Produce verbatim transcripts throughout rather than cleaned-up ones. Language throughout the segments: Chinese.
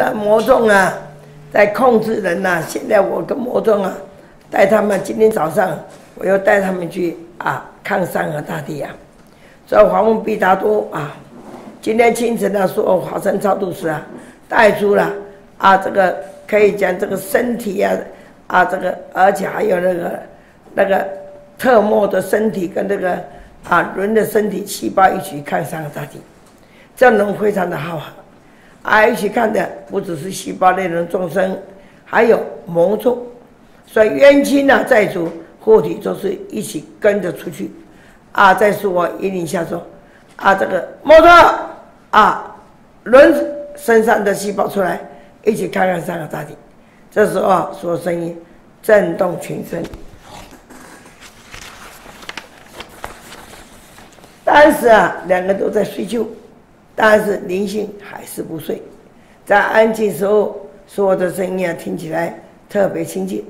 那魔众啊，在控制人呐、啊。现在我跟魔众啊，带他们今天早上，我又带他们去啊看山河大地啊。所以华文毕达多啊，今天清晨呢、啊、说华山超度师啊，带出了啊这个可以讲这个身体啊啊这个，而且还有那个那个特末的身体跟那个啊人的身体细胞一起看山河大地，这人非常的浩瀚。 啊，一起看的不只是细胞内的众生，还有魔众，所以冤亲呢、啊、债主护体就是一起跟着出去。啊，再是我引领下说，啊，这个摩托啊，轮身上的细胞出来，一起看看三个大地。这时候啊，所有声音震动全身。当时啊，两个都在睡觉。 但是灵性还是不睡，在安静时候，所有的声音啊听起来特别清净、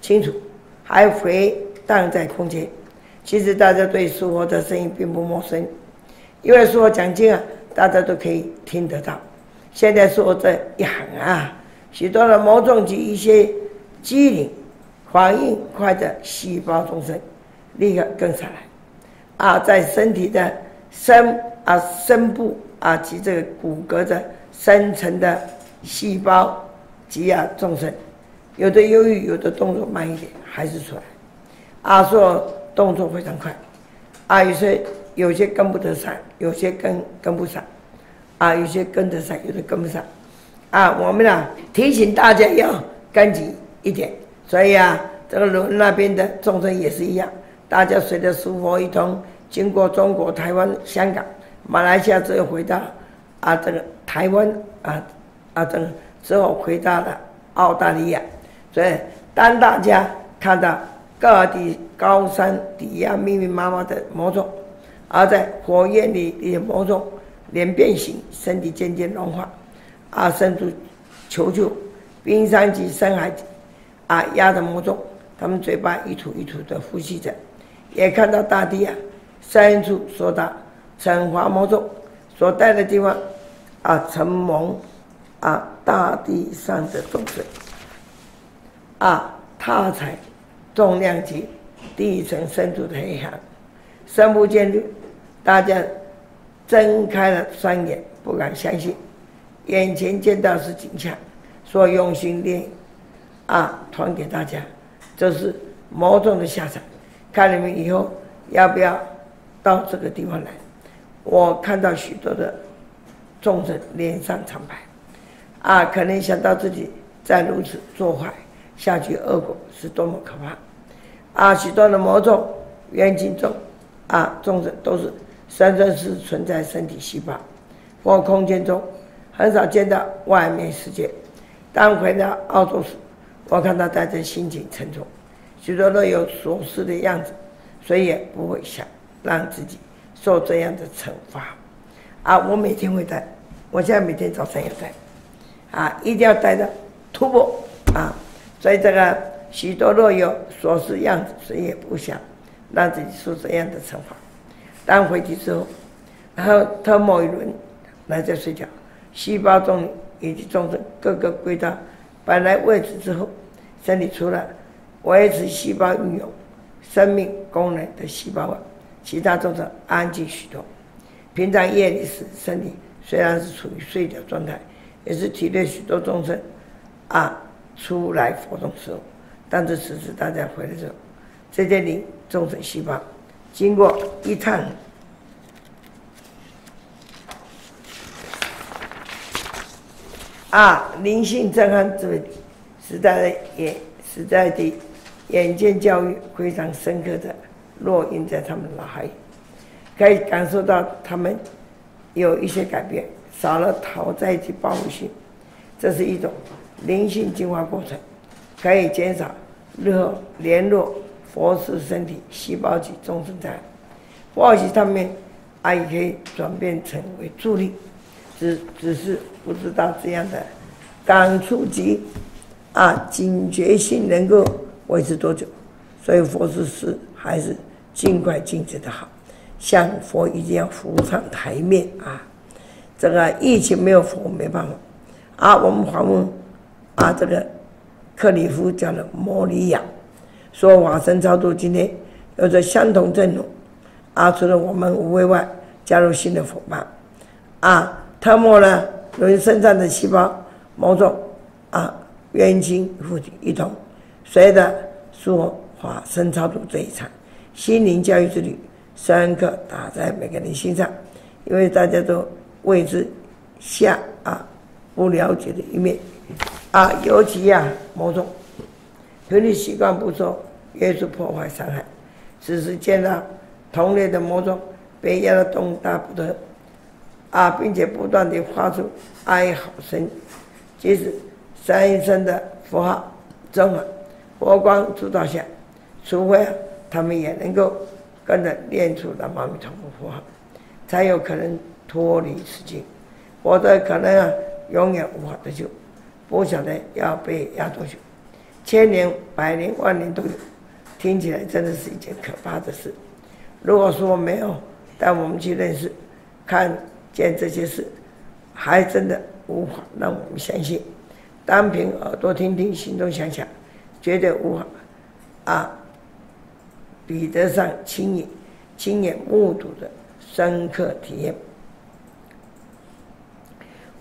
清楚，还回荡在空间。其实大家对娑婆的声音并不陌生，因为娑婆讲经啊，大家都可以听得到。现在娑婆这一行啊，许多的魔众及一些机灵、反应快的细胞众生，立刻跟上来，啊，在身体的深啊深部。 啊，及这个骨骼的深层的细胞及啊众生，有的忧郁，有的动作慢一点，还是出来。啊，说动作非常快，啊，有些有些跟不得上，有些跟跟不上，啊，有些跟得上，有的跟不上。啊，我们啊提醒大家要跟紧一点。所以啊，这个轮那边的众生也是一样，大家随着娑婆一同经过中国、台湾、香港。 马来西亚之后回到啊这个台湾啊啊这个之后回到了澳大利亚，所以当大家看到各地高山底下密密麻麻的魔众，而在火焰里的魔众脸变形，身体渐渐融化，啊伸出求救，冰山及深海啊压着魔众，他们嘴巴一吐一吐的呼吸着，也看到大地啊深处说道。 惩罚魔众所待的地方，啊，承蒙啊大地上的众生，啊，踏踩重量级地层深处的黑暗，深不见底，大家睁开了双眼，不敢相信，眼前见到是景象，所用心念啊传给大家，这是魔众的下场。看你们以后要不要到这个地方来？ 我看到许多的众生脸上苍白，啊，可能想到自己再如此做坏下去，恶果是多么可怕！啊，许多的魔众、冤亲众，啊，众生都是生生世世存在身体细胞或空间中，很少见到外面世界。当回到澳洲时，我看到大家心情沉重，许多都有所思的样子，谁也不会想让自己。 受这样的惩罚，啊！我每天会带，我现在每天早上要带，啊，一定要带到突破啊！所以这个许多若有所思样子，谁也不想让自己受这样的惩罚。当回去之后，然后特某一轮，然后再睡觉，细胞中以及众生各个归到本来位置之后，身体除了维持细胞运用、生命功能的细胞外。 其他众生安静许多。平常夜里时，身体虽然是处于睡觉状态，也是体内许多众生啊出来活动时候。但是此时大家回来之后，这些灵众生细胞经过一趟啊灵性震撼之类，时代的眼时代的眼见教育非常深刻的。 烙印在他们脑海里，可以感受到他们有一些改变，少了讨债及报复心，这是一种灵性进化过程，可以减少日后联络佛事身体细胞及众生障碍。或许他们啊也可以转变成为助力，只只是不知道这样的感触及啊警觉性能够维持多久，所以佛事是。 还是尽快尽职的好，像佛一定要浮上台面啊！这个疫情没有佛没办法啊，我们访问啊这个克里夫讲的摩里亚，说往生超度今天有着相同阵容，啊，除了我们五位外，加入新的伙伴，啊，特末呢，由于肾脏的细胞某种啊原因附体一同，随着说法生超度这一场心灵教育之旅，深刻打在每个人心上，因为大家都未知下啊。 不了解的一面，啊，尤其呀、啊，某种频率习惯不受约束破坏伤害，只是见到同类的某种被压得动弹不得，啊，并且不断地发出哀嚎声，即使三一声的符号、咒法、佛光主导下，除非、啊、他们也能够跟着念出南无阿弥陀佛符号，才有可能脱离此境，否则可能啊。 永远无法得救，不晓得要被压多久，千年、百年、万年都有。听起来真的是一件可怕的事。如果说没有带我们去认识、看见这些事，还真的无法让我们相信。单凭耳朵听听、心中想想，绝对无法啊比得上亲眼、亲眼目睹的深刻体验。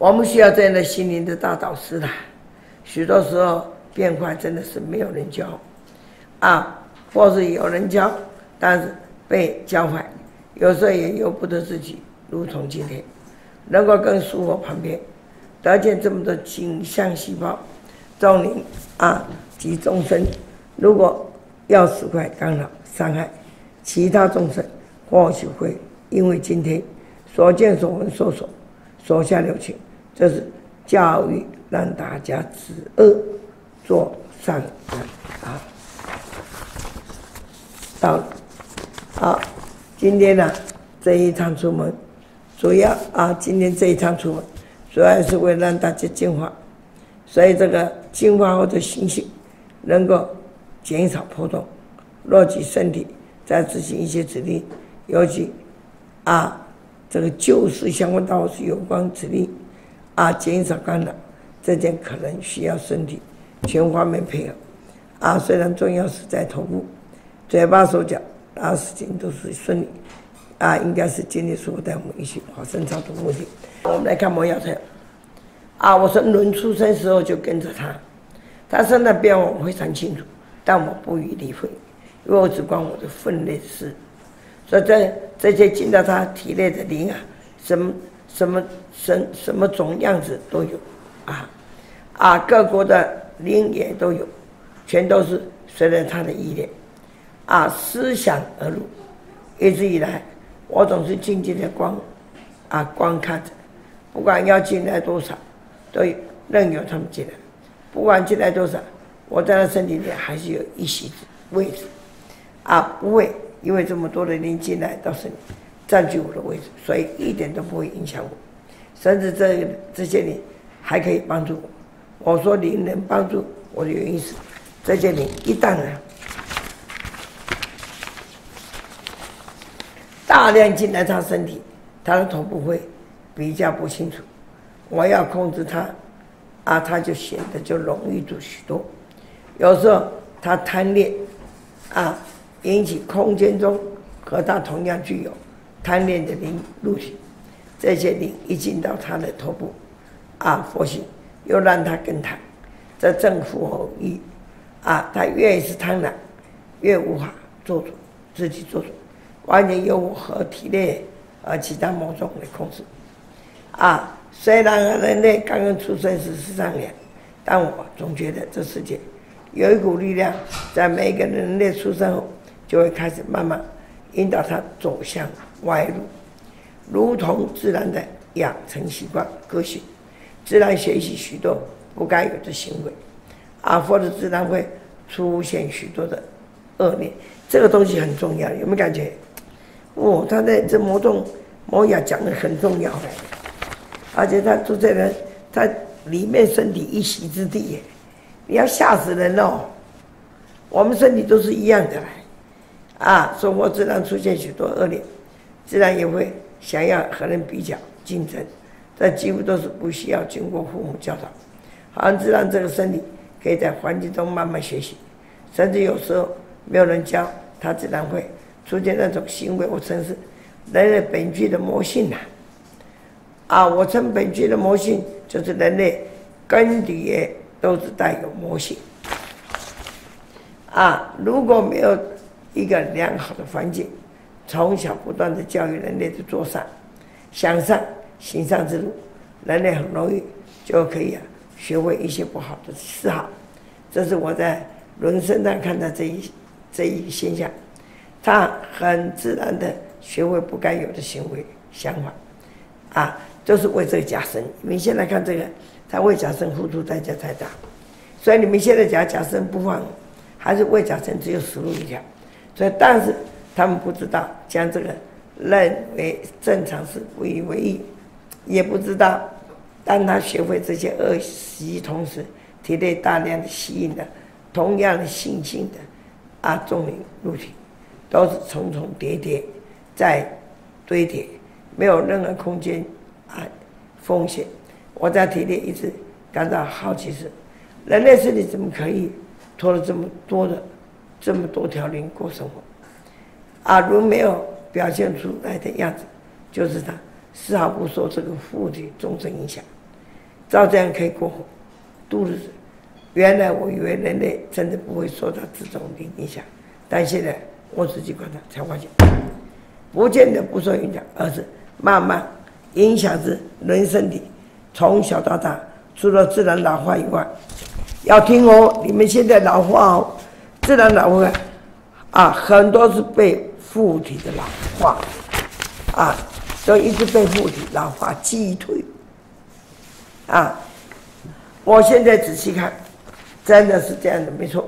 我们需要这样的心灵的大导师啦。许多时候变化真的是没有人教，啊，或是有人教，但是被教坏，有时候也由不得自己。如同今天，能够跟书佛旁边，得见这么多景象细胞，众灵啊及众生，如果要使坏干扰伤害其他众生，或许会因为今天所见所闻所所所下留情。 这是教育，让大家止恶做善的啊道理。好，今天呢、啊、这一趟出门，主要啊今天这一趟出门，主要是为了让大家净化，所以这个净化后的心性能够减少波动。若即身体在执行一些指令，尤其啊这个救世相关道是有关指令。 啊，减少干扰，这件可能需要身体全方面配合。啊，虽然重要是在头部、嘴巴、手脚，啊，事情都是顺利。啊，应该是今天师父带我们一起往生超度目的。我们来看魔药车。啊，我神轮出生时候就跟着他，他身的变化我非常清楚，但我不予理会，因为我只管我的分内事。所以这这些进到他体内的灵啊，什么？ 什么什什么种样子都有，啊，啊，各国的灵也都有，全都是随着他的意念，啊，思想而入。一直以来，我总是静静的观，啊，观看着，不管要进来多少，都任由他们进来。不管进来多少，我在他身体里还是有一席位置，啊，不会因为这么多的灵进来到身体。 占据我的位置，所以一点都不会影响我，甚至这这些灵还可以帮助我。我说灵能帮助我的原因是，这些灵一旦啊大量进来他身体，他的头部会比较不清楚。我要控制他，啊，他就显得就容易做许多。有时候他贪恋，啊，引起空间中和他同样具有。 贪恋的灵入体，这些灵一进到他的头部，啊，佛性又让他更贪，这正符合一，啊，他越是贪婪，越无法做主，自己做主，完全由我和体内和其他某种来控制。啊，虽然人类刚刚出生时是善良，但我总觉得这世界有一股力量，在每个人类出生后就会开始慢慢引导他走向。 外露，如同自然的养成习惯、个性，自然学习许多不该有的行为，啊，或者自然会出现许多的恶念。这个东西很重要，有没有感觉？哦，他在这魔动魔雅讲的很重要，而且他住在人，他里面身体一席之地耶，你要吓死人哦！我们身体都是一样的啦，啊，生活自然出现许多恶念。 自然也会想要和人比较竞争，但几乎都是不需要经过父母教导，好像让这个身体可以在环境中慢慢学习，甚至有时候没有人教，他自然会出现那种行为。我称是人类本具的魔性呐、啊！啊，我称本具的魔性就是人类根底也都是带有魔性。啊，如果没有一个良好的环境，从小不断的教育人类的做善、想善、行善之路，人类很容易就可以啊学会一些不好的嗜好。这是我在人身上看到这一这一现象，他很自然的学会不该有的行为、想法，啊，就是为这个假神。你们现在看这个，他为假神付出代价太大，所以你们现在讲假神不放。还是为假神只有死路一条，所以但是他们不知道将这个认为正常是不以为意，也不知道当他学会这些恶习同时，体内大量的吸引的同样的性性的啊重灵入体，都是重重叠叠在堆叠，没有任何空间啊风险。我在体内一直感到好奇是，人类身体怎么可以？拖了这么多的，这么多条命过生活，啊，如没有表现出来的样子，就是他丝毫不受这个附体众生影响，照这样可以过活，度日子。原来我以为人类真的不会受到这种影响，但现在我仔细观察才发现，不见得不受影响，而是慢慢影响着人身体，从小到大，除了自然老化以外。要听哦，你们现在老化哦，自然老化，啊，很多是被附体的老化，啊，所以一直被附体老化击退，啊，我现在仔细看，真的是这样的，没错，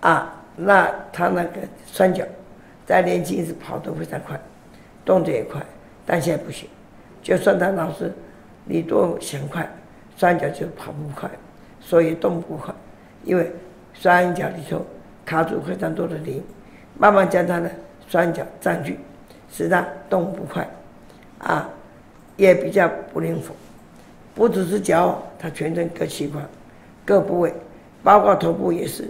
啊，那他那个双脚，在年轻时跑得非常快，动作也快，但现在不行，就算他老师，你多想快，双脚就跑不快。所以动不快，因为双脚里头卡住非常多的灵，慢慢将它的双脚占据，使它动不快，啊，也比较不灵活。不只是脚，它全身各器官、各部位，包括头部也是。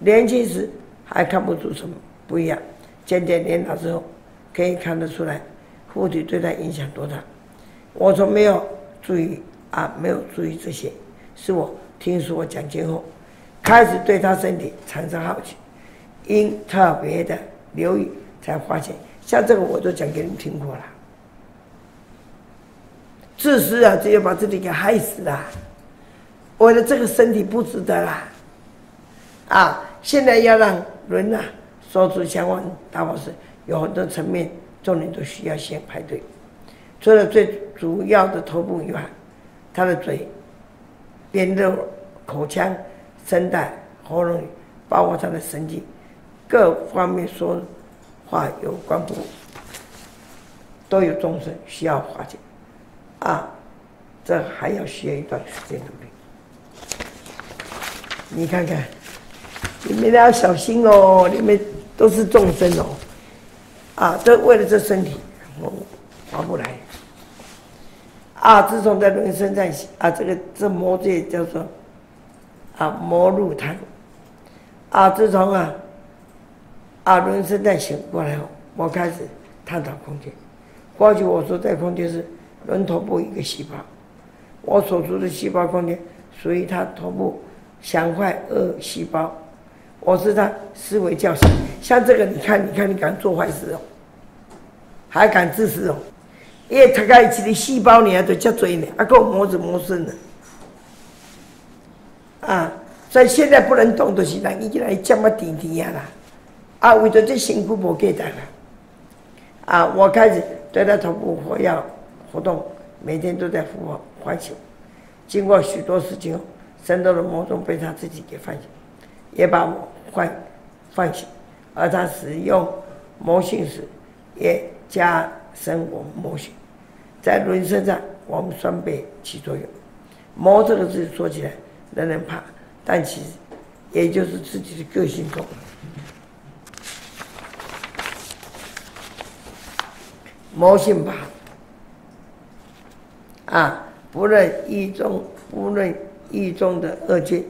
年轻时还看不出什么不一样，渐渐年老之后，可以看得出来附体对它影响多大。我从没有注意啊，没有注意这些，是我。听说我讲经后，开始对他身体产生好奇，因特别的留意才发现，像这个我都讲给你们听过了。自私啊，只有把自己给害死了，为了这个身体不值得啦。啊，现在要让人啊说出相关大法师，有很多层面，重点都需要先排队。除了最主要的头部以外，他的嘴。边肉、口腔、声带、喉咙，包括他的神经，各方面说话有关部，都有众生需要化解，啊，这还要需要一段时间努力。你看看，你们要小心哦，你们都是众生哦，啊，都为了这身体，我划不来。啊，自从在人身上啊，这个这魔界叫做啊魔入胎，啊，自从啊啊人身上醒过来后，我开始探讨空间。过去我说在空间是人头部一个细胞，我所处的细胞空间属于他头部想坏恶细胞，我是他思维教室。像这个，你看，你看，你敢做坏事哦，还敢自私哦。因为他家己的细胞呢，都遮侪呢，还够磨子磨损呢，啊，所以现在不能动，就是人已经来这么甜甜啊啦，啊，为着这辛苦无价值啦，啊，我开始对他头部活跃活动，每天都在复反省，经过许多事情，深度的魔种被他自己给唤醒，也把我唤唤醒，而他使用魔性时，也加深我们魔性。在人身上，我们双倍起作用。魔这个字说起来人人怕，但其实也就是自己的个性够了。魔性吧，啊，不论一中，不论一中的恶戒，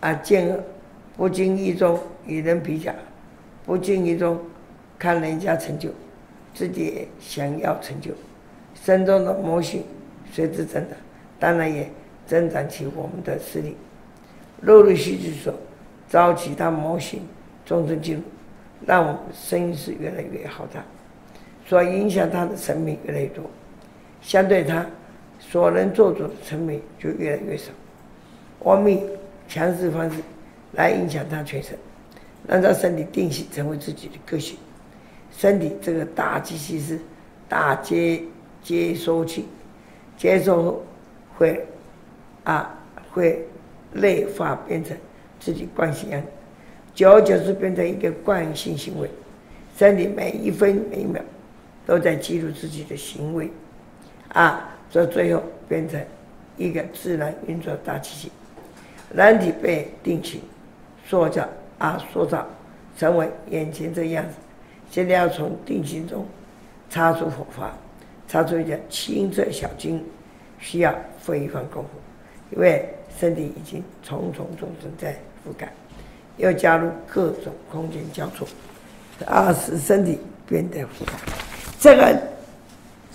啊，见恶，不经一中与人比较，不经一中看人家成就，自己也想要成就，身中的魔性随之增长，当然也增长起我们的势力。陆陆续续说，招其他魔性终身进入，让我们生意是越来越好的，所影响他的生命越来越多。 相对他所能做主的层面就越来越少，我们以强势方式来影响他全身，让他身体定性成为自己的个性。身体这个大机器是大接接收器，接收后会啊会内化变成自己惯性样，久而久之变成一个惯性行为。身体每一分每一秒都在记录自己的行为。 啊，这最后变成一个自然运作大机器，人体被定型、塑造啊塑造，成为眼前这样子。现在要从定型中擦出火花，擦出一点清澈小金，需要费一番功夫，因为身体已经重重重重在覆盖，又加入各种空间交错，啊，使身体变得复杂。这个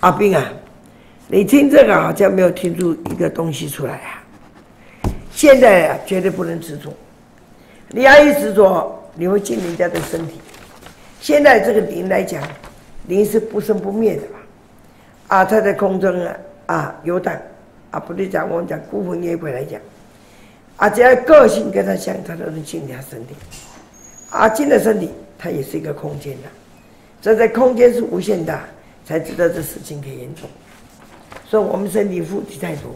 阿兵啊。 你听这个好像没有听出一个东西出来啊！现在啊，绝对不能执着。你要一执着，你会进人家的身体。现在这个灵来讲，灵是不生不灭的吧？啊，它在空中啊啊游荡啊，不对讲我们讲孤魂野鬼来讲，啊，只要个性跟它相，它都能进人家身体。啊，进了身体，它也是一个空间的、啊，这在空间是无限的，才知道这事情很严重。 所以我们身体负体太多，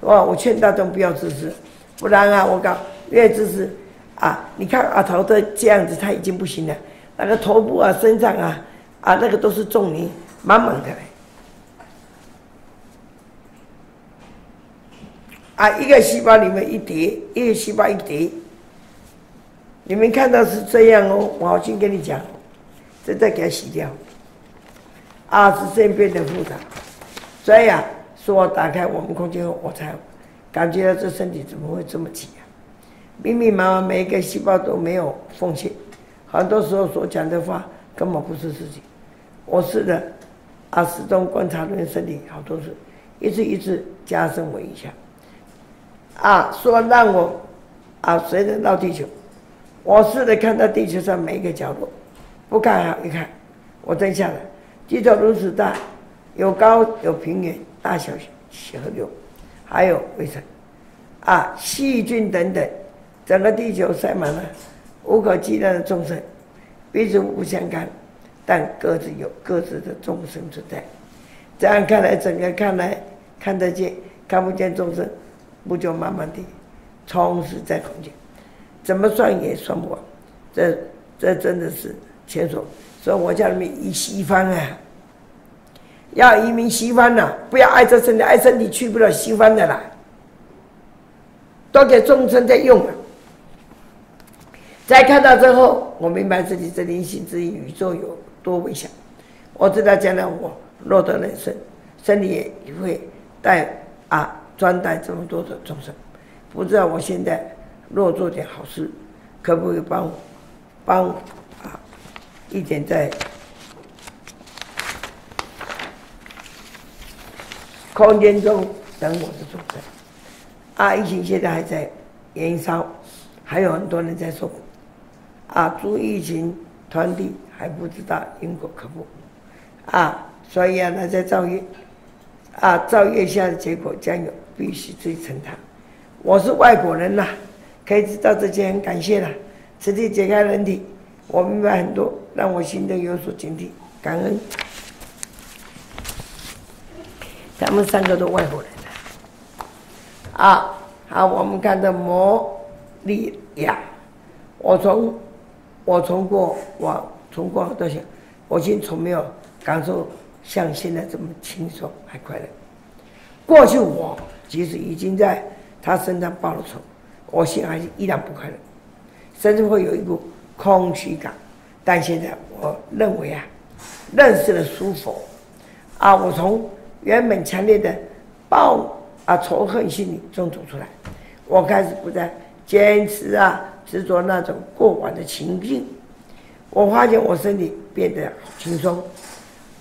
哇！我劝大众不要自私，不然啊，我搞越自私啊，你看阿桃的这样子，他已经不行了，那个头部啊、身上啊、啊那个都是重泥，满满的嘞。啊，一个细胞里面一叠，一个细胞一叠，你们看到是这样哦，我好心跟你讲，这再给它洗掉，啊，是这样变得复杂。 所以啊，是我打开我们空间后，我才感觉到这身体怎么会这么挤啊？密密麻麻每一个细胞都没有缝隙，很多时候所讲的话根本不是自己。我试着啊，始终观察人身体好多次，一次一次加深我一下。啊，说让我啊，随着绕地球，我试着看到地球上每一个角落，不看好一看，我蹲下来，地球如此大。 有高有平原，大小河流，还有微尘，啊，细菌等等，整个地球塞满了无可计量的众生，彼此互不相干，但各自有各自的众生存在。这样看来，整个看来看得见、看不见众生，不就慢慢地充实在空间？怎么算也算不完，这这真的是前所。所以我叫你们以西方啊。 要移民西方了、啊，不要爱这身体，爱身体去不了西方的啦，都给众生在用了。在看到之后，我明白自己这灵性之于宇宙有多微小。我知道将来我落得人生，身体也会带啊专带这么多的众生。不知道我现在若做点好事，可不可以帮我帮我啊一点在。 空间中等我的众生，啊，疫情现在还在延烧，还有很多人在受苦，啊，诸疫情团体还不知道因果可怖，啊，所以啊，他在造业，啊，造业下的结果将有必须自己承担。我是外国人啦、啊，可以知道这些，很感谢啦。此地解开人体，我明白很多，让我心中有所警惕，感恩。 咱们三个都外国人了，啊，好，我们看到摩利亚，我从我从过往从过到现，我已经从没有感受像现在这么轻松还快乐。过去我即使已经在他身上报了仇，我心还是依然不快乐，甚至会有一股空虚感。但现在我认为啊，认识了书佛，啊，我从。原本强烈的暴怒啊仇恨心理中走出来，我开始不再坚持啊执着那种过往的情境。我发现我身体变得轻松，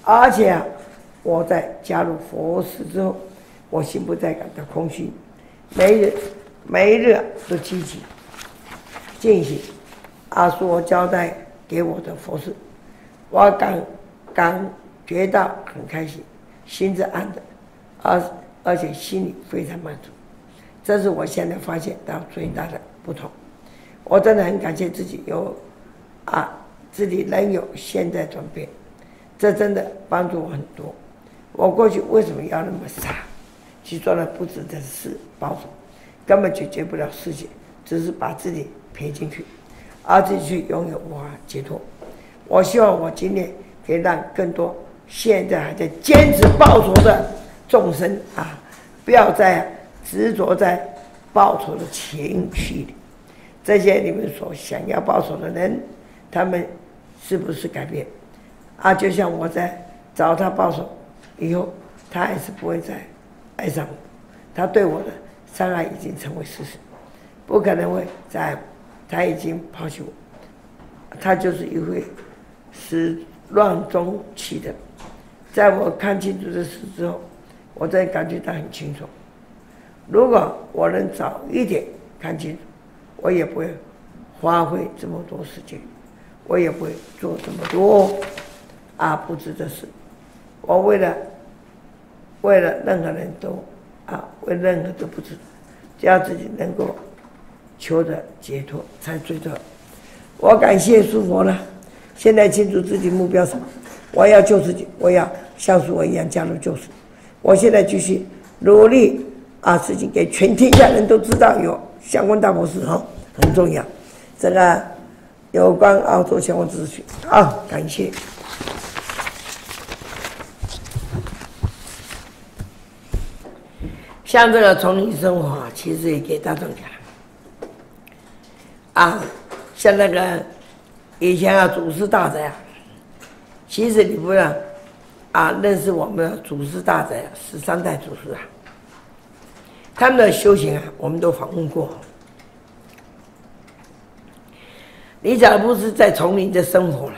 而且啊，我在加入佛事之后，我心不再感到空虚，每日每日都积极进行阿叔交代给我的佛事，我感感觉到很开心，心是安的，而而且心里非常满足，这是我现在发现到最大的不同。我真的很感谢自己有啊。 自己能有现在转变，这真的帮助我很多。我过去为什么要那么傻，去做了不值得事，包袱根本解决不了事情，只是把自己赔进去，而自己去拥有我解脱。我希望我今天可以让更多现在还在坚持报仇的众生啊，不要再执着在报仇的情绪里。这些你们所想要报仇的人。 他们是不是改变？啊，就像我在找他报仇以后，他还是不会再爱上我。他对我的伤害已经成为事实，不可能会再爱我。他已经抛弃我，他就是一位始乱终弃的。在我看清楚这事之后，我真的感觉到很清楚。如果我能早一点看清楚，我也不会花费这么多时间。 我也不会做这么多啊不值得事。我为了为了任何人都啊，为任何都不值得，只要自己能够求得解脱才最重要。我感谢诸佛了，现在清楚自己目标什么，我要救自己，我要像是我一样加入救世。我现在继续努力啊，事情给全天下人都知道有相关大博士哈，很重要。这个。 有关澳洲相关资讯啊，感谢。像这个丛林生活，其实也给大众讲啊，像那个以前啊，祖师大宅啊，其实你不要啊，认识我们的祖师大宅啊，十三代祖师啊，他们的修行啊，我们都访问过。 你假如不是在丛林的生活了，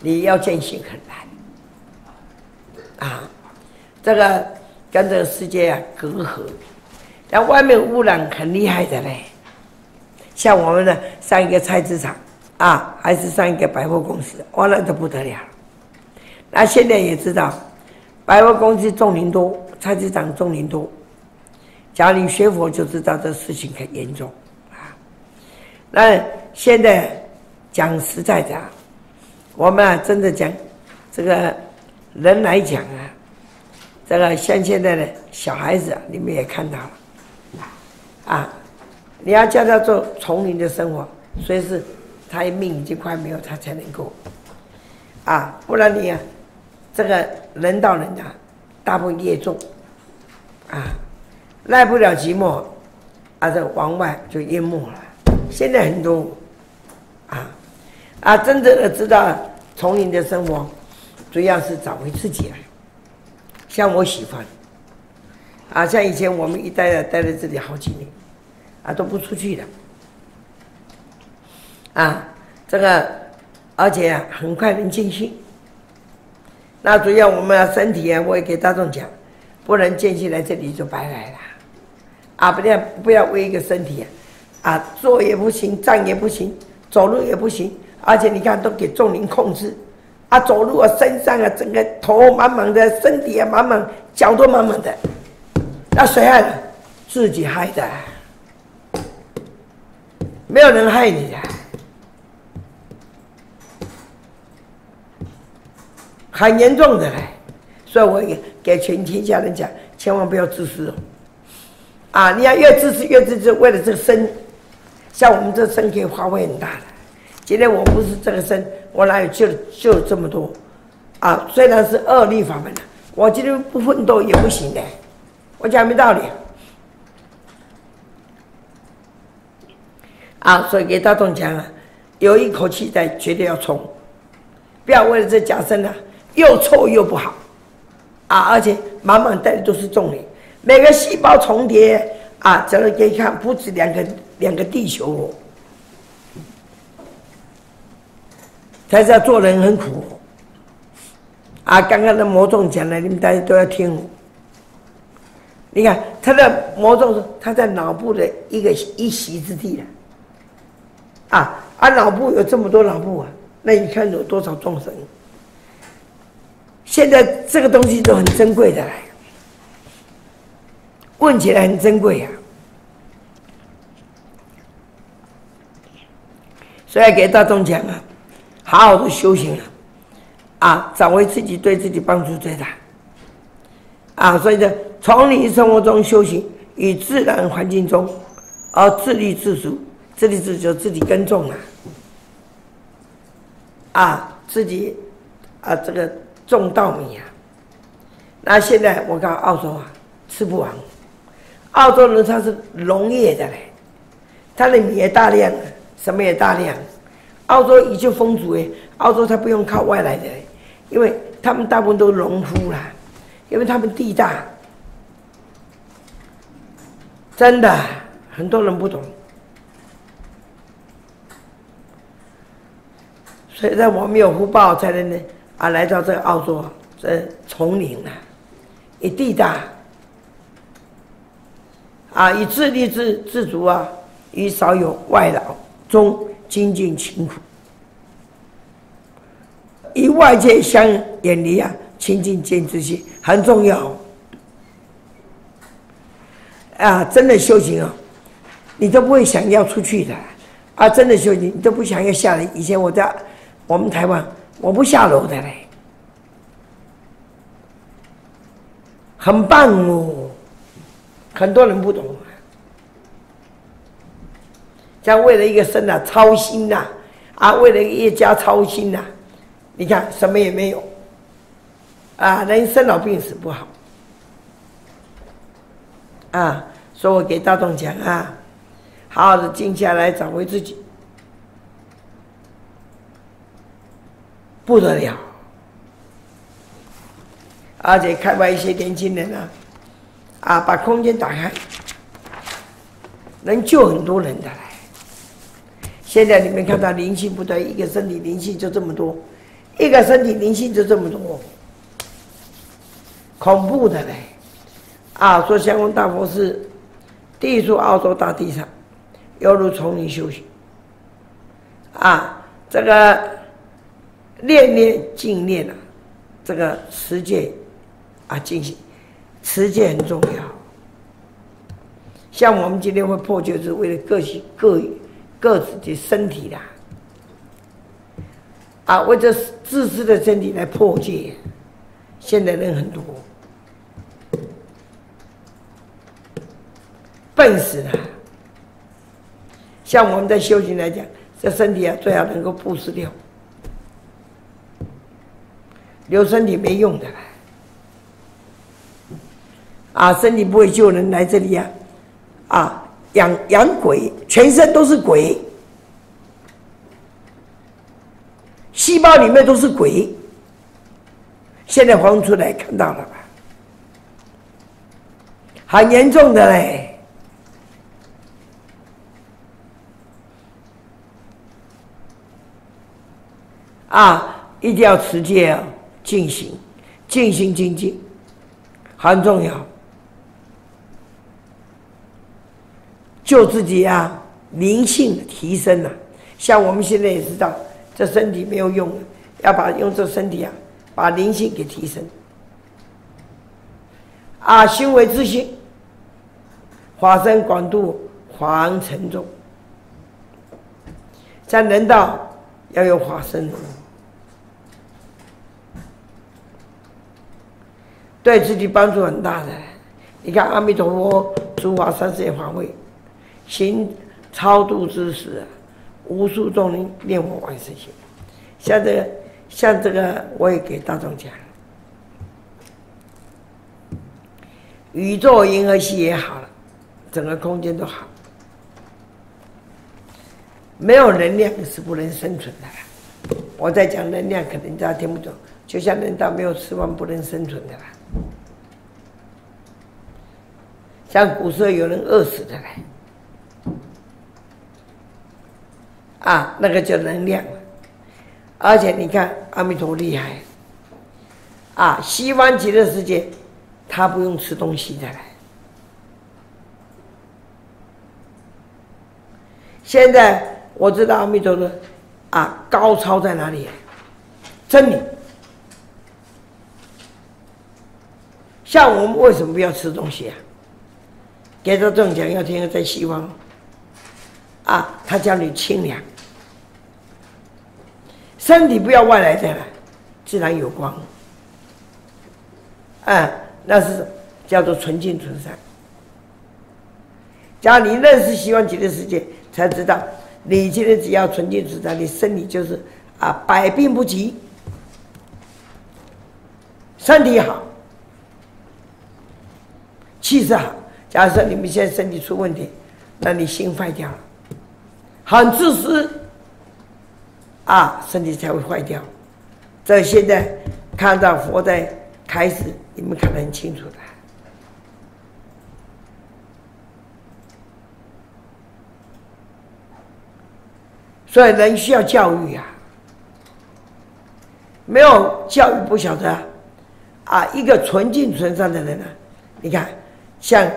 你要践行很难啊！这个跟这个世界啊隔阂，那外面污染很厉害的嘞。像我们呢，上一个菜市场啊，还是上一个百货公司，哇，那都不得了。那现在也知道，百货公司种林多，菜市场种林多。假如你学佛就知道这事情很严重啊。那。 现在讲实在的、啊，我们啊真的讲，这个人来讲啊，这个像现在的小孩子啊，你们也看到了，啊，你要叫他做丛林的生活，所以是他命已经快没有，他才能够，啊，不然你啊，这个人到人啊，大部分业重，啊，耐不了寂寞，啊，这往外就淹没了。现在很多。 啊啊！真正的知道丛林的生活，主要是找回自己来。像我喜欢，啊，像以前我们一待待在这里好几年，啊，都不出去了。啊，这个而且、啊、很快能见性。那主要我们、啊、身体啊，我也给大众讲，不能见性来这里就白来了。啊，不要不要为一个身体啊，啊，坐也不行，站也不行。 走路也不行，而且你看都给重灵控制，啊，走路啊，身上啊，整个头满满的，身体啊满满，脚都满满的，那谁害的？自己害的，没有人害你的，很严重的嘞。所以我也给全天下人讲，千万不要自私哦，啊，你要越自私越自私，为了这个身。 像我们这身可以发挥很大的。今天我不是这个身，我哪有救救这么多？啊，虽然是恶律法门的，我今天不奋斗也不行的。我讲没道理。啊，所以给大众讲啊，有一口气在，绝对要冲，不要为了这假身啊，又臭又不好。啊，而且满满袋里都是重力，每个细胞重叠啊，咱们可以看不止两个两个地球哦。才知道做人很苦哦。啊，刚刚的魔众讲了，你们大家都要听哦。你看他的魔众，他在脑部的一个一席之地了。啊啊，脑部有这么多脑部啊，那你看有多少众生？ 现在这个东西都很珍贵的，问起来很珍贵呀、啊，所以给大众讲啊，好好的修行啊，啊，找回自己对自己帮助最大，啊，所以呢，从你生活中修行，与自然环境中，而自立自足，自立自足自己耕种啊，啊，自己啊这个。 种稻米啊，那现在我告诉澳洲啊，吃不完。澳洲人他是农业的嘞，他的米也大量，什么也大量。澳洲已经丰足哎，澳洲他不用靠外来的，因为他们大部分都是农夫啦，因为他们地大。真的，很多人不懂，所以让我们有福报才能呢。 啊，来到这个澳洲，这丛林啊，以地大，啊，以自立自自足啊，以少有外劳，中精进勤苦，与外界相远离啊，亲近见自性很重要。啊，真的修行啊，你都不会想要出去的。啊，真的修行，你都不想要下来。以前我在我们台湾。 我不下楼的嘞，很棒哦！很多人不懂、啊，像为了一个身啊操心呐、啊，啊，为了一家操心呐、啊，你看什么也没有，啊，人生老病死不好，啊，所以我给大众讲啊，好好的静下来，找回自己。 不得了，而且开发一些年轻人啊，啊，把空间打开，能救很多人的来。现在你们看到灵性不断，一个身体灵性就这么多，一个身体灵性就这么多，恐怖的嘞！啊，说香港大佛寺地处澳洲大地上，犹如丛林修行。啊，这个。 练练净练啊，这个持戒啊，进行持戒很重要。像我们今天会破戒，是为了各自各各自己身体啦，啊，为着自私的身体来破戒。现在人很多，笨死了。像我们在修行来讲，这身体啊，最好能够布施掉。 留身体没用的啦，啊，身体不会救人来这里啊，啊，养养鬼，全身都是鬼，细胞里面都是鬼。现在黄出来看到了吧？很严重的嘞，啊，一定要持戒啊！ 进行，进行精进，很重要。救自己啊，灵性的提升啊。像我们现在也知道，这身体没有用，要把用这身体啊，把灵性给提升。啊，心为自性，法身广度黄尘中，在人道要有法身。 对自己帮助很大的，你看阿弥陀佛诸法三世的法会，行超度之时，无数众人念我往生心。像这个，像这个，我也给大众讲，宇宙银河系也好了，整个空间都好，没有能量是不能生存的啦。我在讲能量，可能大家听不懂，就像人道没有吃饭不能生存的啦。像古时候有人饿死的嘞，啊，那个叫能量。而且你看阿弥陀厉害，啊，西方极乐世界，他不用吃东西的嘞。现在我知道阿弥陀的啊高超在哪里，真理。 像我们为什么不要吃东西啊？给他中奖要天天在西方，啊，他叫你清凉，身体不要外来的了，自然有光。啊，那是叫做纯净纯善。只要你认识西方极乐世界，才知道你今天只要纯净纯善，你身体就是啊百病不及，身体好。 气色好，假设你们现在身体出问题，那你心坏掉了，很自私，啊，身体才会坏掉。这现在看到佛在开始，你们看得很清楚的。所以人需要教育啊，没有教育不晓得啊，啊，一个纯净纯善的人呢、啊，你看。 像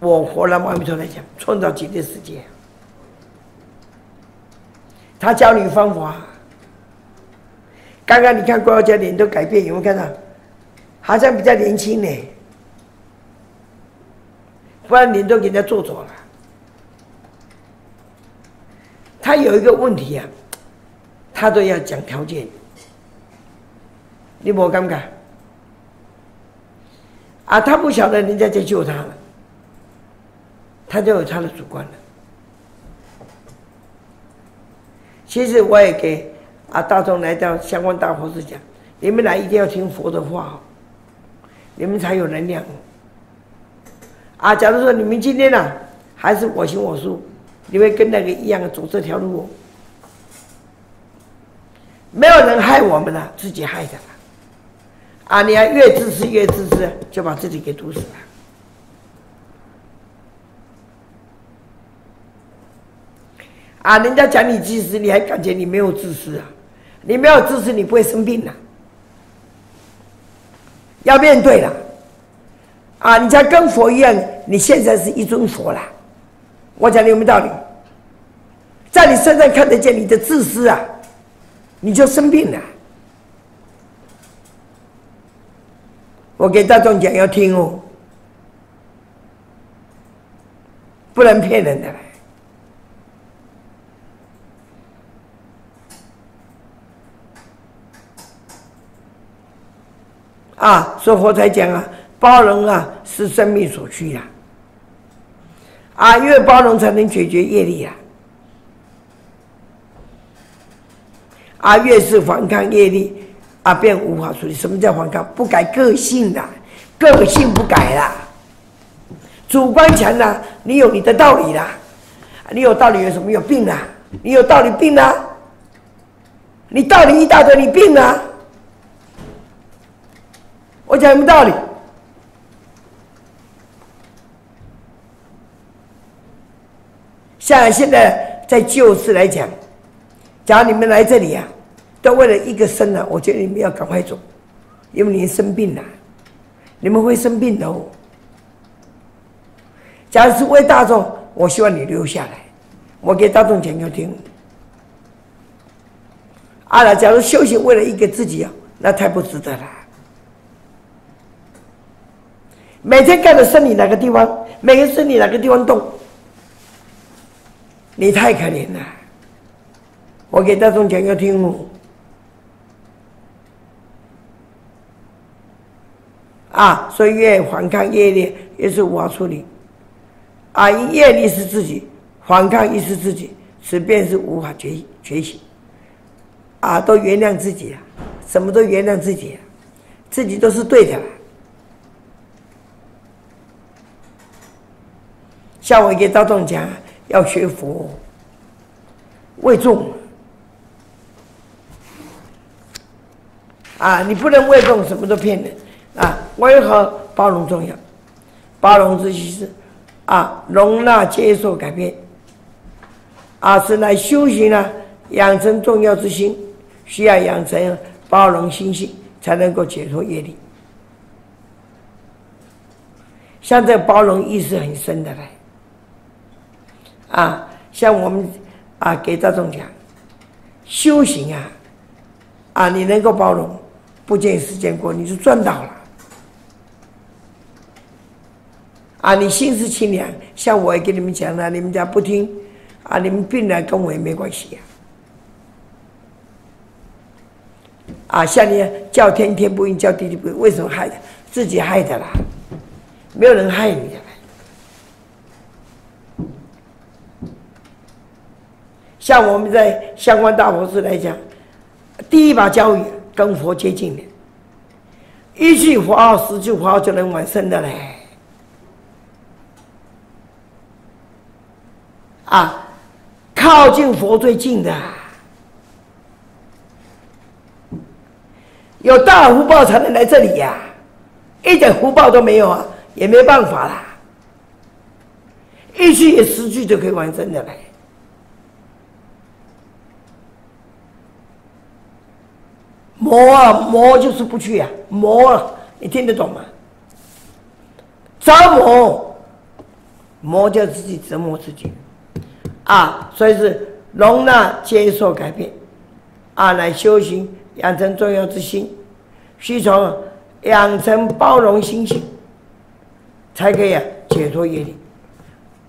我佛南无阿弥陀来讲，创造极乐世界，他教你方法。刚刚你看郭老师脸都改变，有没有看到？好像比较年轻呢，不然脸都给人家做走了。他有一个问题啊，他都要讲条件，你无感觉？ 啊，他不晓得人家在救他了，他就有他的主观了。其实我也给啊大众来到相关大佛寺讲，你们来一定要听佛的话哦，你们才有能量。啊，假如说你们今天呢、啊、还是我行我素，你会跟那个一样走这条路哦。没有人害我们了、啊，自己害的了。 啊！你还越自私越自私，就把自己给毒死了。啊！人家讲你自私，你还感觉你没有自私啊？你没有自私，你不会生病啊。要面对了。啊！你才跟佛一样，你现在是一尊佛啦。我讲的有没有道理？在你身上看得见你的自私啊，你就生病了。 我给大众讲要听哦，不能骗人的。啊，所以佛才讲啊，包容啊是生命所需啊。啊，因为包容才能解决业力啊。啊，越是反抗业力。 啊，便无法处理。什么叫反抗？不改个性啦、啊，个性不改啦，主观强啦、啊，你有你的道理啦，你有道理有什么有病啦、啊？你有道理病啦、啊，你道理一大堆，你病啦、啊。我讲什么道理？像现在在救世来讲，假如你们来这里啊。 都为了一个生了、啊，我觉得你们要赶快走，因为你生病了、啊，你们会生病的哦。假如是为大众，我希望你留下来，我给大众讲讲听。啊，假如修行为了一个自己啊，那太不值得了。每天看着身体哪个地方，每个身体哪个地方动，你太可怜了。我给大众讲讲听哦。 啊，所以越反抗业力，越是无法处理。啊，业力是自己，反抗亦是自己，此便是无法觉觉醒。啊，都原谅自己了、啊，什么都原谅自己、啊，自己都是对的、啊。像我给大众讲，要学佛，为众。啊，你不能为众什么都骗人。 啊，为何包容重要？包容之心是啊，容纳接受改变，啊，是来修行呢、啊，养成重要之心，需要养成包容心性，才能够解脱业力。像这包容意识很深的嘞，啊，像我们啊给大众讲，修行啊，啊，你能够包容，不见时间过，你就赚到了。 啊，你心是清凉，像我也跟你们讲了，你们家不听，啊，你们病了跟我也没关系呀、啊。啊，像你叫天天不应，叫地地不应，为什么害的？自己害的啦，没有人害你的。像我们在相关大佛寺来讲，第一把交椅跟佛接近的，一句佛号、十句佛号就能完胜的嘞。 啊，靠近佛最近的，有大福报才能来这里呀、啊，一点福报都没有啊，也没办法啦。一句也十句就可以完成的嘞。魔啊，魔就是不去啊，魔啊，你听得懂吗？着魔，魔叫自己折磨自己。 啊，所以是容纳、接受、改变，啊，来修行，养成重要之心，需从养成包容心性，才可以、啊、解脱业力。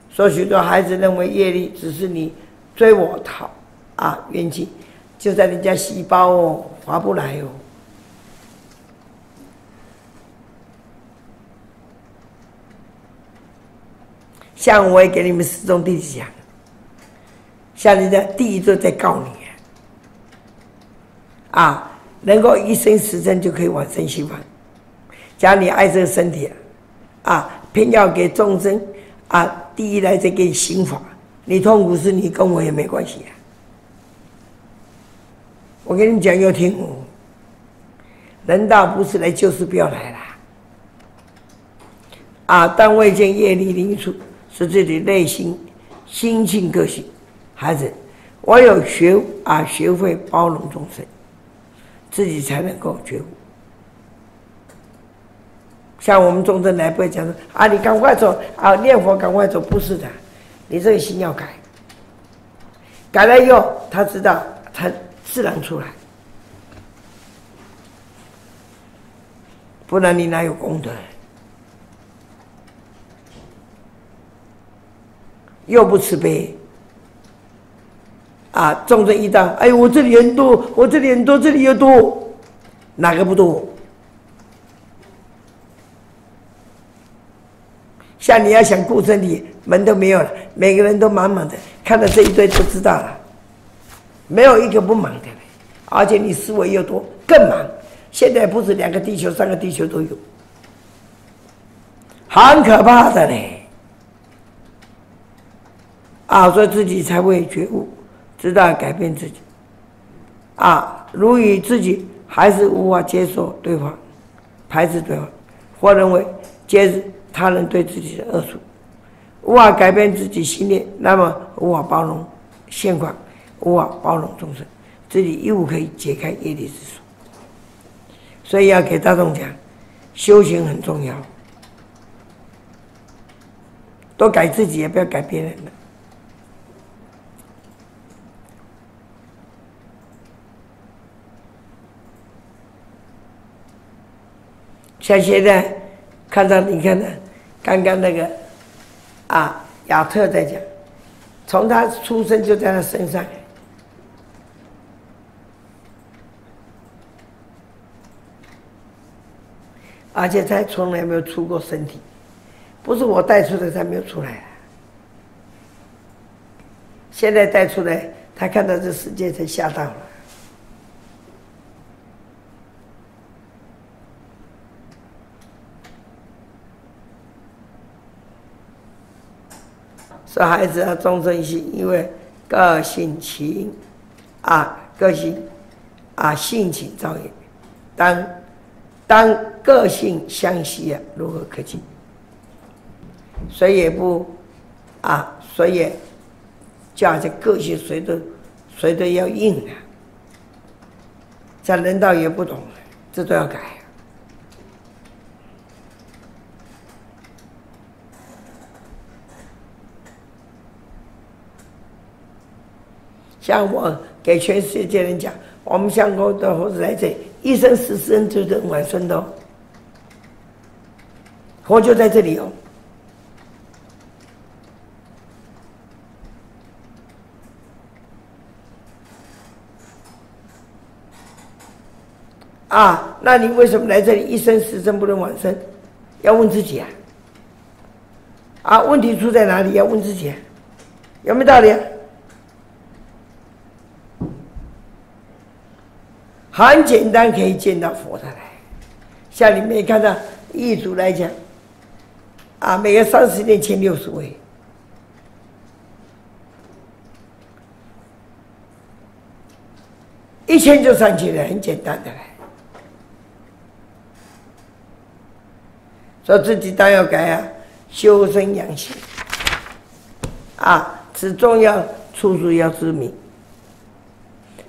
所以许多孩子认为业力只是你追我讨啊冤亲，就在人家细胞哦，划不来哦。像我也给你们师兄弟弟讲。 像人家第一周在告你啊，啊，能够一生实证就可以往生西方。假如你爱这个身体啊，啊，偏要给众生啊，第一来这个刑法，你痛苦是你跟我也没关系啊。我跟你讲要听我，人道不是来就是不要来啦。啊，但未见业力临处，是自己内心心性个性。 孩子，我有学啊，学会包容众生，自己才能够觉悟。像我们众生来不会讲说啊，你赶快走啊，念佛赶快走，不是的，你这个心要改。改了以后，他知道，他自然出来。不然你哪有功德？又不慈悲。 啊，众生一到，哎，我这里很多，我这里很多，这里又多，哪个不多？像你要想顾身体，门都没有了，每个人都满满的，看到这一堆就知道了，没有一个不忙的，而且你思维又多，更忙。现在不止两个地球，三个地球都有，很可怕的嘞。啊，所以自己才会觉悟。 知道改变自己，啊，如以自己还是无法接受对方，排斥对方，或认为皆是他人对自己的恶处，无法改变自己心念，那么无法包容现况，无法包容众生，自己亦无可以解开业力之手。所以要给大众讲，修行很重要，多改自己，也不要改别人了。 像现在看到你看呢，刚刚那个啊，亚特在讲，从他出生就在他身上，而且他从来没有出过身体，不是我带出的，他没有出来、啊。现在带出来，他看到这世界才吓到了。 这孩子啊，众生性，因为个性起因，啊，个性，啊，性情造业，当当个性相吸啊，如何可及？谁也不啊，谁也架着个性，谁都谁都要硬啊。在人道也不懂，这都要改。像我给全世界人讲，我们香港的猴子来这里，一生十世恩就是晚生的哦，活就在这里哦。 啊，那你为什么来这里？一生十生不能往生，要问自己啊！啊，问题出在哪里？要问自己啊，有没有道理啊？很简单，可以见到佛的来。像你们也看到一组来讲，啊，每个三十年前六十位，一千就上去了，很简单的来。 说自己当要改啊，修身养性啊，此重要处处要知明，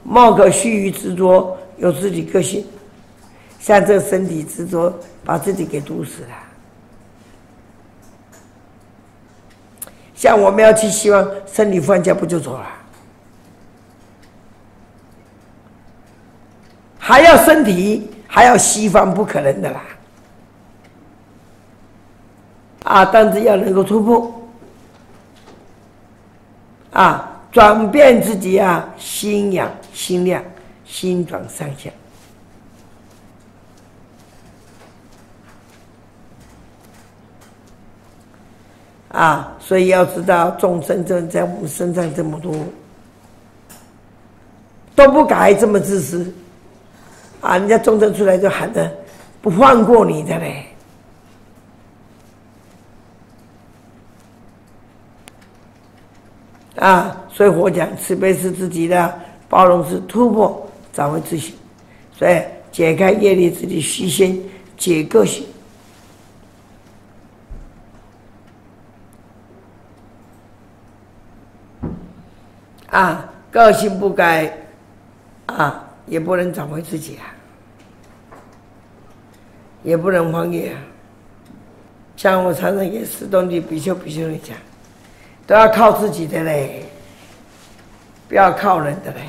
莫可虚于执着，有自己个性。像这身体执着，把自己给毒死了。像我们要去希望身体放假，不就走了？还要身体，还要西方，不可能的啦。 啊，但是要能够突破，啊，转变自己啊，心养、心量、心转上下。啊，所以要知道众生正在我们身上这么多，都不改，这么自私，啊，人家众生出来就喊着不放过你的嘞。 啊，所以我讲慈悲是自己的，包容是突破，找回自信。所以解开业力自己虚心，解个性。啊，个性不改，啊，也不能找回自己啊，也不能荒野啊。像我常常给师兄弟、比丘、比丘尼讲。 都要靠自己的嘞，不要靠人的嘞。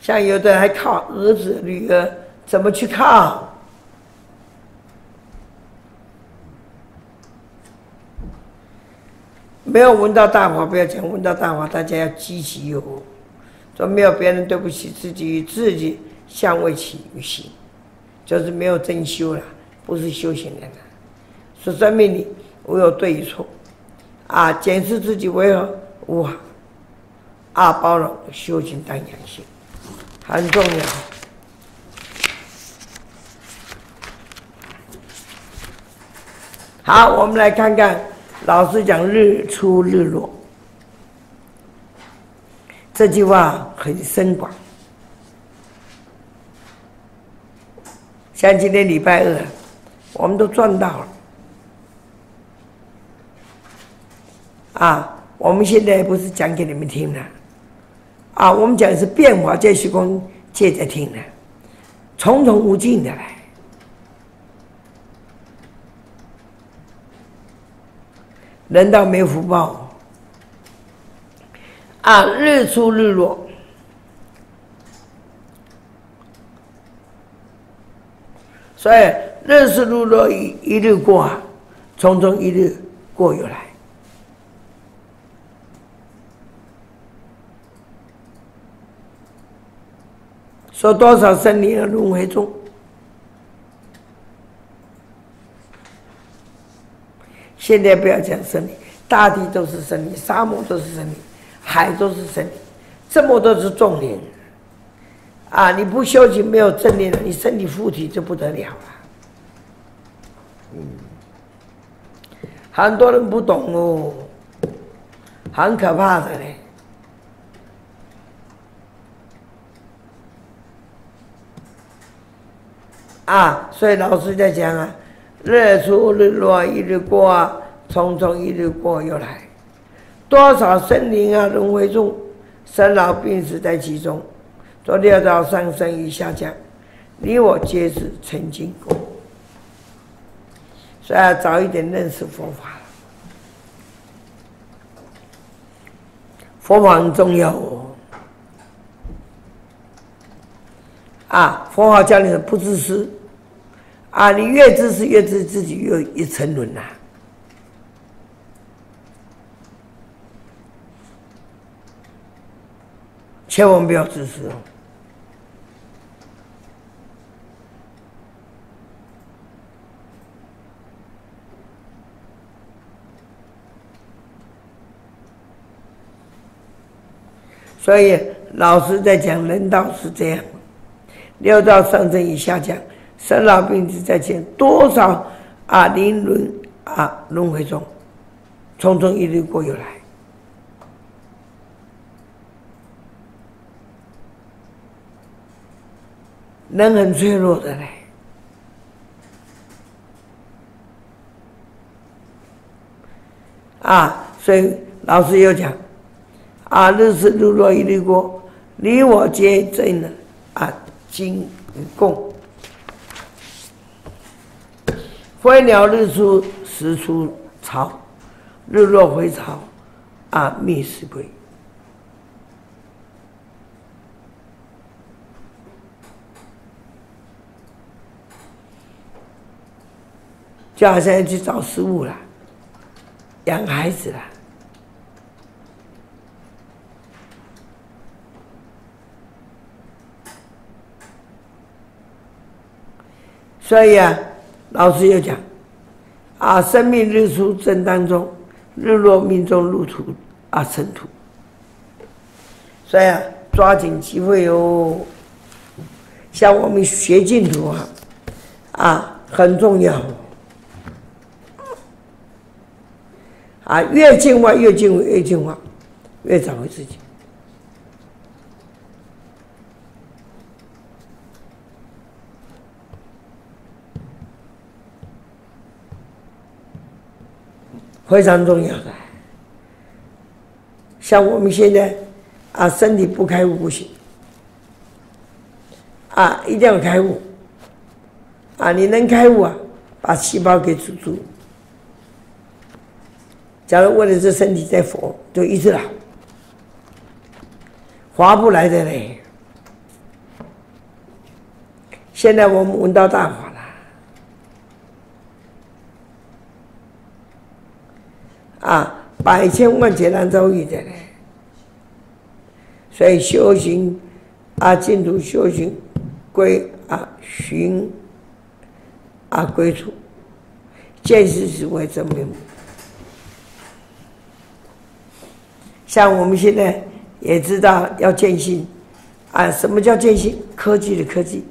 像有的人还靠儿子、女儿，怎么去靠？没有闻到大法，不要讲闻到大法，大家要积极有，说没有别人对不起自己，与自己相为起于心，就是没有真修了，不是修行人了。所以生命里我有对与错。 啊，检视自己为何无好，啊，包容修行当养性，很重要。好，我们来看看老师讲日出日落这句话很深广。像今天礼拜二，我们都赚到了。 啊，我们现在不是讲给你们听了，啊，我们讲的是变化在虚空界在听了，重重无尽的来。人道没福报，啊，日出日落，所以日出日落一一日过啊，重重一日过又来。 说多少生灵的轮回中，现在不要讲生灵，大地都是生灵，沙漠都是生灵，海都是生灵，这么多是重灵啊！你不修行，没有正念了，你身体附体就不得了了。嗯，很多人不懂哦，很可怕的嘞。 啊，所以老师在讲啊，日出日落一直过啊，匆匆一日过又来。多少生灵啊，轮回中，生老病死在其中，做六道上升与下降，你我皆是曾经过。所以要早一点认识佛法。 佛法很重要哦，啊，佛法教你不自私，啊，你越自私，越自自己越越沉沦呐。千万不要自私哦。所以老师在讲人道是这样，六道上升与下降，生老病死在前，多少啊灵轮啊轮回中，匆匆一日过又来。人很脆弱的嘞，啊，所以老师又讲。 啊，日出日落一日过，你我皆真了啊，今与共。飞鸟日出时出巢，日落回巢，啊，觅食归。就好像要去找食物啦，养孩子啦。 所以啊，老师又讲，啊，生命日出正当中，日落命中入土啊，尘土。所以啊，抓紧机会哦。像我们学净土啊，啊，很重要。啊，越进化越进化越进化，越找回自己。 非常重要的，像我们现在啊，身体不开悟不行啊，一定要开悟啊！你能开悟啊，把细胞给止住。假如为了这身体在佛，就一直了，划不来的嘞。现在我们闻到大法。 啊，百千万劫难遭遇的嘞，所以修行啊，净土修行归啊寻啊归处，见识是为真面目。像我们现在也知道要见性啊，什么叫见性？科技的科技，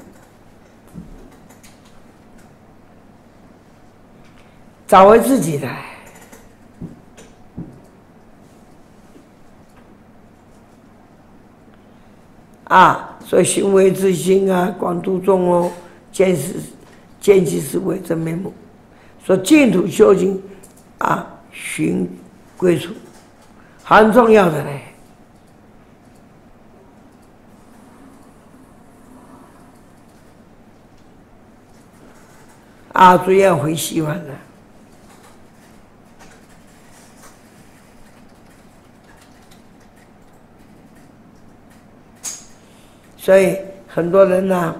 找回自己的。 啊，所以行为之心啊，广度众哦，见识见其实为真面目。所以净土修行啊，寻归处，很重要的嘞。啊，主要回西方了。 所以很多人呐、啊，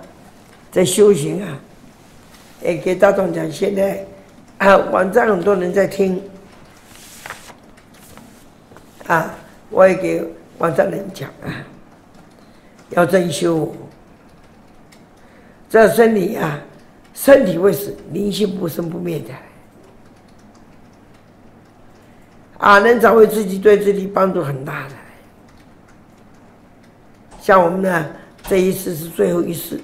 在修行啊，也给大众讲，现在啊，网站很多人在听，啊，我也给网站人讲啊，要真修，这身体啊，身体会死，灵性不生不灭的，啊，能找回自己，对自己帮助很大的。像我们呢。 这一世是最后一世，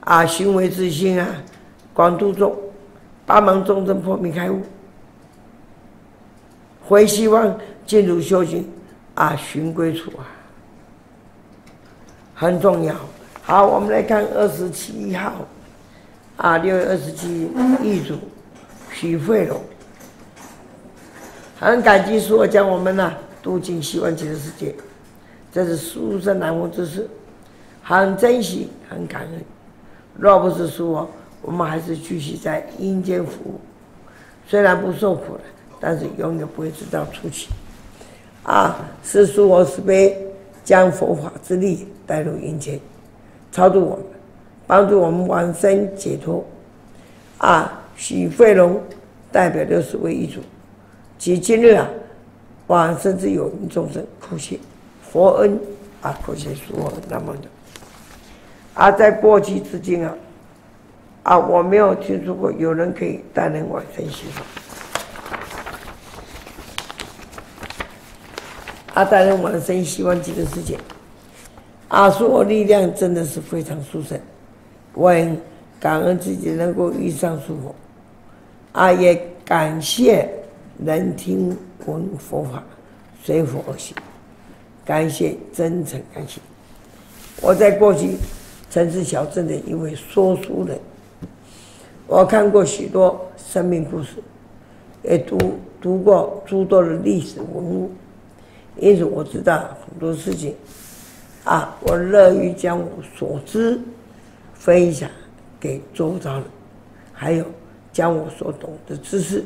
啊，行为之心啊，广度众，帮忙众生破迷开悟，回希望进入修行，啊，寻归处啊，很重要。好，我们来看二十七号，啊，六月二十七易主许慧荣，很感激苏尔将我们呢、啊、渡进西方极乐世界，这是殊胜难逢之事，很珍惜，很感恩。若不是苏尔，我们还是继续在阴间服务，虽然不受苦了，但是永远不会知道出去。啊，是苏尔慈悲，将佛法之力带入阴间，超度我们，帮助我们往生解脱。啊，许慧荣代表六十位一组，其今日啊，往生之有缘众生叩谢佛恩啊，叩谢苏尔那么的。啊，在过去至今啊，啊，我没有听说过有人可以担任往生协助。啊，担任往生希望极乐世界。啊，苏尔力量真的是非常殊胜，我很感恩自己能够遇上苏尔，啊，也感谢能听闻佛法，随佛而行，感谢真诚感谢。我在过去曾是小镇的一位说书人，我看过许多生命故事，也读读过诸多的历史文物。因此，我知道很多事情，啊，我乐于将我所知分享给周遭人，还有将我所懂的知识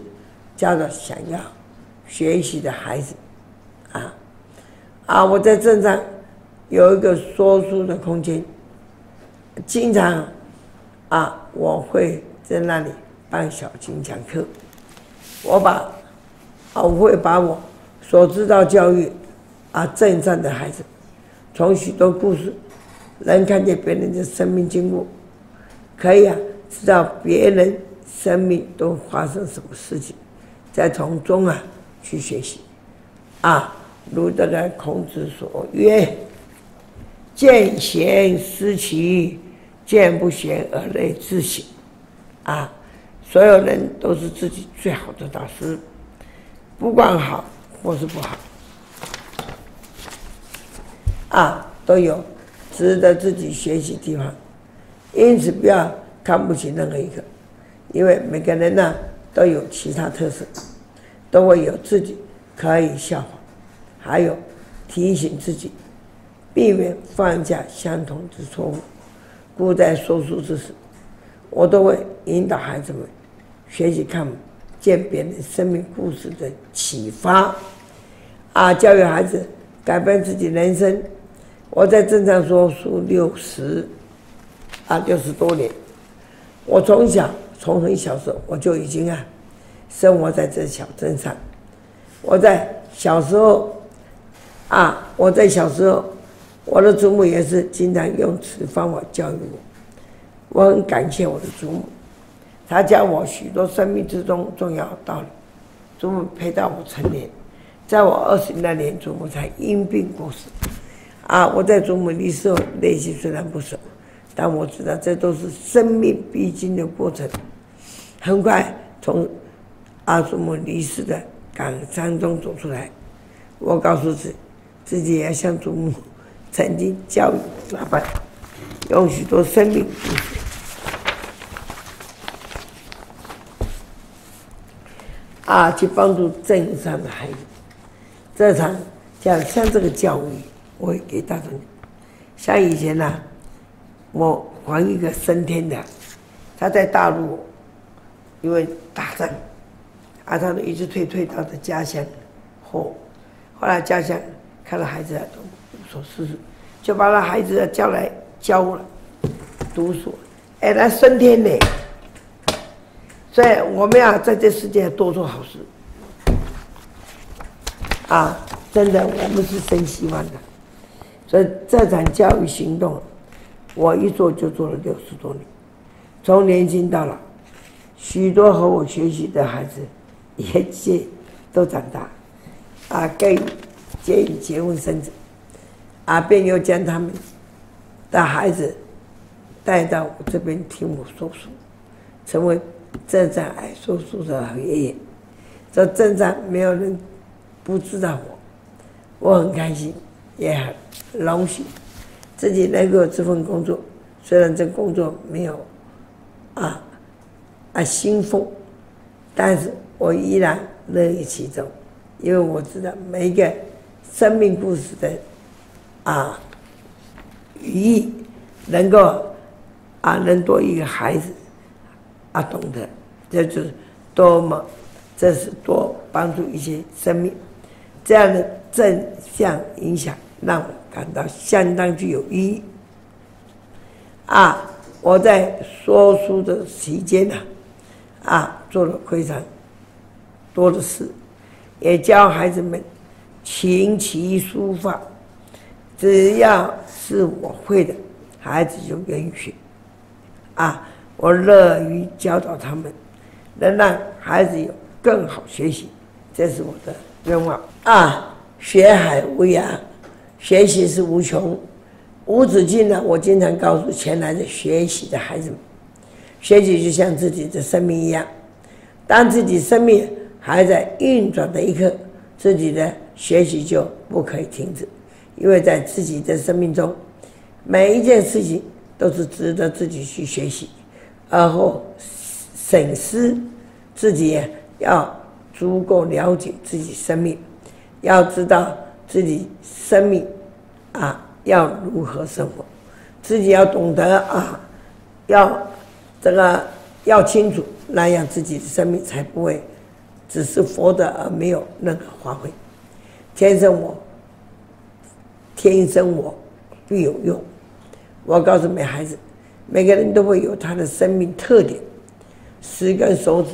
教导想要学习的孩子，啊，啊，我在镇上有一个说书的空间，经常啊，我会在那里办小型讲课，我把啊，我会把我。所知道教育啊，正善的孩子，从许多故事能看见别人的生命经过，可以啊知道别人生命都发生什么事情，再从中啊去学习啊，如这个孔子所曰：“见贤思齐，见不贤而内自省。”啊，所有人都是自己最好的导师，不管好。或是不好，啊，都有值得自己学习的地方，因此不要看不起任何一个，因为每个人呢都有其他特色，都会有自己可以效仿，还有提醒自己，避免犯下相同之错误。故在说书之时，我都会引导孩子们学习看鉴别人生命故事的启发，啊，教育孩子改变自己人生。我在镇上说书六十，啊，六十多年。我从小从很小时候我就已经啊，生活在这小镇上。我在小时候，啊，我在小时候，我的祖母也是经常用此方法教育我。我很感谢我的祖母。他教我许多生命之中重要的道理。祖母陪到我成年，在我二十那年，祖母才因病过世。啊，我在祖母离世后，内心虽然不舍，但我知道这都是生命必经的过程。很快从啊祖母离世的感伤中走出来，我告诉自己，自己也要像祖母曾经教育我那般，用许多生命故事。啊，去帮助镇上的孩子，这场像像这个教育，我会给大众。像以前呢、啊，我还一个升天的，他在大陆，因为打仗，啊，他们一直退退到的家乡，后，后来家乡看到孩子都无所事事，就把那孩子叫来教了，读书，哎，来升天呢。所以我们要在这世界多做好事，啊，真的，我们是真希望的。所以这场教育行动，我一做就做了六十多年，从年轻到老，许多和我学习的孩子也结都长大，啊，该结已结婚生子，啊，便又将他们的孩子带到我这边听我说书，成为。镇上爱说书的老爷爷，这镇上没有人不知道我，我很开心，也很荣幸自己能够有这份工作。虽然这工作没有啊啊兴奋，但是我依然乐于其中，因为我知道每一个生命故事的啊语义，能够啊能多一个孩子啊懂得，这就是多么，这是多帮助一些生命，这样的正向影响让我感到相当具有意义。啊，我在说书的期间呢、啊，啊，做了非常多的事，也教孩子们琴棋书画，只要是我会的，孩子就愿意学。啊，我乐于教导他们，能让孩子有更好学习，这是我的愿望。啊，学海无涯，学习是无穷。无止境呢，我经常告诉前来的学习的孩子们，学习就像自己的生命一样，当自己生命还在运转的一刻，自己的学习就不可以停止，因为在自己的生命中，每一件事情都是值得自己去学习，而后审视自己，要足够了解自己生命，要知道自己生命啊。要如何生活，自己要懂得啊，要这个要清楚，那样自己的生命才不会只是活着而没有任何发挥。天生我，天生我必有用。我告诉每孩子，每个人都会有他的生命特点，十根手指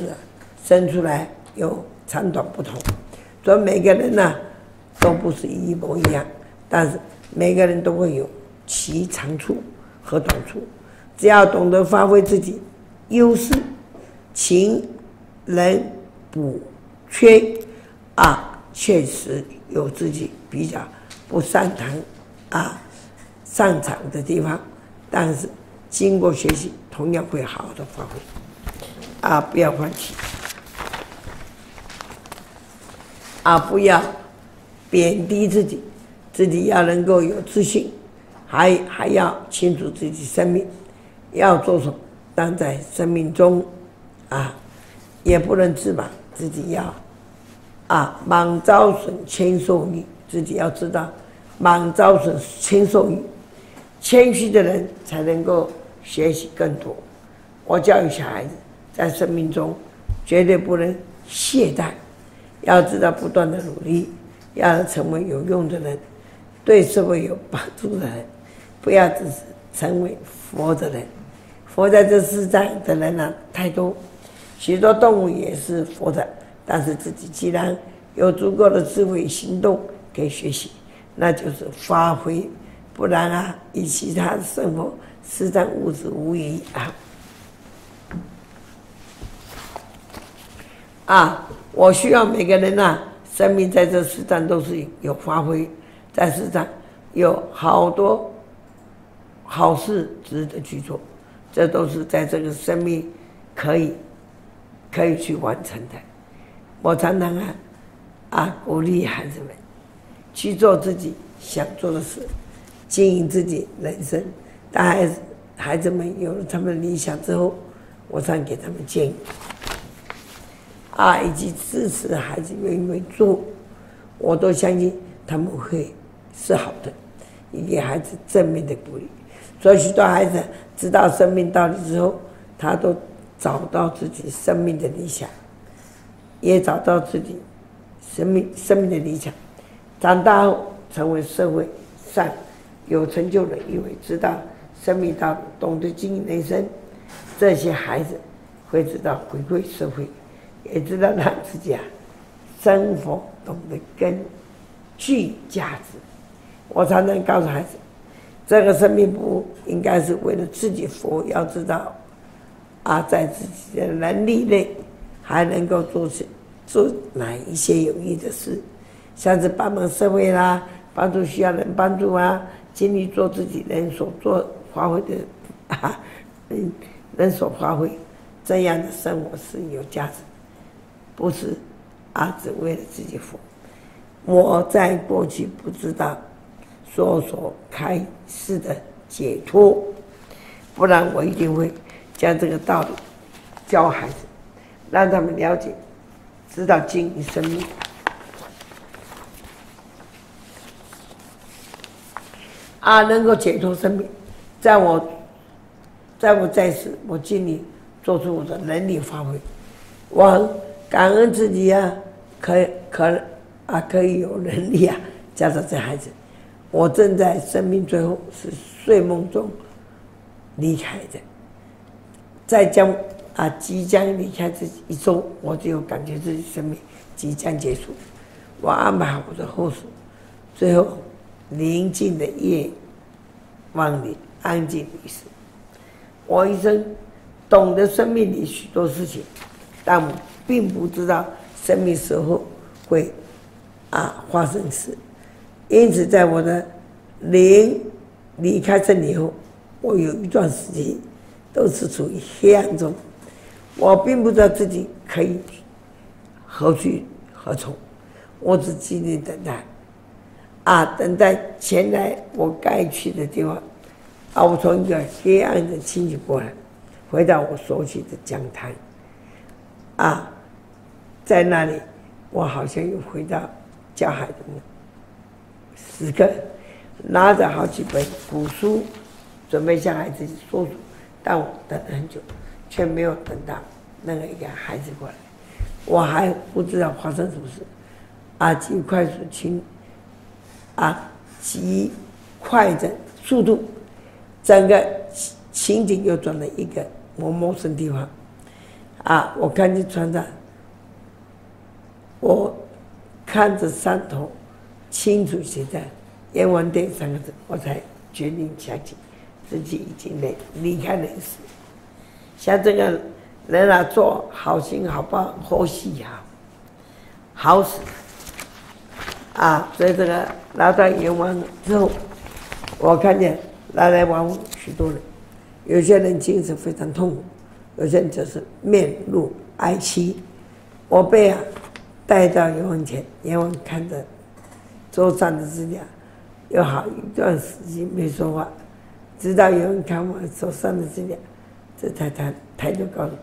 伸出来有长短不同，所以每个人呢、啊、都不是一模一样，但是。每个人都会有其长处和短处，只要懂得发挥自己优势，勤能补缺，啊，确实有自己比较不擅长啊擅长的地方，但是经过学习，同样会好好的发挥，啊，不要放弃，啊，不要贬低自己。自己要能够有自信，还还要清楚自己生命要做什么，但在生命中啊，也不能自满，自己要啊满招损，谦受益，自己要知道满招损，谦受益，谦虚的人才能够学习更多。我教育小孩子在生命中绝对不能懈怠，要知道不断的努力，要成为有用的人。对社会有帮助的人，不要只是成为活的人。活在这世上的人呢、啊、太多，许多动物也是活的，但是自己既然有足够的智慧行动可以学习，那就是发挥，不然啊，与其他的生活实在物质无疑啊！啊，我需要每个人啊，生命在这世上都是有发挥。在世上有好多好事值得去做，这都是在这个生命可以可以去完成的。我常常啊啊鼓励孩子们去做自己想做的事，经营自己人生。当孩子孩子们有了他们的理想之后，我常给他们建议啊，以及支持孩子愿意做，我都相信他们会。是好的，也给孩子正面的鼓励。所以许多孩子知道生命道理之后，他都找到自己生命的理想，也找到自己生命生命的理想。长大后成为社会上有成就的，因为知道生命道理，懂得经营人生，这些孩子会知道回馈社会，也知道让自己啊生活懂得更具价值。我常常告诉孩子，这个生命不应该是为了自己服务，要知道，啊，在自己的能力内还能够做些做哪一些有益的事，像是帮忙社会啦，帮助需要人帮助啊，尽力做自己人所做发挥的，啊，人人所发挥，这样的生活是有价值，不是啊只为了自己服务。我在过去不知道。所所开示的解脱，不然我一定会将这个道理教孩子，让他们了解，知道经营生命。啊，能够解脱生命，在我，在我在世，我尽力做出我的能力发挥，我感恩自己啊，可以可啊可以有能力啊，加上这孩子，我正在生命最后是睡梦中离开的，在将啊即将离开这一周，我就感觉自己生命即将结束，我安排好我的后事，最后。宁静的夜晚里，安静一世。我一生懂得生命里许多事情，但我并不知道生命时候会啊发生事。因此，在我的灵离开这里后，我有一段时间都是处于黑暗中，我并不知道自己可以何去何从，我只静静等待。啊，等待前来我该去的地方，啊，我从一个黑暗的清醒过来，回到我熟悉的讲台，啊，在那里，我好像又回到教海的时刻，拿着好几本古书，准备向孩子说书，但我等了很久，却没有等到那个一个孩子过来，我还不知道发生什么事，啊，尽快速清。啊，极快的速度，整个情景又转了一个我陌生地方。啊，我看见船长，我看着山头，清楚写在“阎王殿”三个字，我才决定想起自己已经离离开人世。像这个人啊，做好心好报，好戏好，好死。啊，所以这个拿到阎王之后，我看见来来往往许多人，有些人精神非常痛苦，有些人就是面露哀戚。我被啊带到阎王前，阎王看着桌上的资料，有好一段时间没说话，直到阎王看我手上的资料，这才抬抬头告诉我：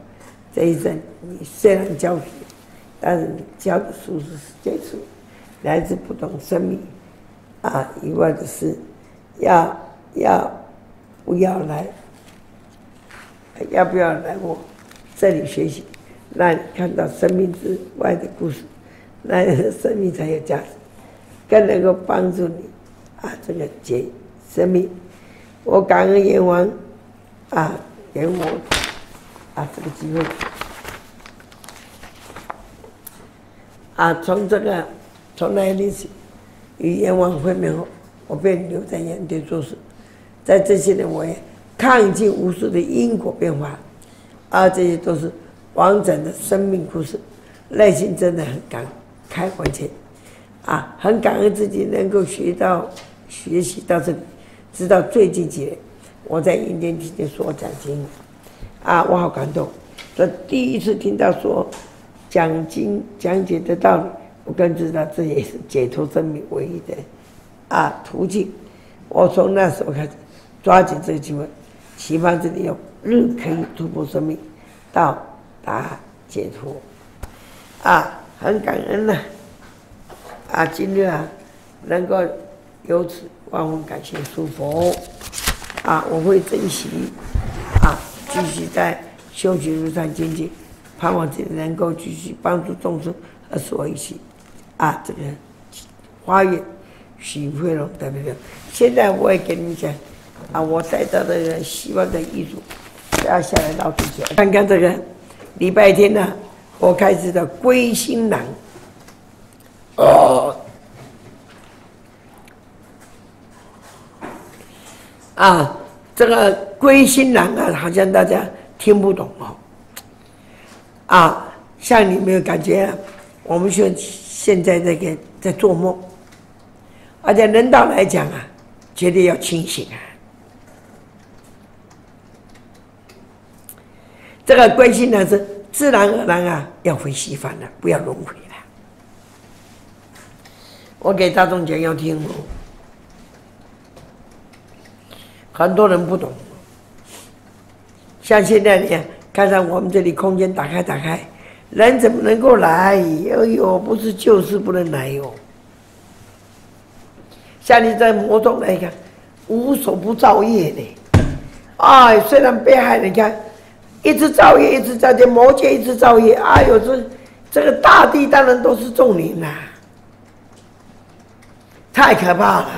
这一生你虽然教学，但是你教的书是世界书。来自不同生命啊以外的事，要要不要来？要不要来我这里学习？让你看到生命之外的故事，那生命才有价值，更能够帮助你啊这个解生命。我感恩阎王啊给我啊这个机会啊从这个。从那一次与阎王会面后，我便留在阎殿做事。在这些年，我也看尽无数的因果变化，啊，这些都是完整的生命故事。内心真的很感慨怀切，啊，很感恩自己能够学到、学习到这里。直到最近几年，我在阴间期间所讲经，啊，我好感动。这第一次听到说讲经讲解的道理。我更知道，这也是解脱生命唯一的啊途径。我从那时候开始，抓紧这个机会，期盼自己有日可以突破生命，到达解脱。啊，很感恩呐、啊！啊，今日啊，能够由此，万分感谢诸佛。啊，我会珍惜啊，继续在修行路上精进，盼望自己能够继续帮助众生和所一起。啊，这个花园许慧荣代表。现在我也跟你们讲，啊，我带到这个希望的艺术，要下来到处去看看这个。礼拜天呢、啊，我开始的归心郎。哦，啊，这个归心郎啊，好像大家听不懂哦。啊，像你没有感觉、啊？我们现现在在给在做梦，而且人道来讲啊，绝对要清醒啊。这个归心呢是自然而然啊，要回西方了，不要轮回了。我给大众讲要听哦，很多人不懂，像现在你看到我们这里空间打开打开，人怎么能够来？哎呦，不是就是不能来哟。像你在魔中来看，无所不造业呢。哎，虽然被害，你看，一直造业，一直造业，魔界一直造业。哎呦，这这个大地当然都是重林啦，太可怕了。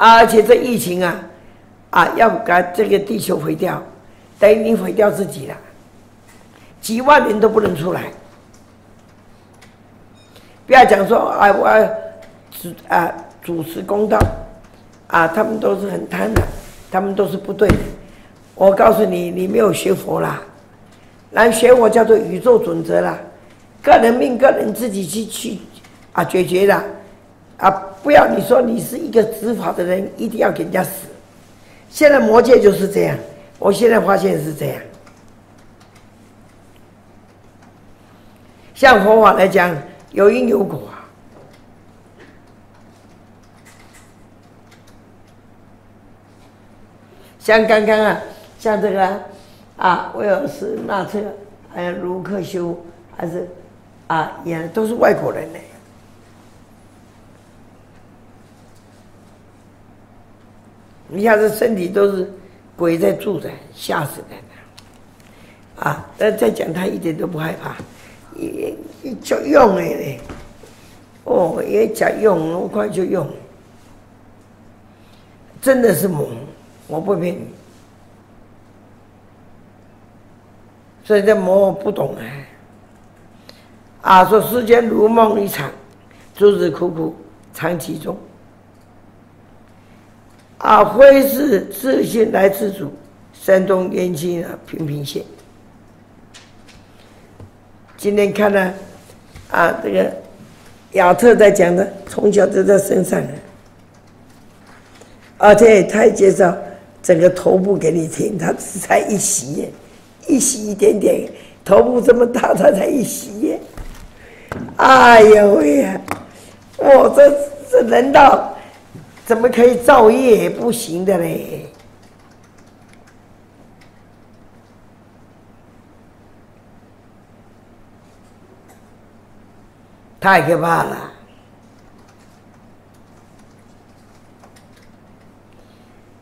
而且这疫情啊，啊，要把这个地球毁掉，等于你毁掉自己了，几万人都不能出来。不要讲说啊，我要主啊主持公道，啊，他们都是很贪婪，他们都是不对的。我告诉你，你没有学佛啦，来学我叫做宇宙准则啦，个人命个人自己去去啊解决啦。 啊！不要你说你是一个执法的人，一定要给人家死。现在魔界就是这样，我现在发现是这样。像佛法来讲，有因有果啊。像刚刚啊，像这个啊，啊威尔斯纳特，还有卢克修，还是啊，也都是外国人呢。 你看这身体都是鬼在住的，吓死人了！啊，但再讲他一点都不害怕，也也就用哎嘞，哦，也讲用，我快就用，真的是猛，我不骗你。所以这魔我不懂哎、啊，啊，说世间如梦一场，诸子苦苦尝其中。 啊，非是自性来自主，山东冤亲啊，频频现。今天看了 啊, 啊，这个亚特在讲的，从小就在身上，而且他也介绍整个头部给你听，他只才一席耶，一席一点点，头部这么大，他才一席耶。哎呦喂呀，我这这人道。 怎么可以造业？不行的嘞！太可怕了！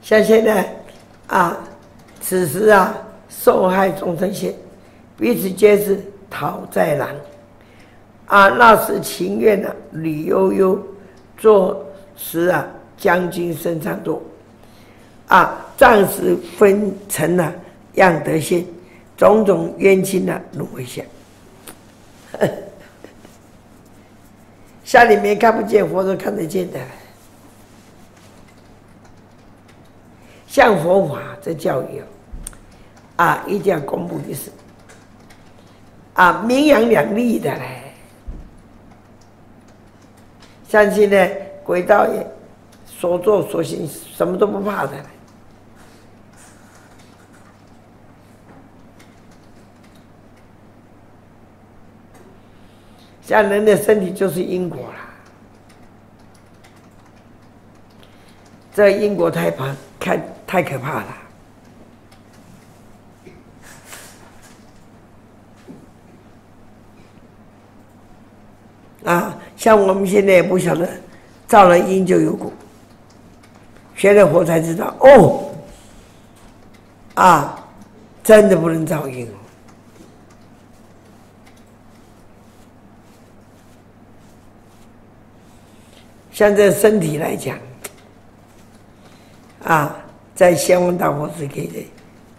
像现在啊，此时啊，受害众生现，彼此皆是讨债郎。啊，那时情愿啊，旅悠悠，坐时啊。 将军身上多，啊，暂时分成了样德现，种种冤亲啊，轮回现。山里面看不见，佛都看得见的。像佛法这教育啊，啊，一定要公布一次，啊，名扬两利的嘞。像现在轨道也。 所做所行，什么都不怕的。像人的身体就是因果啦，这因果太怕，太太可怕了。啊，像我们现在也不晓得，造了因就有果。 学了佛才知道哦，啊，真的不能造因。像这身体来讲，啊，在仙翁大佛寺给解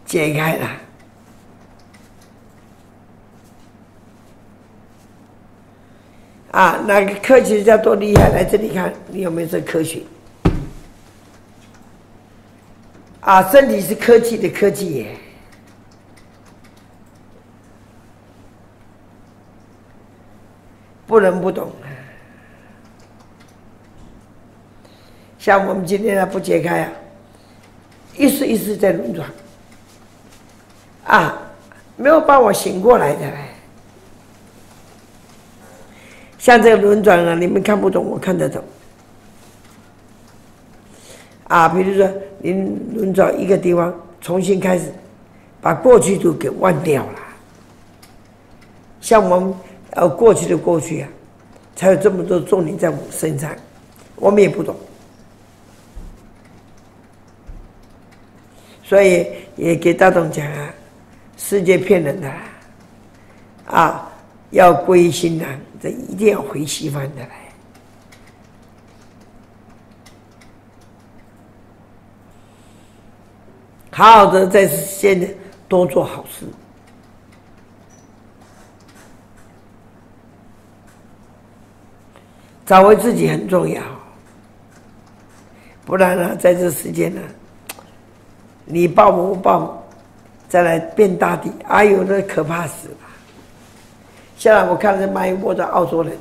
解开了，啊，哪个科学家多厉害？来这里看，你有没有这科学？ 啊，身体是科技的科技耶，不能不懂。像我们今天啊，不解开啊，一世一世在轮转，啊，没有把我醒过来的。像这个轮转啊，你们看不懂，我看得懂。啊，比如说您轮到一个地方重新开始，把过去都给忘掉了。像我们呃过去的过去啊，才有这么多重点在我们身上，我们也不懂，所以也给大众讲啊，世界骗人的啦，啊，要归心啊，这一定要回西方的来。 好好的在现在多做好事，找回自己很重要。不然呢、啊，在这世间呢、啊，你报不报，再来变大地，哎呦，那可怕死了。下来我看了卖窝的澳洲人，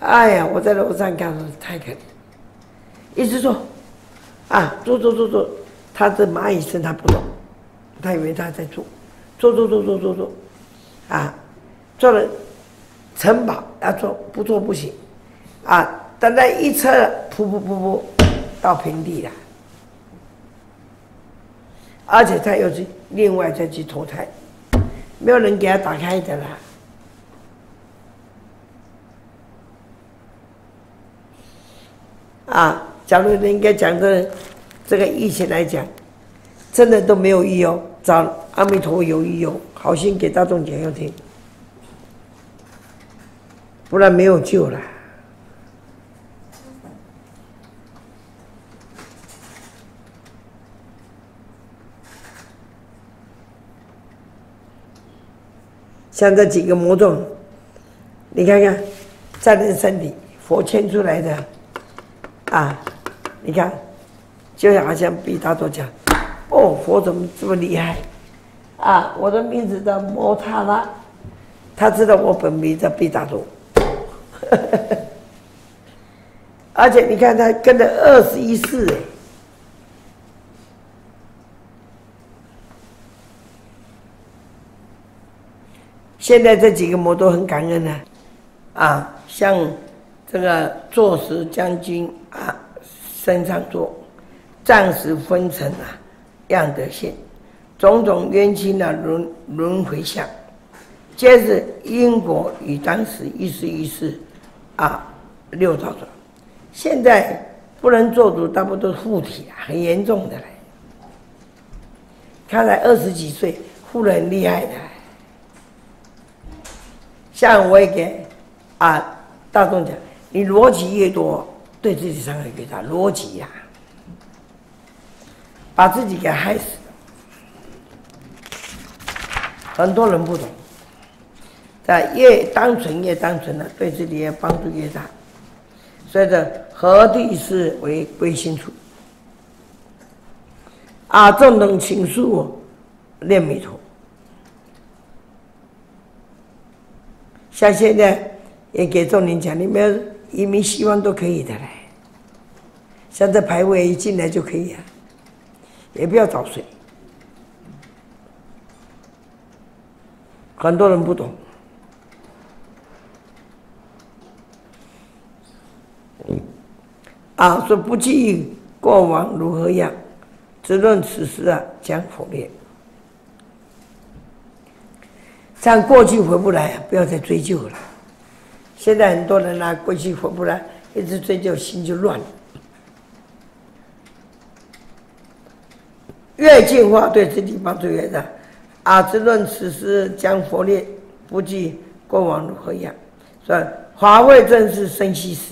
哎呀，我在楼上看，太可怜，一直做，啊，做做做做。 他这蚂蚁声他不懂，他以为他在做，做做做做做做，啊，做了城堡要做不做不行，啊，等待一车噗噗噗噗到平地了，而且他又去另外再去投胎，没有人给他打开的啦，啊，假如人家讲的。 这个疫情来讲，真的都没有意义哦。找阿弥陀佛有意义哦，好心给大众讲要听，不然没有救了。像这几个魔众，你看看，在人身体佛牵出来的啊，你看。 就好像比大众讲，哦，佛怎么这么厉害啊？我的名字叫摩塔拉，他知道我本名叫比大众，而且你看他跟了二十一世哎，现在这几个魔都很感恩呢、啊，啊，像这个坐石将军啊，身上坐。 暂时分成啊，样德性，种种冤亲啊轮轮回相，皆是因果与当时一时一世，啊六道转。现在不能做主，大部分都是附体啊，很严重的嘞。看来二十几岁附得很厉害的。像我也给啊大众讲，你逻辑越多，对自己伤害越大，逻辑呀、啊。 把自己给害死了，很多人不懂，在越单纯越单纯了，对自己的帮助越大。所以呢，何地是为归心处？啊，众人请恕念弥陀。像现在也给众人讲，你们移民希望都可以的嘞，像这牌位一进来就可以啊。 也不要找谁，很多人不懂。啊，说不计过往如何样，只论此时啊，将否灭。像过去回不来，不要再追究了。现在很多人啊，过去回不来，一直追究，心就乱了。 越进化对自己帮助越大，啊！只论此时将佛灭，不计过往如何样。所以华为正是生息时，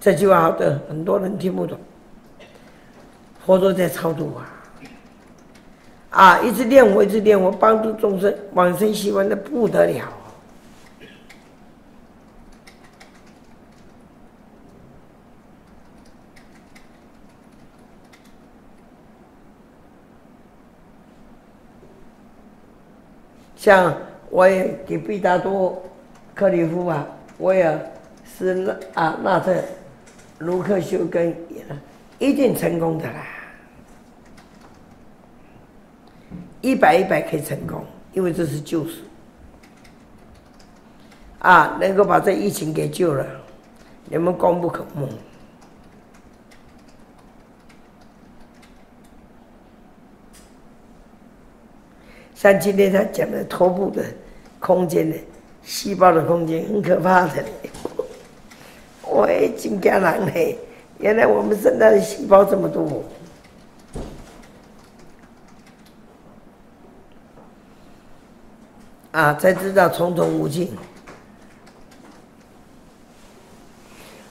这句话好的很多人听不懂。佛陀在超度啊，啊！一直念佛，一直念佛，帮助众生往生西方，那不得了。 像我也给毕达多、克里夫啊，我也是纳啊纳特、卢克修根，一定成功的啦，一百一百可以成功，因为这是救世啊，能够把这疫情给救了，人们功不可没。像今天他讲的头部的空间呢，细胞的空间很可怕的，我也真惊人嘞！原来我们身上的细胞这么多。 啊，才知道重重无尽。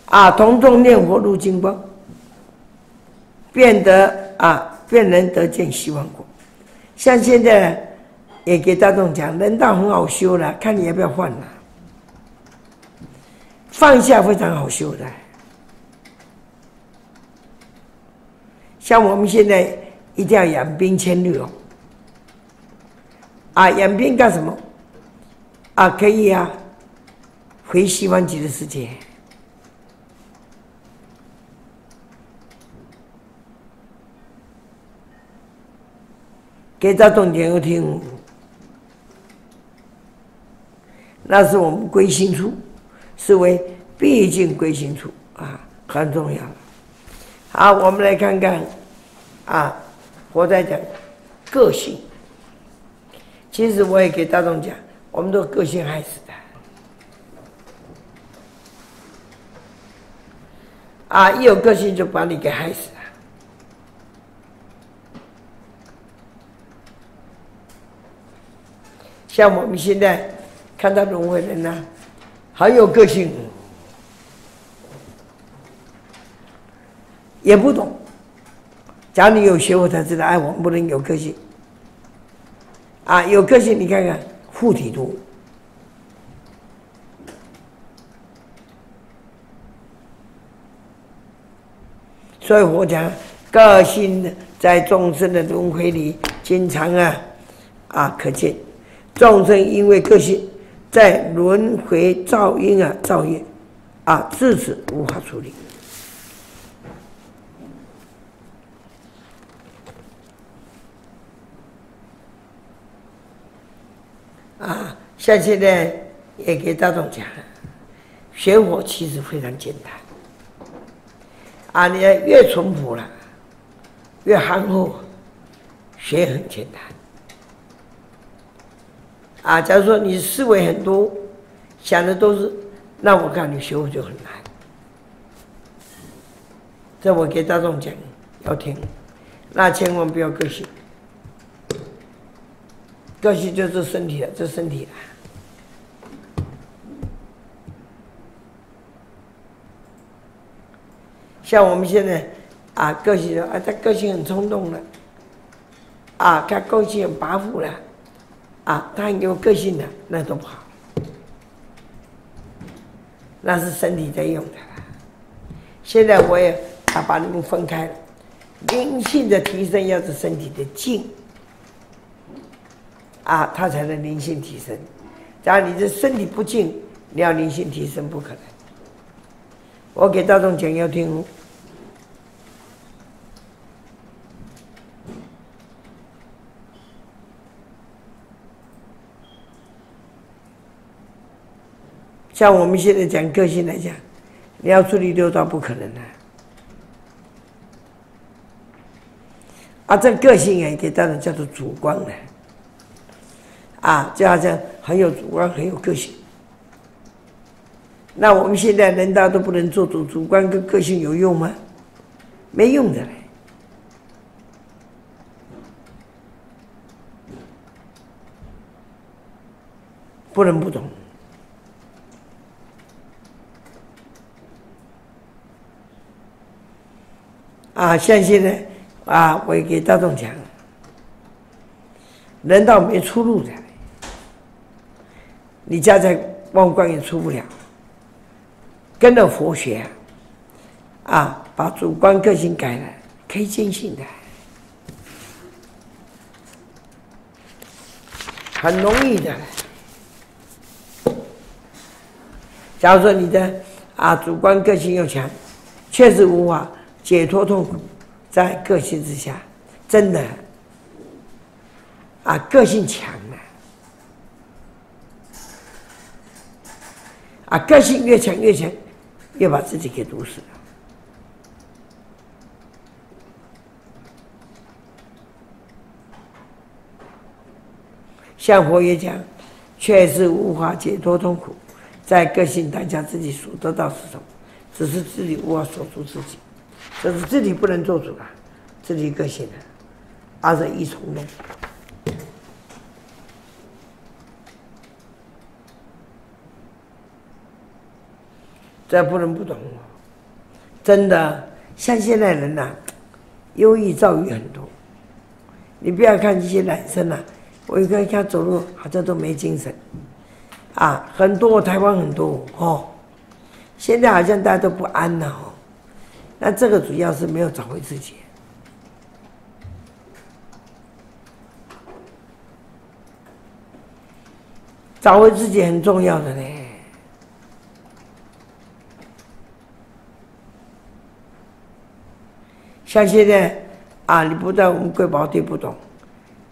啊，同众念佛入金光，变得啊，便能得见希望果。像现在也给大众讲，人道很好修了，看你要不要换了。放下非常好修的，像我们现在一定要养兵千日哦。啊，养兵干什么？ 啊，可以啊，回西方极乐世界。给到洞天又听，那是我们归心处，是为毕竟归心处啊，很重要。好，我们来看看啊，佛在讲个性。其实我也给大众讲。 我们都个性害死的啊！一有个性就把你给害死了。像我们现在看到轮回人呢，很有个性，也不懂。假如你有学佛才知道，哎，我们不能有个性啊！有个性，你看看。 护体多，所以我讲个性在众生的轮回里，经常啊啊可见，众生因为个性在轮回造因啊造业啊，自此无法处理。啊，像现在也给大众讲，学佛其实非常简单。啊，你越淳朴了，越憨厚，学很简单。啊，假如说你思维很多，想的都是，那我看你学佛就很难。这我给大众讲要听，那千万不要个性。 个性就是身体了，这身体了。像我们现在啊，个性啊，他个性很冲动了，啊，他个性很跋扈了，啊，他很有个性的，那都不好。那是身体在用的啦。现在我也啊把你们分开了，灵性的提升要是身体的静。 啊，他才能灵性提升。假如你这身体不净，你要灵性提升不可能。我给大众讲要听哦。像我们现在讲个性来讲，你要处理六道不可能的、啊。啊，这个性啊，给大家叫做主观的、啊。 啊，就好像很有主观，很有个性。那我们现在人大都不能做主，主观跟个性有用吗？没用的嘞。不能不懂。啊，像现在啊，我也给大众讲，人道没出路的。 你家在万贯也出不了，跟着佛学啊，啊，把主观个性改了，可以见性的，很容易的。假如说你的啊主观个性又强，确实无法解脱痛苦，在个性之下，真的啊个性强了。 啊，个性越强越强，又把自己给毒死了。像佛也讲，确实无法解脱痛苦，在个性当下自己所得到是什么，只是自己无法守住自己，这是自己不能做主啊，自己个性的、啊，二者一重论。 这不能不懂，真的，像现在人呐、啊，忧郁、躁郁很多。你不要看这些男生呐、啊，我一看他走路好像都没精神，啊，很多台湾很多哦。现在好像大家都不安了哦，那这个主要是没有找回自己。找回自己很重要的嘞。 像现在啊，你不但我们贵宝队不懂，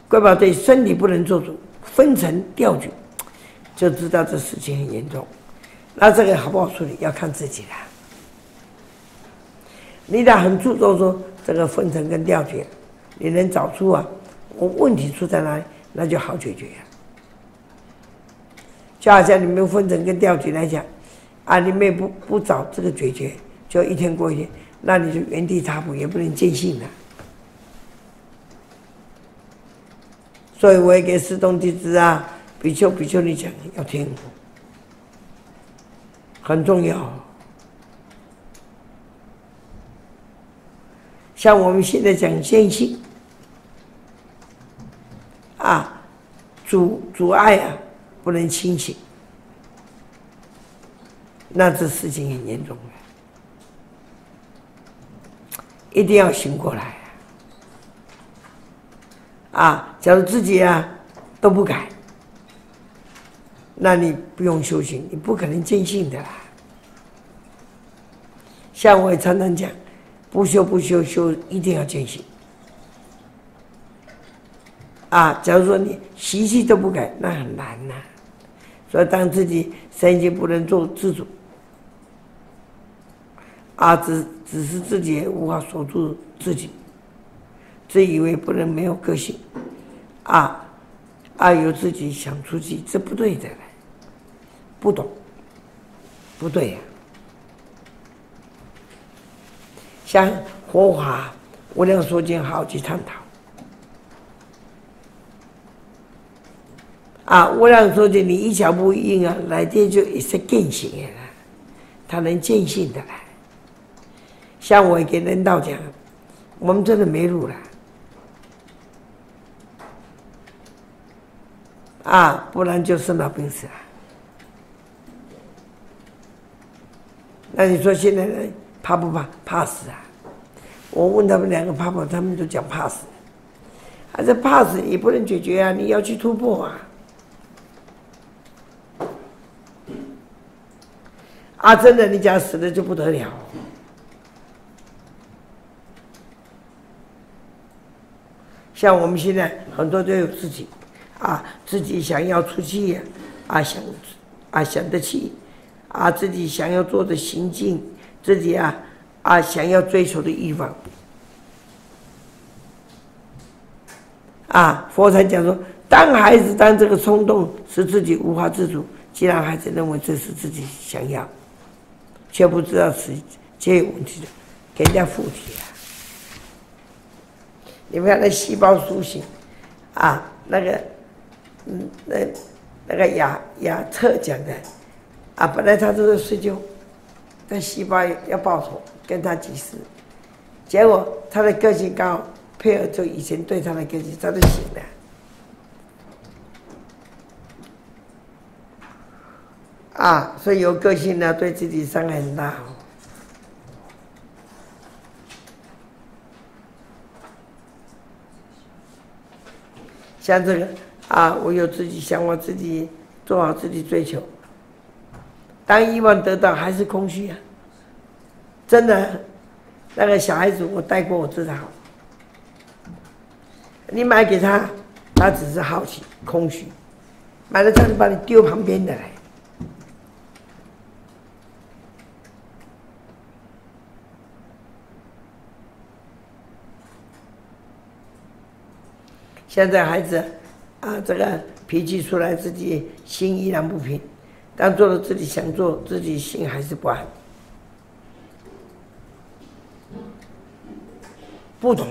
贵宝队身体不能做主，分层调举，就知道这事情很严重。那这个好不好处理，要看自己啦。你得很注重说这个分层跟调举，你能找出啊，我问题出在哪里，那就好解决、啊。就好像你们分层跟调举来讲，啊，你们也不不找这个解决，就一天过一天。 那你就原地踏步，也不能见性了。所以我也给师兄弟子啊、比丘、比丘尼讲，要听，很重要。像我们现在讲见性啊，阻阻碍啊，不能清醒，那这事情很严重了。 一定要醒过来啊！假如自己啊都不改，那你不用修行，你不可能见性的啦。像我也常常讲，不修不修修，一定要见性啊！假如说你习气都不改，那很难呐、啊。所以，当自己身心不能做自主。 啊，只只是自己也无法守住自己，自以为不能没有个性，啊，啊有自己想出去，这不对的，不懂，不对呀、啊。像佛法，无量寿经好去探讨。啊，无量寿经你一小步一印啊，来这就也是践行的了，他能践行的了。 像我给人道讲，我们真的没路了，啊，不然就生老病死了。那你说现在人怕不怕？怕死啊！我问他们两个怕不怕，他们都讲怕死。啊，这怕死也不能解决啊，你要去突破啊！啊，真的，你讲死了就不得了。 像我们现在很多都有自己，啊，自己想要出去呀、啊，啊想，啊想得起，啊自己想要做的行径，自己啊啊想要追求的欲望，啊佛才讲说，当孩子当这个冲动使自己无法自主，既然孩子认为这是自己想要，却不知道是这有问题的，给人家附体啊。 你们看那细胞苏醒，啊，那个，嗯，那那个雅雅特讲的，啊，本来他都在睡觉，那细胞要报仇，跟他几次，结果他的个性刚好配合就以前对他的个性，他就醒了。啊，所以有个性呢，对自己伤害很大。 像这个啊，我有自己想，我自己做好自己追求。当欲望得到，还是空虚啊！真的，那个小孩子我带过，我知道。你买给他，他只是好奇、空虚，买了他就把你丢旁边的来。现在孩子啊，这个脾气出来，自己心依然不平，但做了自己想做，自己心还是不安，不懂。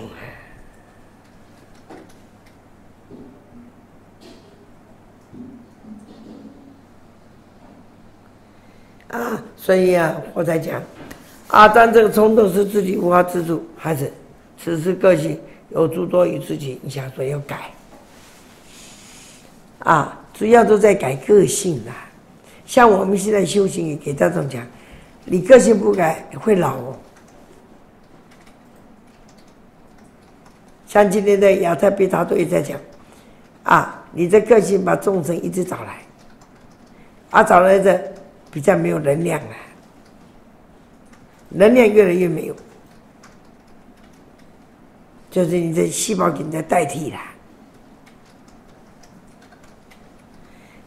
啊，所以啊，我在讲，阿占这个冲动是自己无法自主，孩子，此时个性有诸多与自己影响，所以要改。啊，主要都在改个性啦。像我们现在修行也给大众讲，你个性不改会老哦。像今天的亚特比塔都也在讲，啊，你这个性把众生一直找来，啊，找来的。 比较没有能量了、啊，能量越来越没有，就是你的细胞给你在代替了。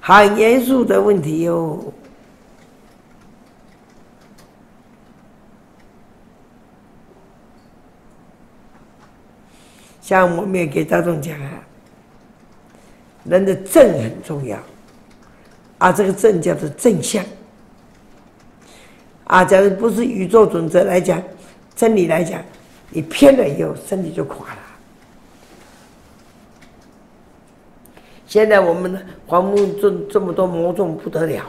很严肃的问题哟、哦。像我们也给大众讲啊，人的正很重要，啊，这个正叫做正向。 啊，假如不是宇宙准则来讲，真理来讲，你偏了以后，身体就垮了。现在我们黄木这这么多魔种不得了，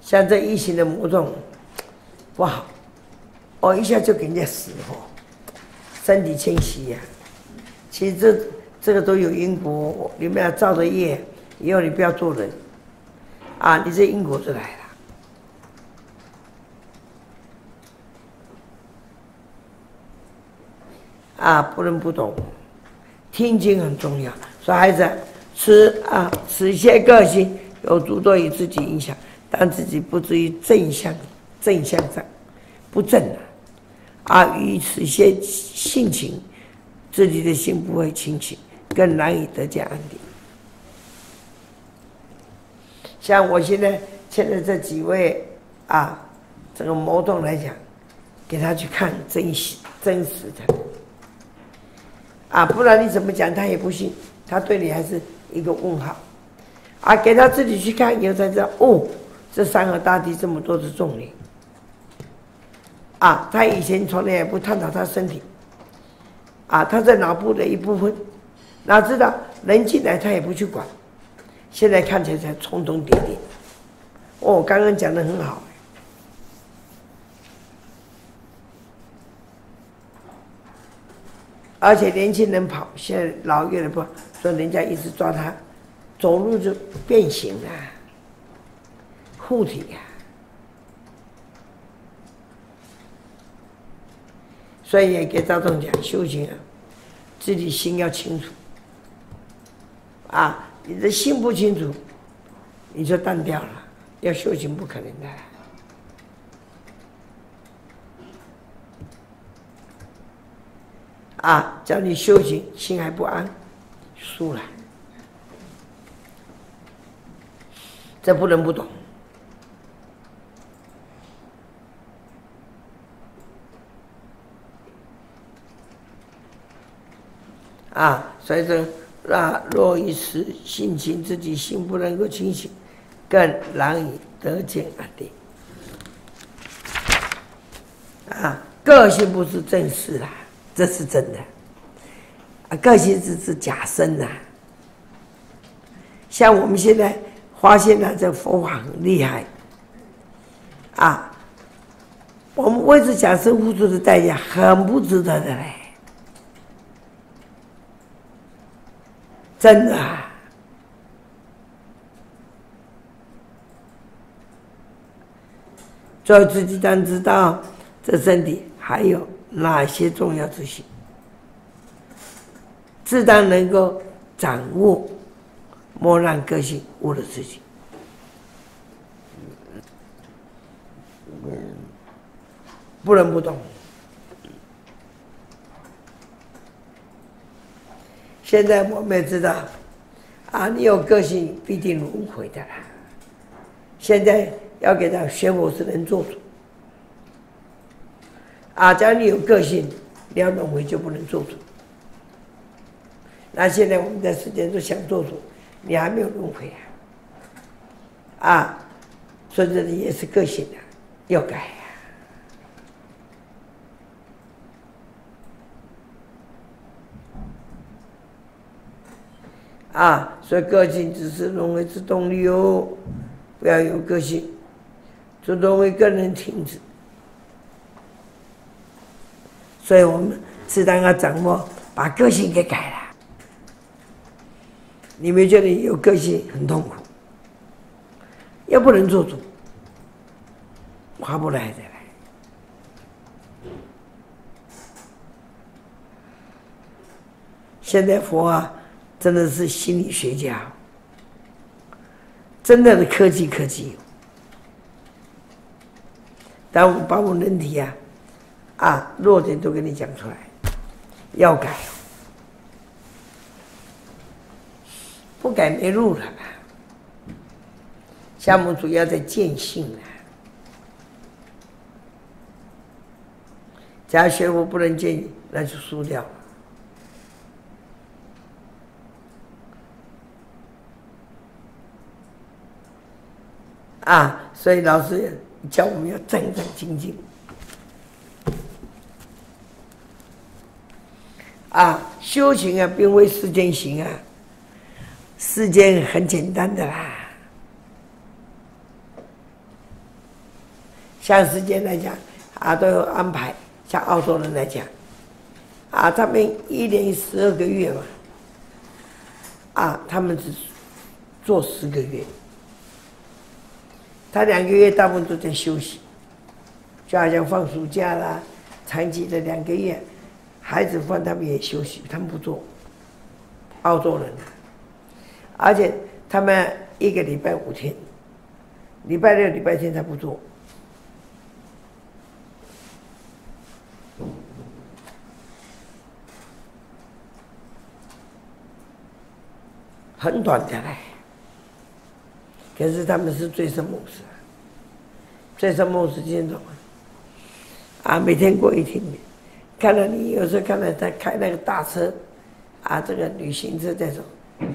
像这一型的魔种不好，哦，一下就给人家死哦，身体清晰呀、啊，其实这。 这个都有因果，你们要造的业，以后你不要做人，啊，你这因果就来了。啊，不能不懂，听经很重要。说孩子，此啊，此些个性有诸多与自己影响，但自己不至于正向正向上，不正啊，啊，与此些性情，自己的心不会清醒。 更难以得见安定。像我现在现在这几位啊，这个魔动来讲，给他去看真实真实的啊，不然你怎么讲他也不信，他对你还是一个问号啊。给他自己去看以后才知道，哦，这山河大地这么多的重力啊，他以前从来也不探讨他身体啊，他在脑部的一部分。 哪知道人进来他也不去管，现在看起来才冲动点点。哦，刚刚讲的很好。而且年轻人跑，现在老越来越不好，所以人家一直抓他，走路就变形了，护体啊。所以也给大众讲修行啊，自己心要清楚。 啊，你的心不清楚，你就淡掉了。要修行不可能的。啊，只要你修行，心还不安，输了。这不能不懂。啊，所以说。 那若一时性情自己心不能够清醒，更难以得见安定。啊，个性不是正事啦、啊，这是真的。啊，个性只是假身啦、啊。像我们现在发现了、啊、这佛法很厉害。啊，我们为此假身付出的代价很不值得的嘞。 真的、啊，做自己当知道这身体还有哪些重要之性，自然能够掌握，莫让个性误了自己。不能不懂。 现在我们也知道，啊，你有个性必定轮回的啦。现在要给他学佛是能做主，啊，只要你有个性，你要轮回就不能做主。那现在我们在世间都想做主，你还没有轮回啊！啊，所以这也是个性啊，要改啊。啊，所以个性只是轮回之动力哦，不要有个性，这轮回更能停止。 所以我们适当要掌握，把个性给改了。你们觉得有个性很痛苦，又不能做主，划不来再来。现在佛啊，真的是心理学家，真的是科技科技。但我把我们人体啊。 啊，弱点都给你讲出来，要改，不改没路了。夏目主要在见性了，假如学佛不能见，那就输掉了。啊，所以老师教我们要战战兢兢。 啊，修行啊，并非世间行啊，世间很简单的啦。像世间来讲啊，都有安排；像澳洲人来讲，啊，他们一年十二个月嘛，啊，他们只做十个月，他两个月大部分都在休息，就好像放暑假啦，长期的两个月。 孩子放他们也休息，他们不做。澳洲人，而且他们一个礼拜五天，礼拜六、礼拜天他不做。很短的嘞，可是他们是醉生梦死，醉生梦死这种啊，每天过一天。 看到你有时候看到他开那个大车，啊，这个旅行车在走，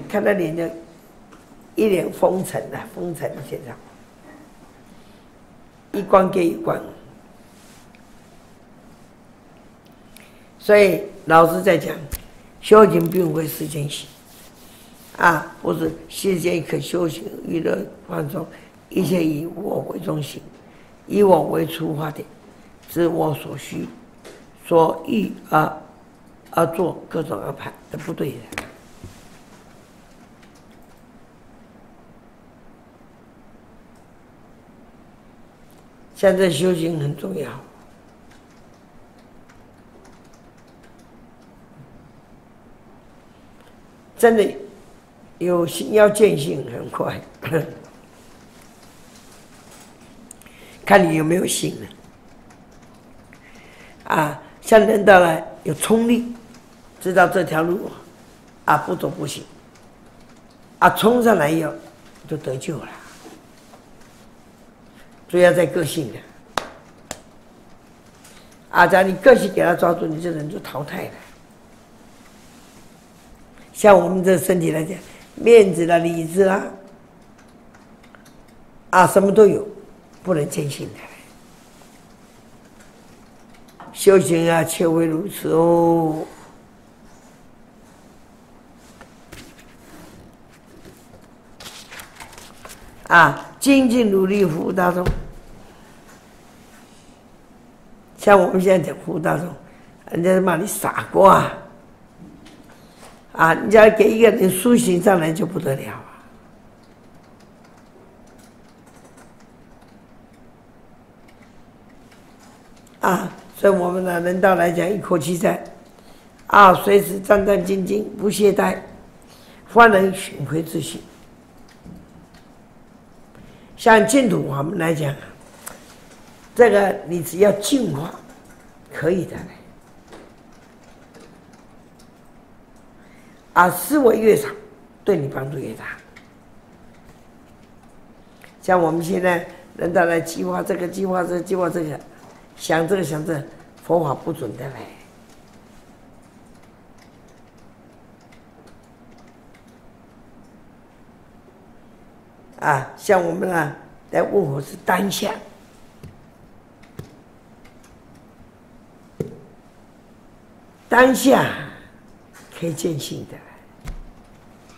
看到你的一脸风尘啊，风尘现象，一关接一关。所以老师在讲，修行并非世间行，啊，不是世间可修行娱乐放松，一切以我为中心，以我为出发点，知我所需。 所欲而而做各种安排，这不对的。现在修行很重要，真的有心要见性很快，看你有没有心了啊。 像人到了有冲力，知道这条路啊不走不行，啊冲上来以后就得救了。主要在个性的，啊，只要你个性给他抓住，你这人就淘汰了。像我们这身体来讲，面子啦、里子啦，啊什么都有，不能见性的。 修行啊，切为如此哦。啊，精进努力服务大众。像我们现在讲服务大众，人家骂你傻瓜，啊，人家给一个人苏醒上来就不得了。 啊，所以我们呢，人道来讲，一口气在，啊，随时战战兢兢，不懈怠，方能寻回自信。像净土我们来讲，这个你只要净化，可以的。啊，思维越少，对你帮助越大。像我们现在人道来计划这个，计划这个，计划这个。 想这个想这个，佛法不准的嘞。啊，像我们啊，来问我是单相。 当下可以见性的，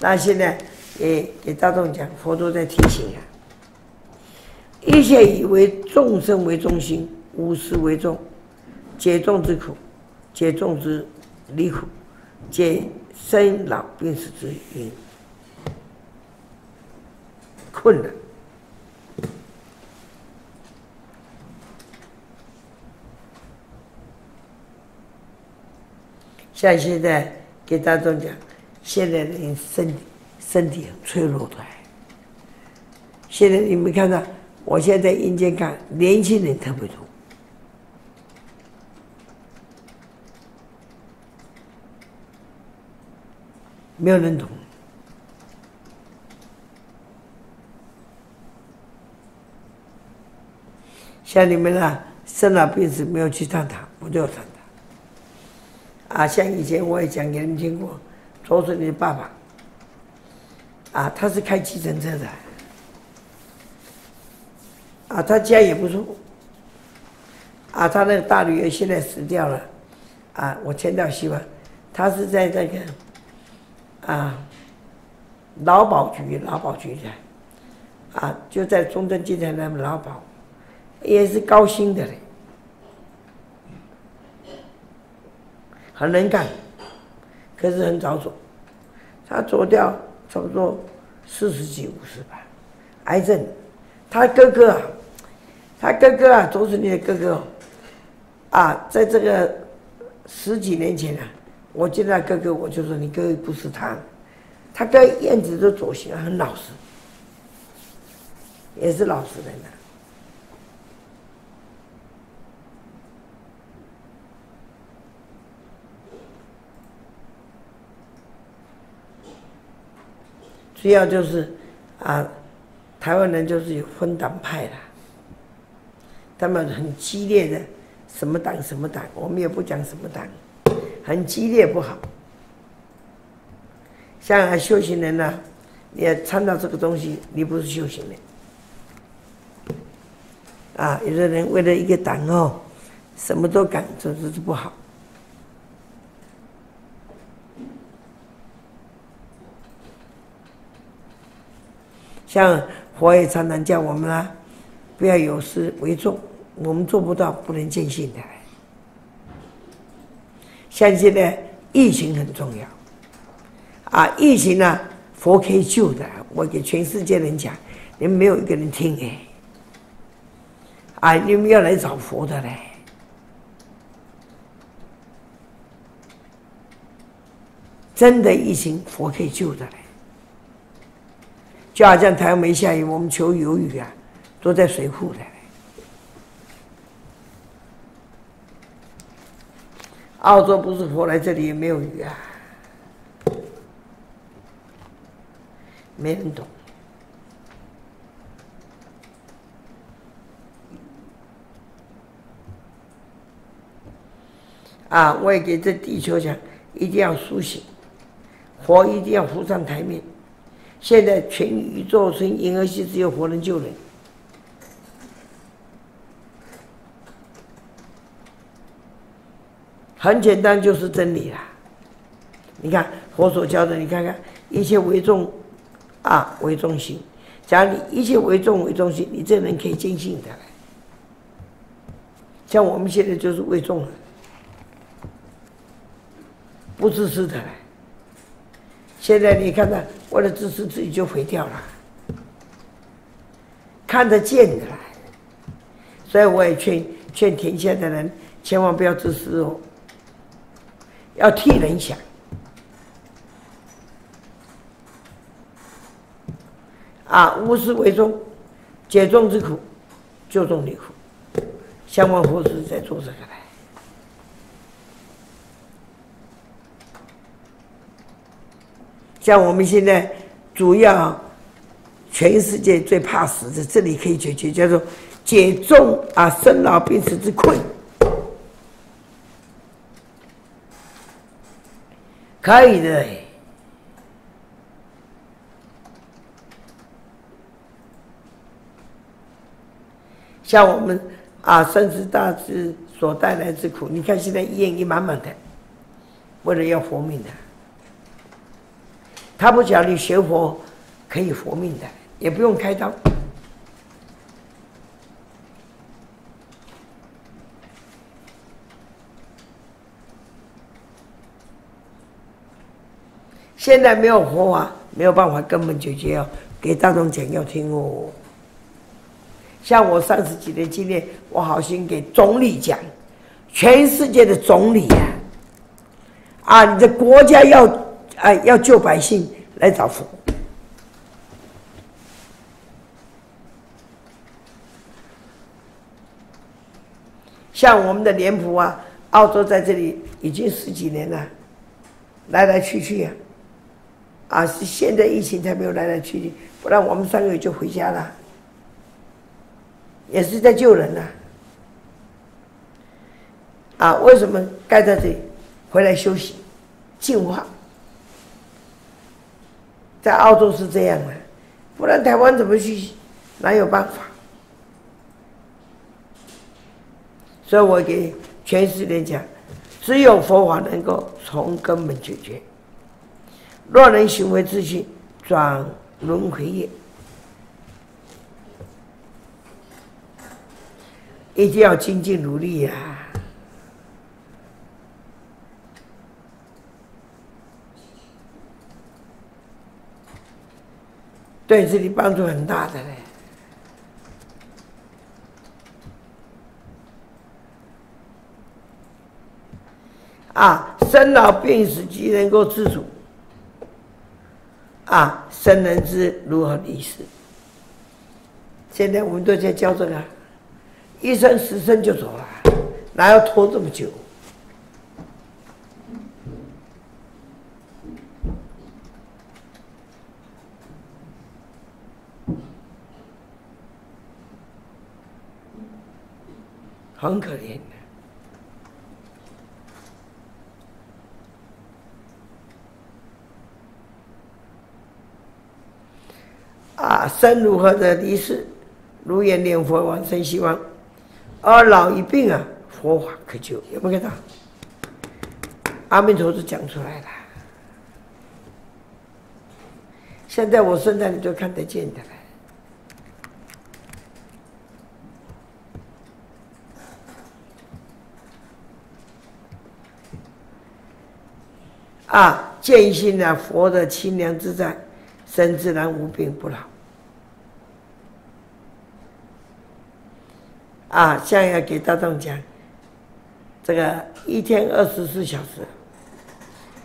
那现在也给大众讲，佛陀在提醒啊：一切以为众生为中心，无私为重，解众之苦，解众之离苦，解生老病死之因困难。 像现在给大众讲，现在人身身体很脆弱的。现在你们看到，我现在在阴间看，年轻人特别多。没有人懂。像你们啊，生老病死没有去探讨，我就要探讨。 啊，像以前我也讲给你们听过，左手你的爸爸，啊，他是开计程车的，啊，他家也不错，啊，他那个大女儿现在死掉了，啊，我迁到西湾，他是在那个，啊，劳保局劳保局的，啊，就在中正纪念那边劳保，也是高薪的嘞。 很能干，可是很早走。他走掉差不多四十几、五十吧，癌症。他哥哥啊，他哥哥啊，周子立的哥哥啊，在这个十几年前啊，我见到哥哥，我就说你哥哥不是他，他哥样子都走形，很老实，也是老实人啊。 主要就是，啊，台湾人就是有分党派啦，他们很激烈的，什么党什么党，我们也不讲什么党，很激烈不好。像修行人呢、啊，也参照这个东西，你不是修行人。啊，有的人为了一个党哦，什么都敢，这这是不好。 像佛也常常叫我们啊，不要有私为重，我们做不到，不能见性的。像现在疫情很重要，啊，疫情呢、啊，佛可以救的。我给全世界人讲，你们没有一个人听哎，啊，你们要来找佛的嘞。真的疫情，佛可以救的嘞。 就好像台湾没下雨，我们求有雨啊，都在水库的。澳洲不是佛来这里也没有雨啊，没人懂。啊，我也给这地球讲，一定要苏醒，佛一定要浮上台面。 现在全宇宙、全银河系只有佛能救人。很简单，就是真理啦。你看佛所教的，你看看一切为众啊，为中心。假如你一切为众为中心，你这人可以坚信的。像我们现在就是为众了，不自私的。 现在你看到，为了自私自己就毁掉了，看得见的啦。所以我也劝劝天下的人，千万不要自私哦，要替人想。啊，无私为众，解众之苦，救众离苦。相关佛师在做这个呢。 像我们现在主要，全世界最怕死的，这里可以解决，叫做解众啊生老病死之困，可以的。像我们啊生之大志所带来之苦，你看现在医院也满满的，为了要活命的。他不讲你学佛可以活命的，也不用开刀。 现在没有佛法，没有办法根本解决哦。给大众讲要听哦。像我三十几年经验，我好心给总理讲，全世界的总理啊，啊，你的国家要啊要救百姓，来找佛。像我们的脸谱啊，澳洲在这里已经十几年了，来来去去啊。 啊，是现在疫情才没有来来去去，不然我们三个月就回家了，也是在救人呐、啊。啊，为什么盖在这里？回来休息，净化。在澳洲是这样的、啊，不然台湾怎么去？哪有办法？所以我给全世界讲，只有佛法能够从根本解决。 若能行为自信，转轮回业，一定要精进努力呀、啊！对自己帮助很大的嘞。啊，生老病死即能够自主。 啊，生人知如何离世？现在我们都在教这个，一生十生就走了，哪要拖这么久？很可怜的。 啊，生如何的离世，如愿念佛往生西方，而老一病啊，佛法可救，有没有看到？阿弥陀佛讲出来了，现在我身上你都看得见的了。啊，见性啊，佛的清凉自在。 生自然无病不老，啊！现在要给大众讲，这个一天二十四小时，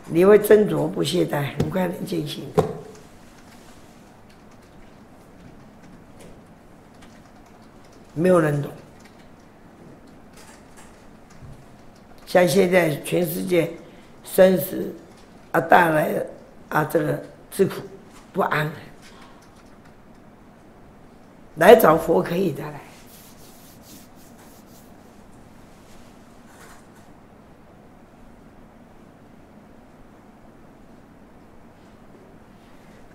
你会斟酌不懈怠，很快能见性的。没有人懂，像现在全世界生死啊带来啊这个之苦。 不安，来找佛可以的来。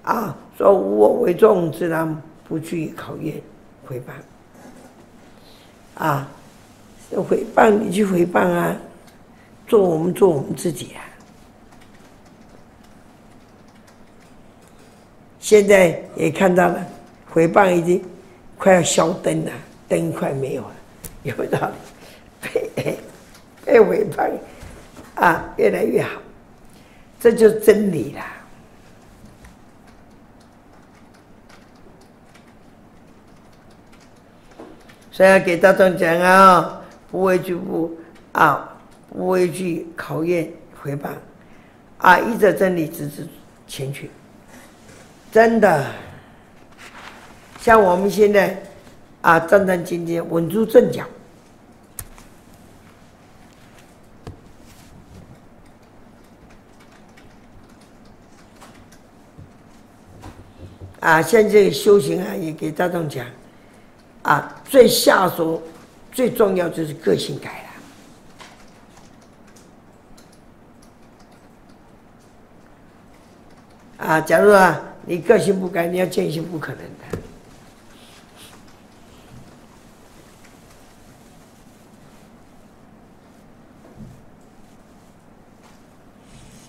啊，说无我为重，自然不惧考验、毁谤。啊，毁谤你去毁谤啊，做我们做我们自己啊。 现在也看到了，诽谤已经快要消灯了，灯快没有了，有没有道理？被被诽谤啊，越来越好，这就是真理啦。所以要给大众讲啊，不畏惧不啊，不畏惧考验诽谤啊，依着真理直直前去。 真的，像我们现在啊，战战兢兢，稳住阵脚。啊，现在修行啊，也给大众讲，啊，最下手最重要就是个性改了。啊，假如啊，你个性不改，你要见性不可能的。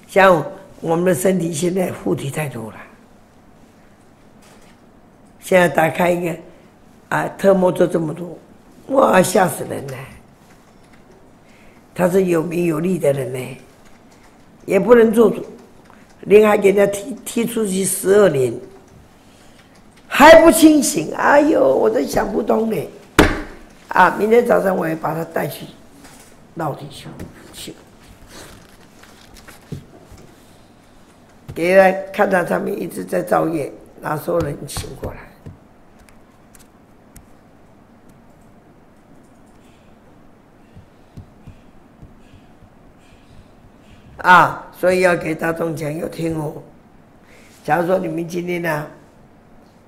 像我们的身体现在护体太多了，现在打开一个啊，特么做这么多，哇，吓死人了！他是有名有利的人呢，也不能做主。 连还给人家踢踢出去十二年，还不清醒，哎呦，我真想不通呢！啊，明天早上我也把他带去闹地球去，给人看到他们一直在造业，然后所有人醒过来。啊。 所以要给大众讲，要听哦。假如说你们今天呢、啊，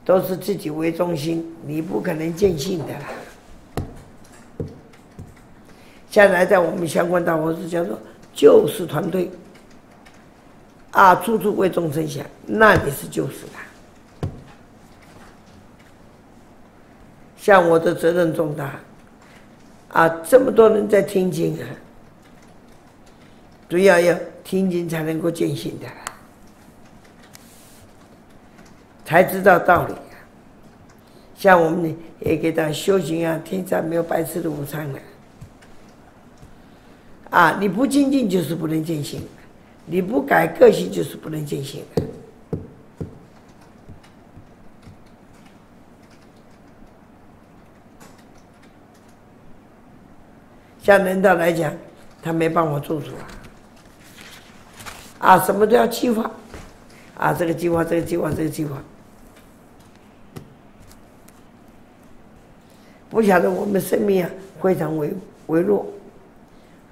都是自己为中心，你不可能见性的啦。下来在我们相关大佛寺叫做救世团队，啊，处处为众生想，那你是救世啦。像我的责任重大，啊，这么多人在听经啊，主要要。 听经才能够见性的，才知道道理、啊。像我们也给他修行啊，天上没有白吃的午餐了。啊，你不精进就是不能见性，你不改个性就是不能见性的。像人道来讲，他没办法做主啊。 啊，什么都要计划，啊，这个计划，这个计划，这个计划，不晓得我们生命啊非常微微弱，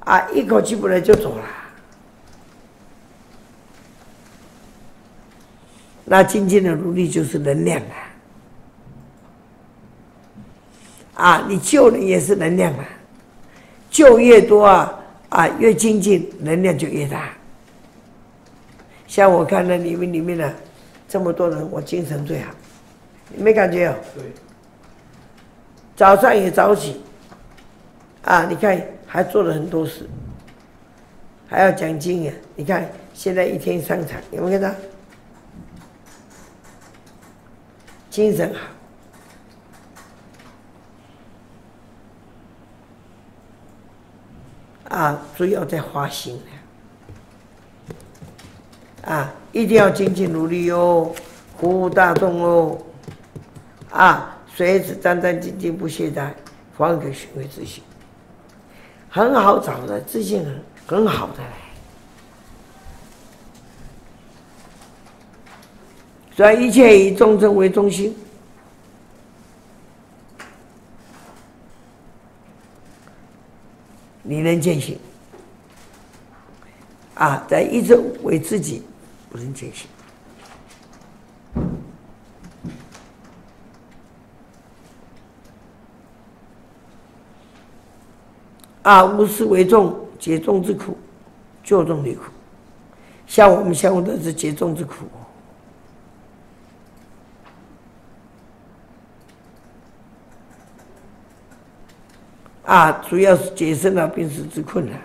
啊，一口气不来就走了。那精进的努力就是能量啊，啊，你救人也是能量啊，救越多啊啊越精进，能量就越大。 像我看到你们里面呢、啊，这么多人，我精神最好，你没感觉哦？对。早上也早起，啊，你看还做了很多事，还要讲经啊！你看现在一天三场，有没有看到？精神好。啊，主要在花心了。 啊，一定要精进努力哦，服务大众哦，啊，随时战战兢兢不懈怠，方可寻回自信。很好找的，自信很很好的。所以一切以众生为中心，你能见性。 啊，在一直为自己不能见性，啊，无私为众，解众之苦，救众之苦。像我们相互的是解众之苦。啊，主要是解生老病死之困难。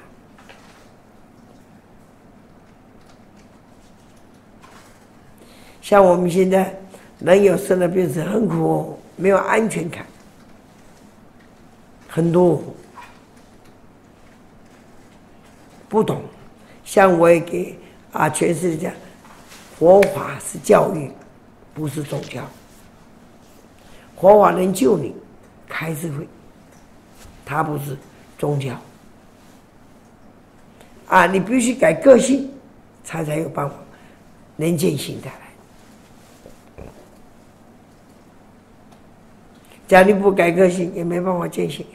像我们现在人有生了病死，很苦哦，没有安全感，很多不懂。像我也给啊，全世界佛法是教育，不是宗教。佛法能救你，开智慧，它不是宗教。啊，你必须改个性，才才有办法能见性的。 假如不改个性，也没办法见性。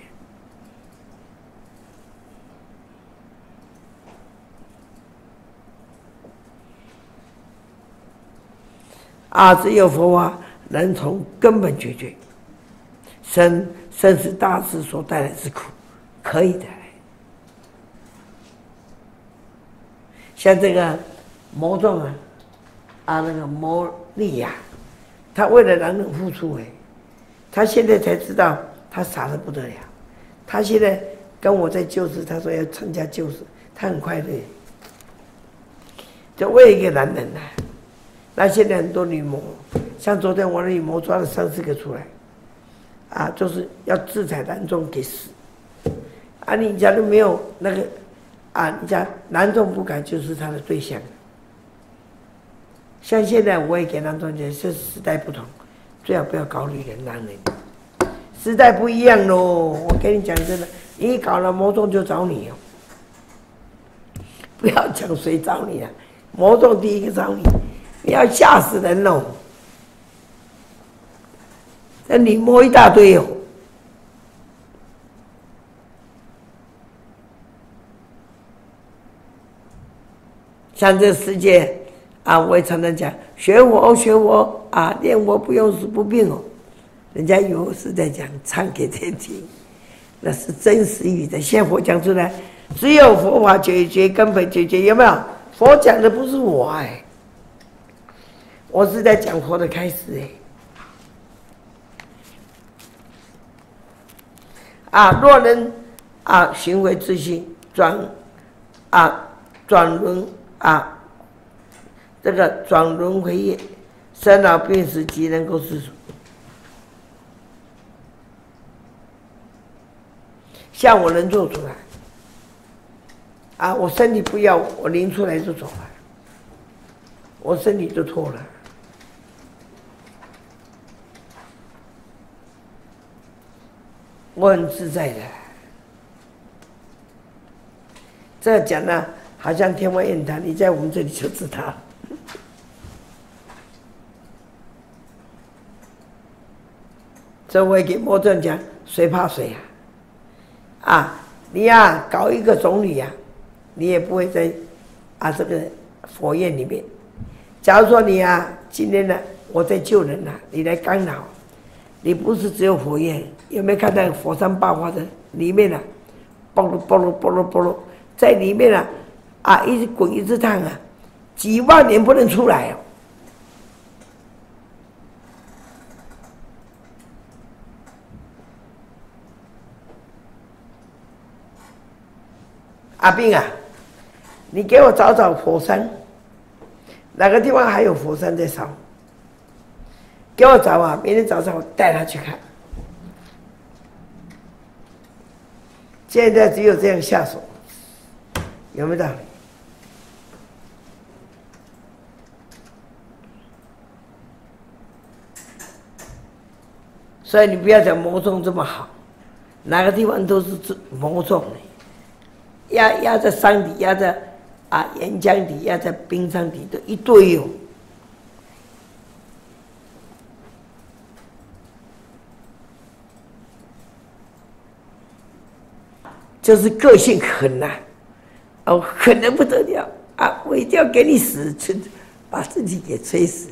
啊，只有佛法能从根本解决生生死大事所带来之苦，可以带来。像这个魔众啊，啊那个魔力呀、啊，他为了男人付出哎，他现在才知道他傻得不得了。他现在跟我在救世，他说要参加救世，他很快乐。就为一个男人呐、啊，那现在很多女魔，像昨天我的女魔抓了三四个出来。 啊，就是要制裁男众给死，啊，你假如没有那个，啊，你讲男众不敢就是他的对象。像现在我也给男众讲，这时代不同，最好不要搞女人、男人，时代不一样喽。我跟你讲真的，你一搞了魔众就找你哦，不要讲谁找你啊，魔众第一个找你，你要吓死人喽。 那你摸一大堆哦，像这世界啊，我也常常讲，学我学我啊，念我不用死不病哦。人家以为是在讲唱给天听，那是真实语的。现在佛讲出来，只有佛法解决根本解决，有没有？佛讲的不是我哎，我是在讲佛的开始哎。 啊，若能啊，行为自信转啊转轮啊，这个转轮回业，生老病死即能够自主。像我能做出来，啊，我身体不要，我拎出来就走了，我身体就脱了。 我很自在的，这讲呢，好像天方夜谭。你在我们这里就知道。这我也给魔众讲，谁怕谁呀、啊？啊，你呀、啊、搞一个总理呀、啊，你也不会在啊这个佛院里面。假如说你呀、啊，今天呢，我在救人呐、啊，你来干扰。 你不是只有火焰，有没有看到火山爆发的里面啊？爆噜爆噜爆噜爆噜，在里面啊，啊，一直滚一直烫啊，几万年不能出来哦。阿兵啊，你给我找找火山，哪个地方还有火山在烧？ 给我找啊！明天早上我带他去看。现在只有这样下手，有没有道理？所以你不要讲魔众这么好，哪个地方都是魔众的，压压在山底，压在啊岩浆底，压在冰山底的一堆哟、哦。 就是个性狠呐、啊，哦，狠得不得了啊！我一定要给你死，把自己给吹死。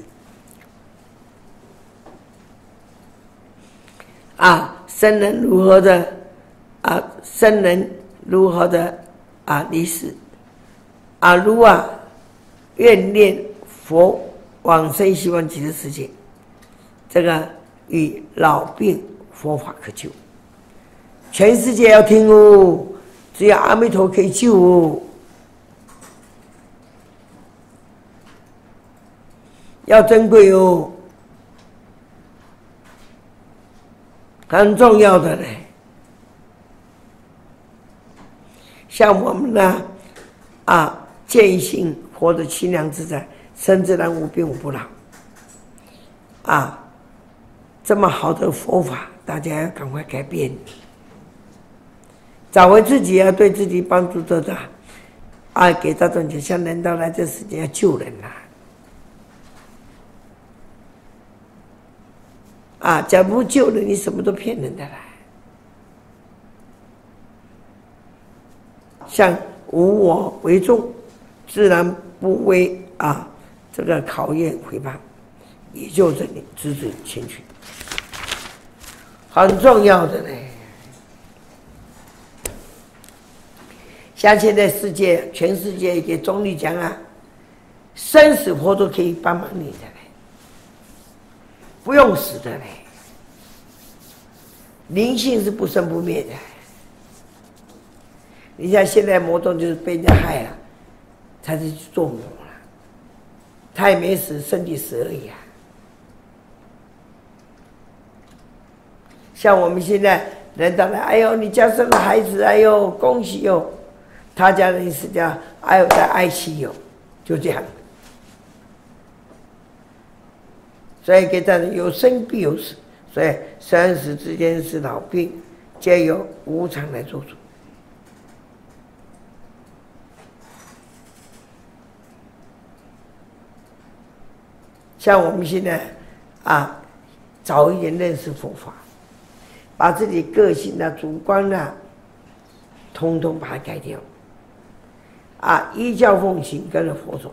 啊，生人如何的啊，生人如何的啊离世，啊如啊愿念佛往生希望极乐世界，这个与老病佛法可救。 全世界要听哦，只有阿弥陀可以救哦。要珍贵哦，很重要的嘞。像我们呢，啊，见性活得清凉自在，身自然无病无不老。啊，这么好的佛法，大家要赶快改变。 找回自己啊，对自己帮助多大？啊，给大众讲，像人到来这世界要救人呐、啊！啊，假如救人，你什么都骗人的啦。像无我为重，自然不为啊这个考验回报，也就这里直指前去。很重要的呢。像现在世界，全世界给中立讲啊，生死佛都可以帮忙你的嘞，不用死的嘞，灵性是不生不灭的。你像现在魔宗就是被人家害了，才是去做魔了，他也没死，身体死而已啊。 像我们现在人到了，哎呦，你家生了孩子，哎呦，恭喜哟、哦！他家人是叫哎呦在爱惜哟，就这样。所以给大家有生必有死，所以生死之间是老病，皆由无常来做主。像我们现在啊，早一点认识佛法。 把自己个性啊、主观啊，通通把它改掉，啊，依教奉行，跟着佛走，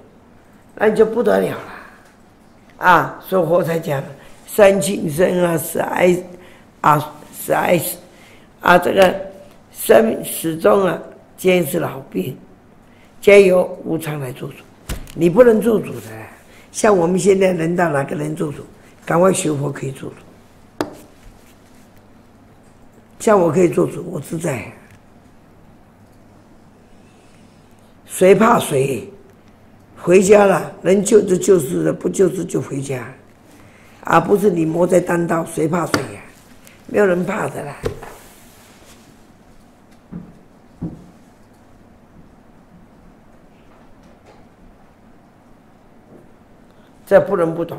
那你就不得了了，啊，所以佛才讲三庆生啊、死哀啊、死哀死啊，这个生始终啊，皆是老病，皆由无常来做主，你不能做主的。像我们现在人到哪个人做主？赶快学佛可以做主。 像我可以做主，我自在。谁怕谁？回家了，能救就救世了，不救世就回家，而、啊、不是你磨在单刀，谁怕谁呀、啊？没有人怕的啦。这不能不懂。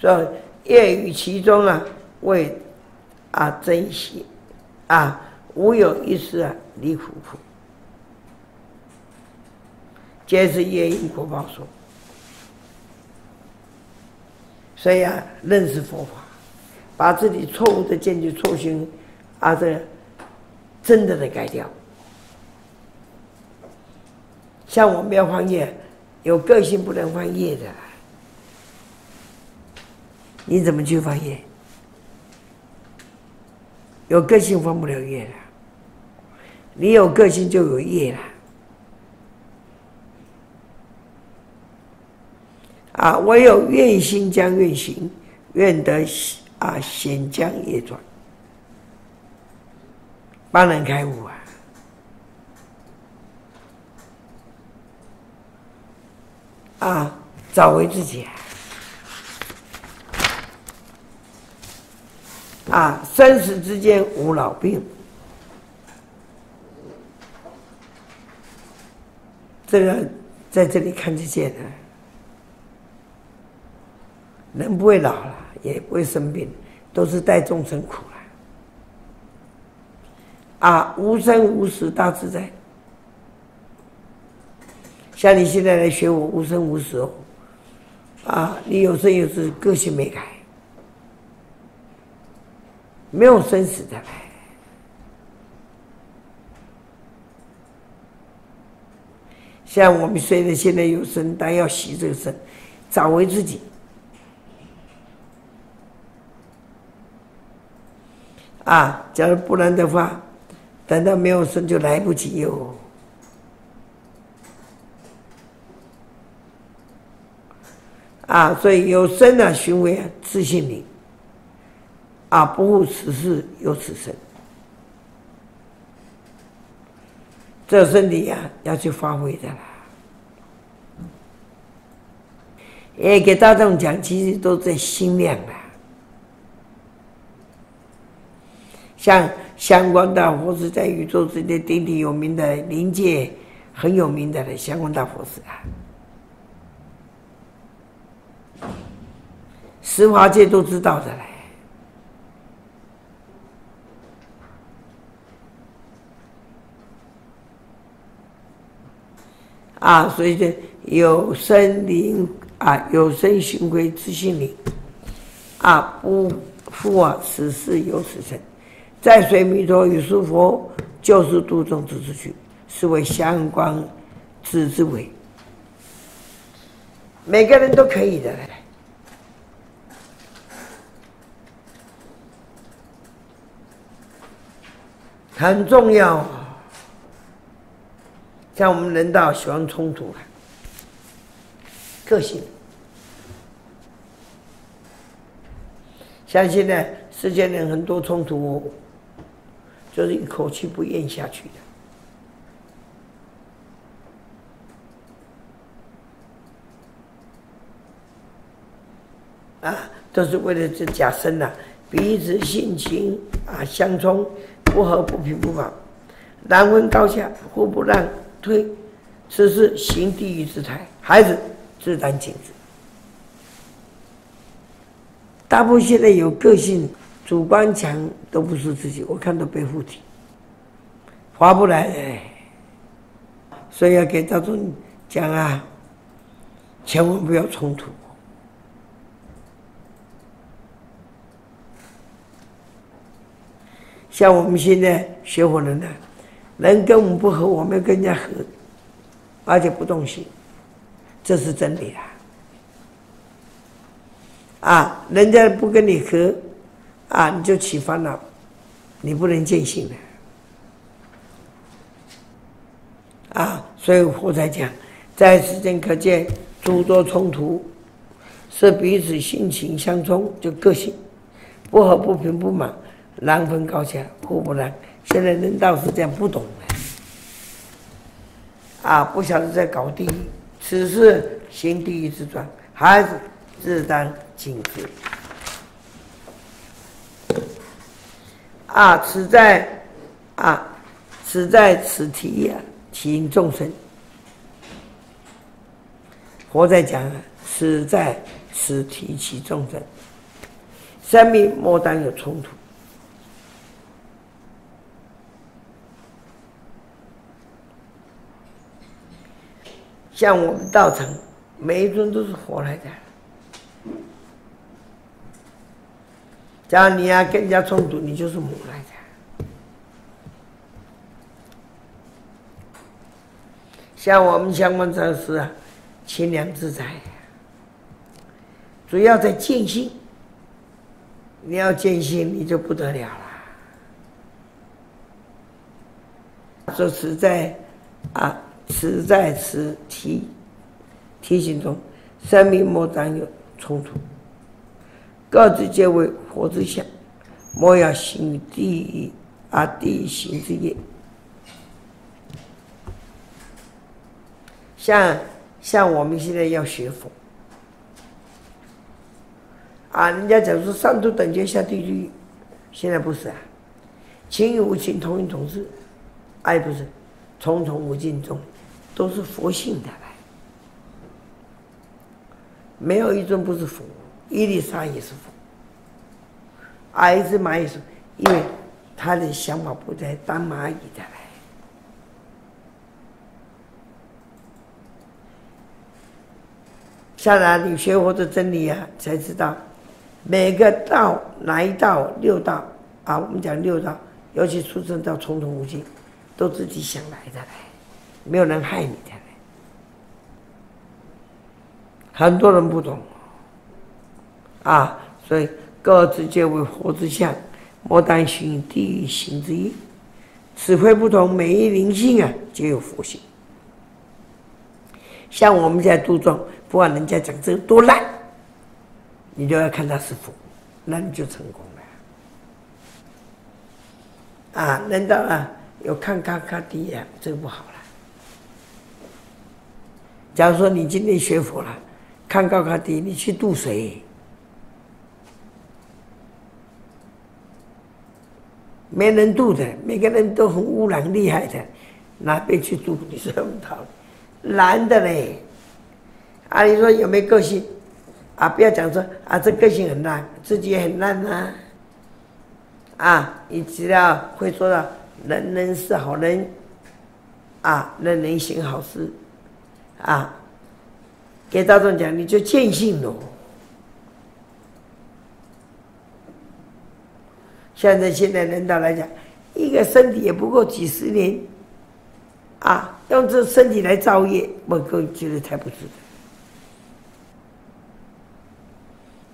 所以。 业于其中啊，为啊珍惜啊，无有一事啊离苦苦，皆是业因果报所。所以啊，认识佛法，把自己错误的见解、错行啊，这真的的改掉。像我们要换业，有个性不能换业的。 你怎么去放业？有个性放不了业了。你有个性就有业了。啊，唯有愿心将愿行，愿得啊显将业转，帮人开悟啊。啊，找回自己啊。 啊，生死之间无老病，这个在这里看得见啊。人不会老了，也不会生病，都是带众生苦了。啊，无生无死大自在。像你现在来学我无生无死哦，啊，你有生有死，个性没改。 没有生死的，像我们虽然现在有生，但要惜这个生，找回自己。啊，假如不然的话，等到没有生就来不及哟。啊，所以有生啊，寻为自性灵。 啊！不护此事，有此身。这身体啊，要去发挥的啦。也给大众讲，其实都在心量啦。像相关大佛是在宇宙之间鼎鼎有名的灵界，很有名的相关大佛是啊，十法界都知道的嘞。 啊，所以就有生灵啊，有生寻归自性灵，啊，不负啊，此事有此身，在水弥陀与诸佛救世度众之之趣，是为相关之之为。每个人都可以的，很重要。像我们人道喜欢冲突啊，个性。像现在世界人很多冲突，就是一口气不咽下去的。啊，都是为了这假身呐，彼此性情啊相冲，不和不平不法，难分高下，互不让退，此是行地狱之态。孩子自然禁止。大部分现在有个性、主观强都不是自己，我看到被附体，划不来，哎，所以要给大众讲啊，千万不要冲突。 像我们现在学佛人呢、啊，人跟我们不合，我们要跟人家合，而且不动心，这是真理啊！啊，人家不跟你合，啊，你就起烦恼，你不能见性的啊！所以我才讲，在世间可见诸多冲突，是彼此性情相冲，就个性不合、不平、不满。 难分高下，互不让。现在人道是这样，不懂的，啊，不晓得在搞地狱。此事行地狱之状，孩子自当警戒。啊，此在啊，此在此题啊，起因众生。佛在讲啊，此在此题起众生，生命莫当有冲突。 像我们道场，每一尊都是佛来的。假如你要跟人家冲突，你就是魔来的。像我们相关禅师啊，清凉自在，主要在见性。你要见性，你就不得了了。说实在，啊。 此在此提提醒中，生命莫当有冲突，各自皆为佛之相，莫要行地狱啊地狱行之业。像像我们现在要学佛啊，人家讲说上途等觉下地狱，现在不是啊，情与无情同一同事，爱不是重重无尽中。 都是佛性的，没有一尊不是佛，伊丽莎也是佛，啊，一只蚂蚁是，因为他的想法不在当蚂蚁的来。下来你学佛的真理啊，才知道每个道哪一道六道啊，我们讲六道，尤其出生到重重无尽，都自己想来的来。 没有人害你的，很多人不懂啊，所以各自皆为佛之相，莫当行地狱行之业。此非不同，每一灵性啊，皆有佛性。像我们在度众，不管人家讲这个多烂，你就要看他是佛，那你就成功了。啊，难道啊有看卡卡地啊，这个不好了。 假如说你今天学佛了，看高卡迪，你去渡水，没人渡的，每个人都很污染厉害的，哪边去渡？你说不道理，难的嘞。啊，你说有没有个性？啊，不要讲说啊，这个性很烂，自己也很烂呐、啊。啊，你只要会做到人人是好人，啊，人人行好事。 啊，给大众讲，你就见性了。现在现在人道来讲，一个身体也不过几十年，啊，用这身体来造业，我个人觉得太不值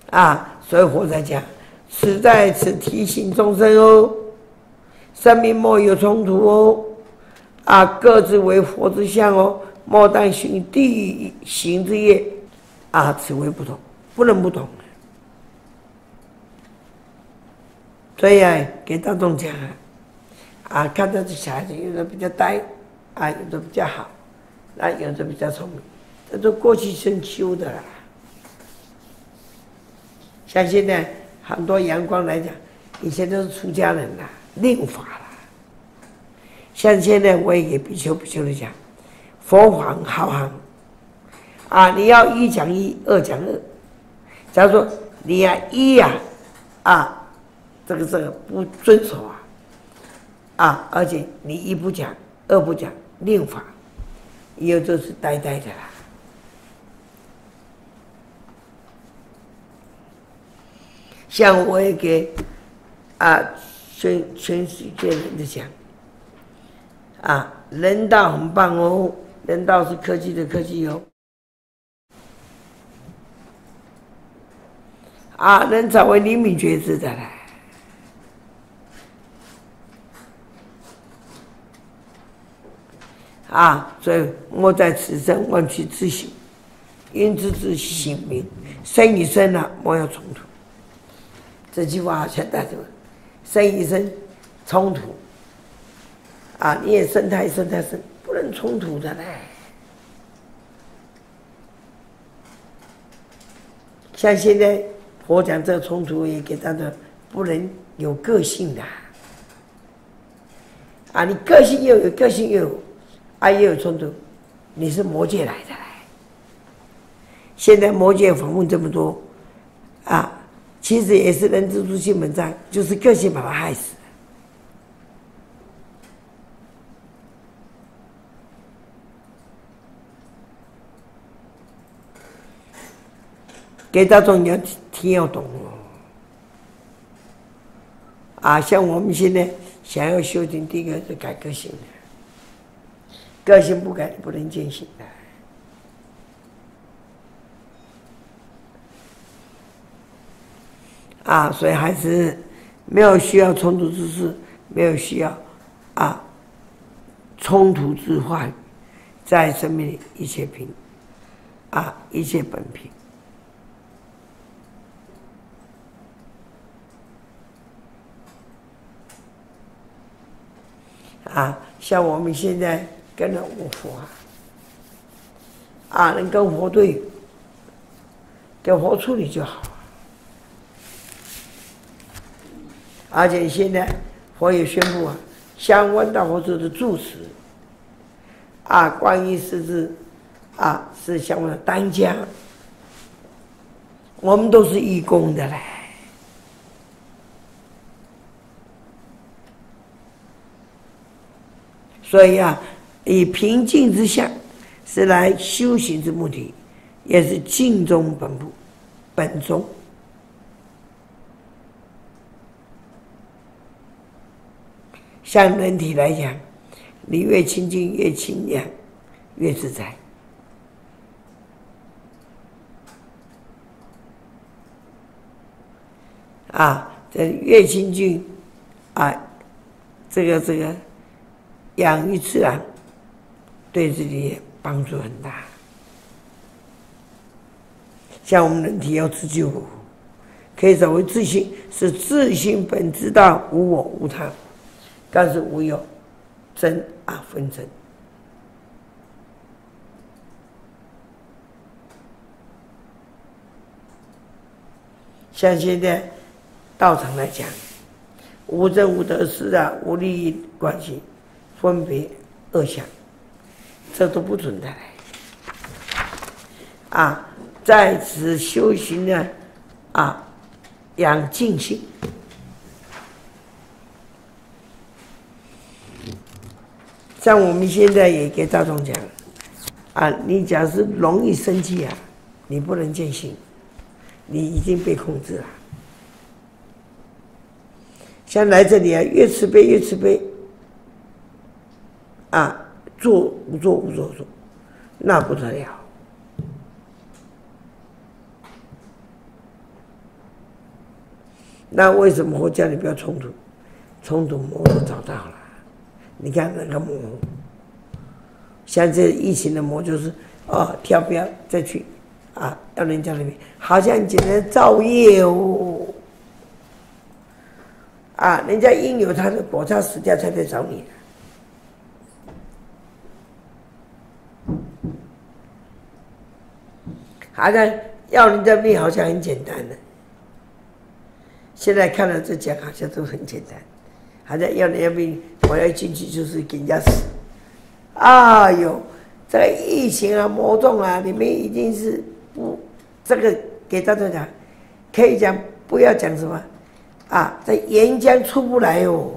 得。啊，所以佛才讲，此在此提醒众生哦，生命莫有冲突哦，啊，各自为佛之相哦，莫但行地行之业，啊，此为不同，不能不同。所以啊，给大众讲啊，啊，看到这小孩子有的比较呆，啊，有的比较好，那、啊、有的比较聪明，这都过去生修的啦。像现在很多阳光来讲，以前都是出家人啦。 令法啦，像现在我也给比丘、比丘的讲，佛法好行，啊，你要一讲一，二讲二。假如说你呀、啊、一呀、啊，啊，这个这个不遵守啊，啊，而且你一不讲，二不讲，令法，以后就是呆呆的啦。像我也给啊。 全全世界人的讲，啊，人道很棒哦，人道是科技的科技哦，啊，人才为灵敏觉知的啦，啊，所以莫在此生妄去自省，因知自性明，生与生啊，莫要冲突。这句话好像带着。 生与生冲突啊！你也生态生态生，不能冲突的嘞。像现在我讲这个冲突也给他的，不能有个性的啊！你个性又有个性又有，啊又有冲突，你是魔界来的嘞。现在魔界访问这么多啊！ 其实也是人之初性本善，就是个性把他害死给大众你要听要懂哦。啊，像我们现在想要修行，第一个是改个性的，个性不改不能见性的。 啊，所以还是没有需要冲突之事，没有需要啊冲突之话语，在生命里一切平，啊一切本平。啊，像我们现在跟着五佛啊，啊能跟佛对，跟佛处理就好。 而且现在佛也宣布啊，相关大佛说的住持啊，观音师子啊是相关的当家，我们都是义工的嘞。所以啊，以平静之下是来修行之目的，也是尽忠本部本宗。 像人体来讲，你越清净越清凉，越自在。啊，这越清净，啊，这个这个养育自然，对自己帮助很大。像我们人体要自救，可以所谓自性，是自性本知道无我无他。 但是无有真啊分真，像现在道场来讲，无真无得失啊，无利益关系，分别二相，这都不存在。啊，在此修行呢，啊，养静心。 像我们现在也给大众讲，啊，你假是容易生气啊，你不能见性，你已经被控制了。像来这里啊，越慈悲越慈悲，啊，做不做不做做，那不得了。那为什么佛教你不要冲突？冲突模糊找到了。你看那个模糊，像这疫情的模糊就是哦，跳标再去啊，到人家那边，好像简直造业哦。啊，人家应有他的果，他死掉才来找你。 好像要人家命好像很简单的，现在看到这讲好像都很简单，好像要人家命，我要进去就是给人家死。哎呦，这个疫情啊、魔动啊，你们已经是不这个给大家讲，可以讲不要讲什么啊，这岩浆出不来哦，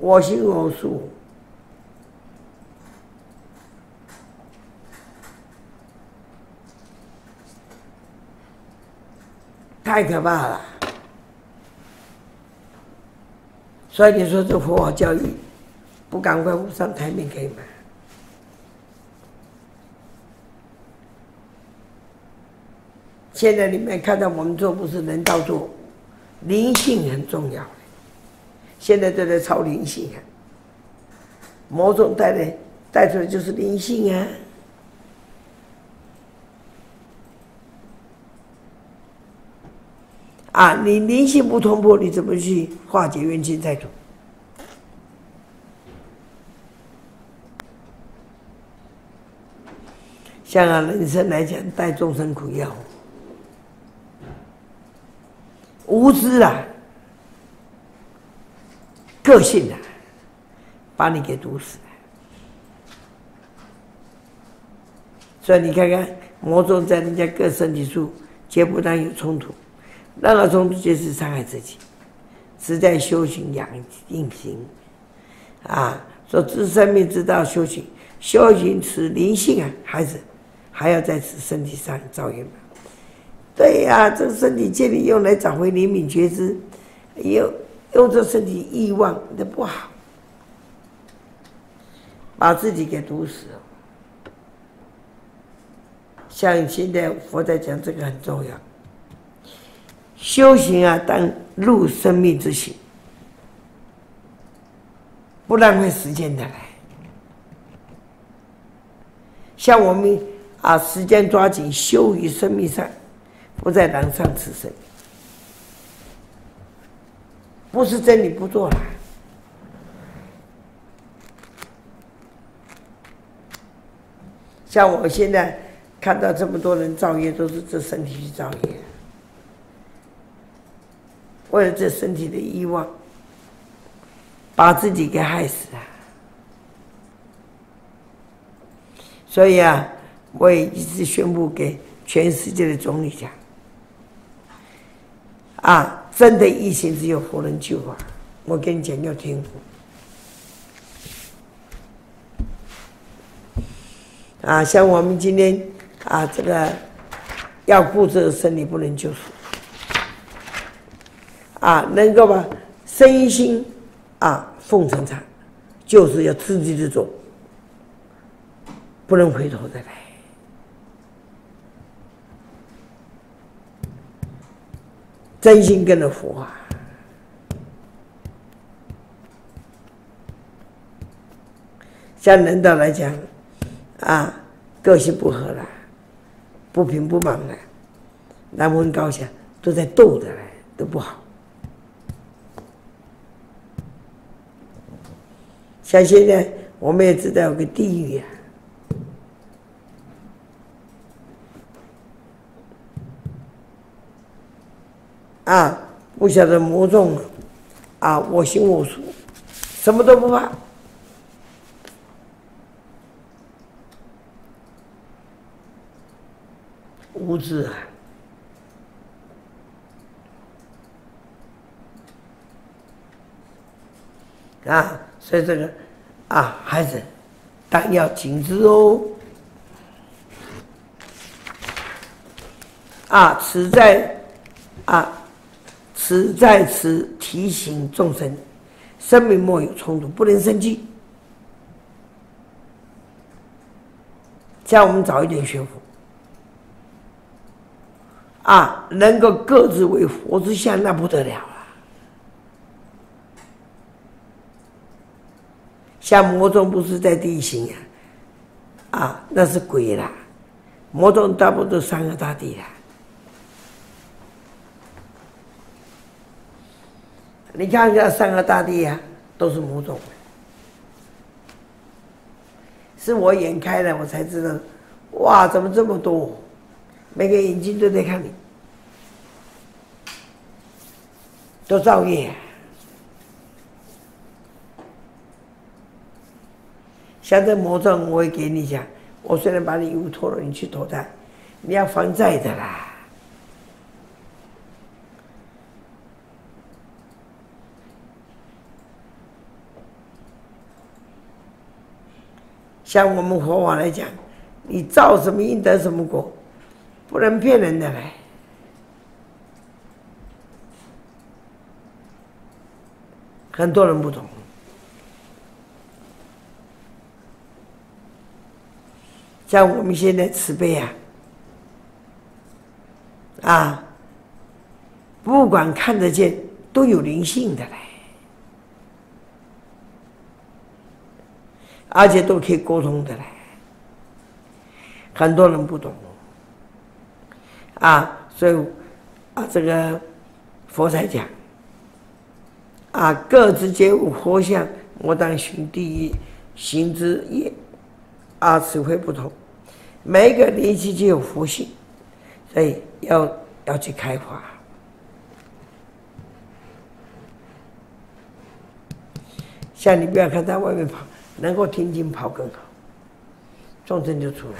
我行我素。 太可怕了，所以你说这佛法教育不赶快上台面可以吗？现在你们看到我们做不是人道做，灵性很重要。现在都在超灵性啊，魔种带来带出来就是灵性啊。 啊，你灵性不通过，你怎么去化解冤亲债主？像啊，人生来讲，带众生苦药，无知啊，个性啊，把你给毒死。所以你看看，魔种在人家各身体处，皆不但有冲突。 让他冲突就是伤害自己，是在修行养定行，啊，说知生命之道修行，修行持灵性啊，孩子还要在此身体上造业嘛。对呀、啊，这个身体借你用来找回灵敏觉知，用用这身体欲望的不好，把自己给毒死。像现在佛在讲这个很重要。 修行啊，当入生命之行，不浪费时间的来。像我们啊，时间抓紧，修于生命上，不在狼上此生。不是真理不做了，像我现在看到这么多人造业，都是这身体去造业。 为了这身体的欲望，把自己给害死啊！所以啊，我也一直宣布给全世界的总理讲：啊，真的疫情只有佛能救啊！我跟你讲，要听佛啊！像我们今天啊，这个要顾这个身体不能救赎。 啊，能够把身心啊奉承他，就是要自己的走，不能回头再来。真心跟着佛啊，像人道来讲，啊，个性不合了，不平不满了，难分高下，都在斗着来，都不好。 像现在我们也知道有个地狱啊，啊，不晓得魔众了，啊，我行我素，什么都不怕，无知啊。 啊，所以这个，啊，孩子，但要谨知哦。啊，此在，啊，此在此提醒众生，生命莫有冲突，不能生气。叫我们早一点学佛，啊，能够各自为佛之相，那不得了啊！像魔众不是在地形啊，啊，那是鬼啦。魔众大部分都三个大地啦。你看一下三个大地啊，都是魔众。是我眼开了，我才知道，哇，怎么这么多？每个眼睛都在看你，都造业。 像这魔众，我也给你讲。我虽然把你衣服脱了，你去投胎，你要还债的啦。像我们佛法来讲，你造什么因得什么果，不能骗人的嘞。很多人不懂。 像我们现在慈悲啊，啊，不管看得见，都有灵性的嘞，而且都可以沟通的嘞。很多人不懂啊，所以啊，这个佛才讲啊，各自皆无佛相，我当寻第一，行之业。 啊，词汇不同，每一个灵气就有佛性，所以要要去开发。像你不要看在外面跑，能够听经跑更好，众生就出来。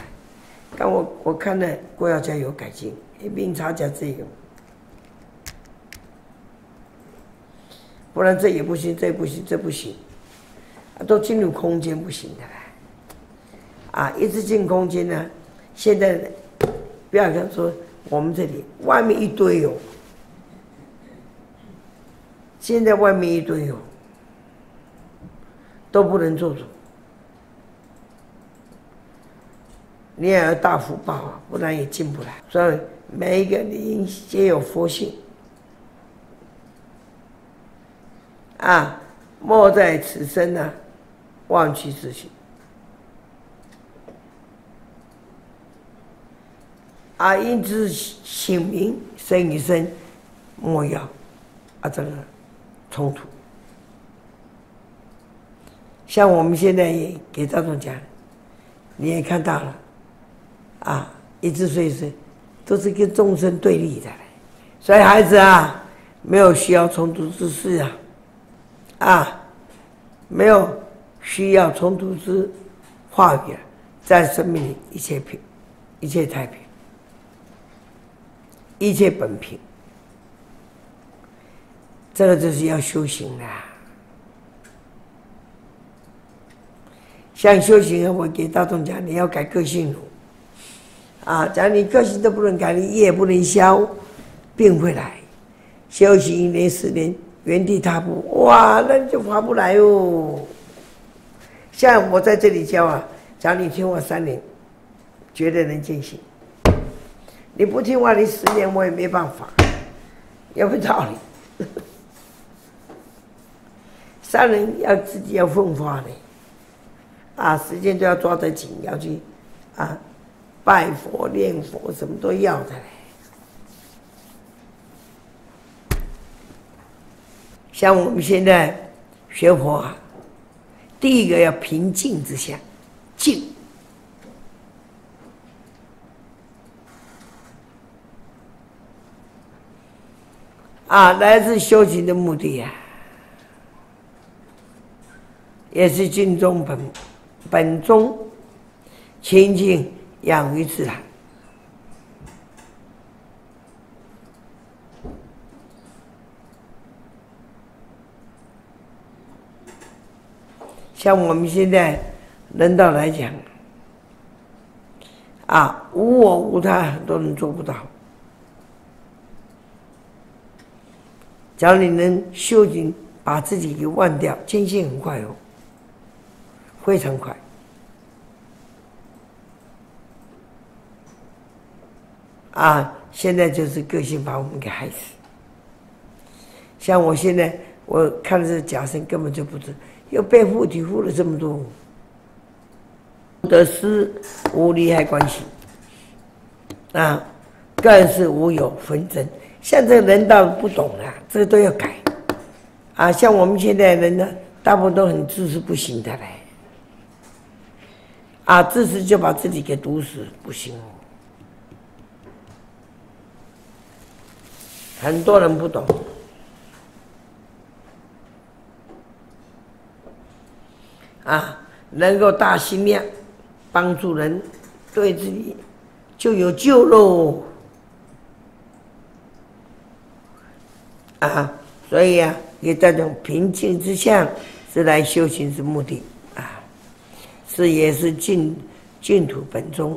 但我我看了郭耀家有改进，一并查讲这个，不然这也不行，这不行，这不行，啊、都进入空间不行的啦。 啊，一直进空间呢，现在不要跟说我们这里外面一堆哦，现在外面一堆哦，都不能做主，你也要大福报啊，不然也进不来。所以每一个灵皆有佛性，啊，莫在此生呢、啊，忘去自性。 啊，因此醒明生与生，莫要啊这个冲突。像我们现在也给赵总讲，你也看到了，啊，一直所以是都是跟众生对立的，所以孩子啊，没有需要冲突之事啊，啊，没有需要冲突之话语、啊，在生命里一切平，一切太平。 一切本平，这个就是要修行的、啊。像修行，我给大众讲，你要改个性了。啊，讲你个性都不能改，你业不能消，病会来。修行一年十年，原地踏步，哇，那你就划不来哦。像我在这里教啊，讲你听我三年，绝对能进行。 你不听话，你十年我也没办法，有没有道理？三人要自己要奋发的，啊，时间都要抓得紧，要去啊拜佛念佛，什么都要的嘞。像我们现在学佛啊，第一个要平静之下，静。 啊，来自修行的目的啊，也是尽忠本本宗，清净养于自然。像我们现在人道来讲，啊，无我无他，很多人做不到。 只要你能修行，把自己给忘掉，天性很快哦，非常快。啊，现在就是个性把我们给害死。像我现在，我看这假身根本就不知，又被护体护了这么多，得失无利害关系啊，更是无有纷争。像这个人倒不懂啦、啊，这个都要改啊。像我们现在人呢，大部分都很自私，不行的嘞。啊，自私就把自己给毒死，不行。 很多人不懂，啊，能够大心量帮助人，对自己就有救喽，啊，所以啊，以这种平静之相是来修行之目的啊，是也是净净土本宗，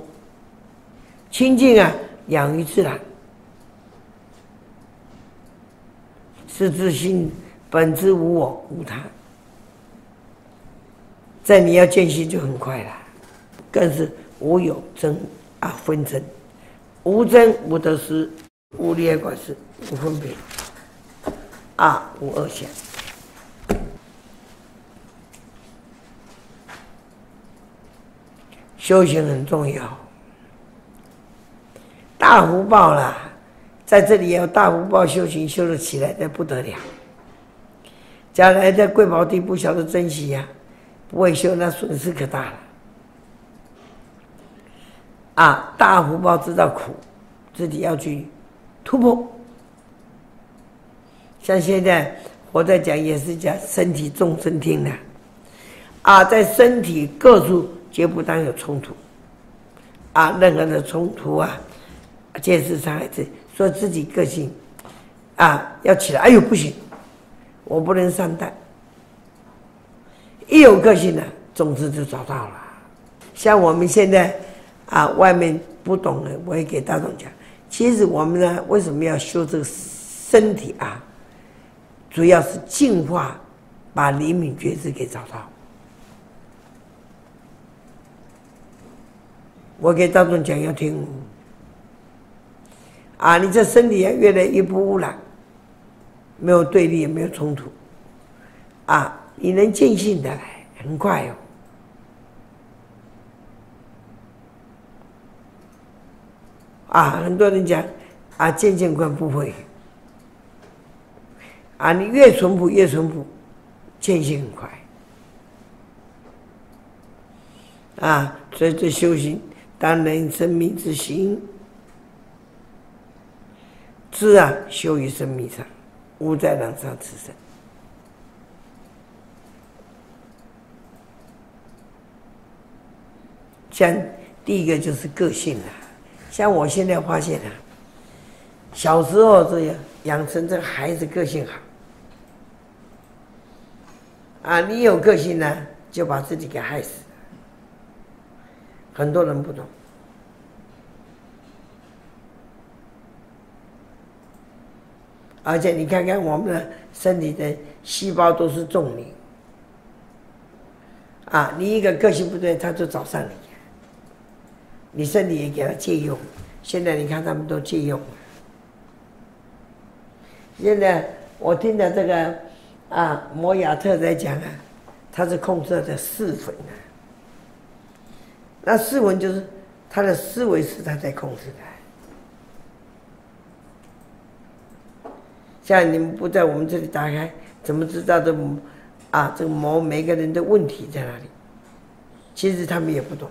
清净啊，养于自然。 是自性本质无我无他，在你要见性就很快了，更是无有争啊纷争，无争无得失，无利害关系，无分别，啊无二相。修行很重要，大福报啦。 在这里要大福报修行修得起来，那不得了。将来在贵宝地不晓得珍惜呀、啊，不会修，那损失可大了。啊，大福报知道苦，自己要去突破。像现在我在讲也是讲身体众生听的、啊，啊，在身体各处绝不当有冲突，啊，任何的冲突啊，皆是伤害自己。 说自己个性，啊，要起来，哎呦不行，我不能上当。一有个性呢、啊，种子就找到了。像我们现在啊，外面不懂的，我也给大众讲，其实我们呢，为什么要修这个身体啊？主要是净化，把灵敏觉知给找到。我给大众讲要听。 啊，你这身体啊，越来越不污染，没有对立，也没有冲突，啊，你能尽兴的来，很快哦。啊，很多人讲啊，渐渐观不会，啊，你越淳朴越淳朴，见性很快。啊，所以这修行，当然生命之行。 知啊，修于生命上，无在染上此身。像第一个就是个性啊，像我现在发现啊，小时候这样养成这个孩子个性好，啊，你有个性呢、啊，就把自己给害死。很多人不懂。 而且你看看我们的身体的细胞都是重灵，啊，你一个个性不对，他就找上你，你身体也给他借用。现在你看他们都借用。现在我听到这个啊，摩亚特在讲啊，他是控制的四魂啊，那四魂就是他的思维是他在控制的。 像你们不在我们这里打开，怎么知道这啊这个毛每个人的问题在哪里？其实他们也不懂。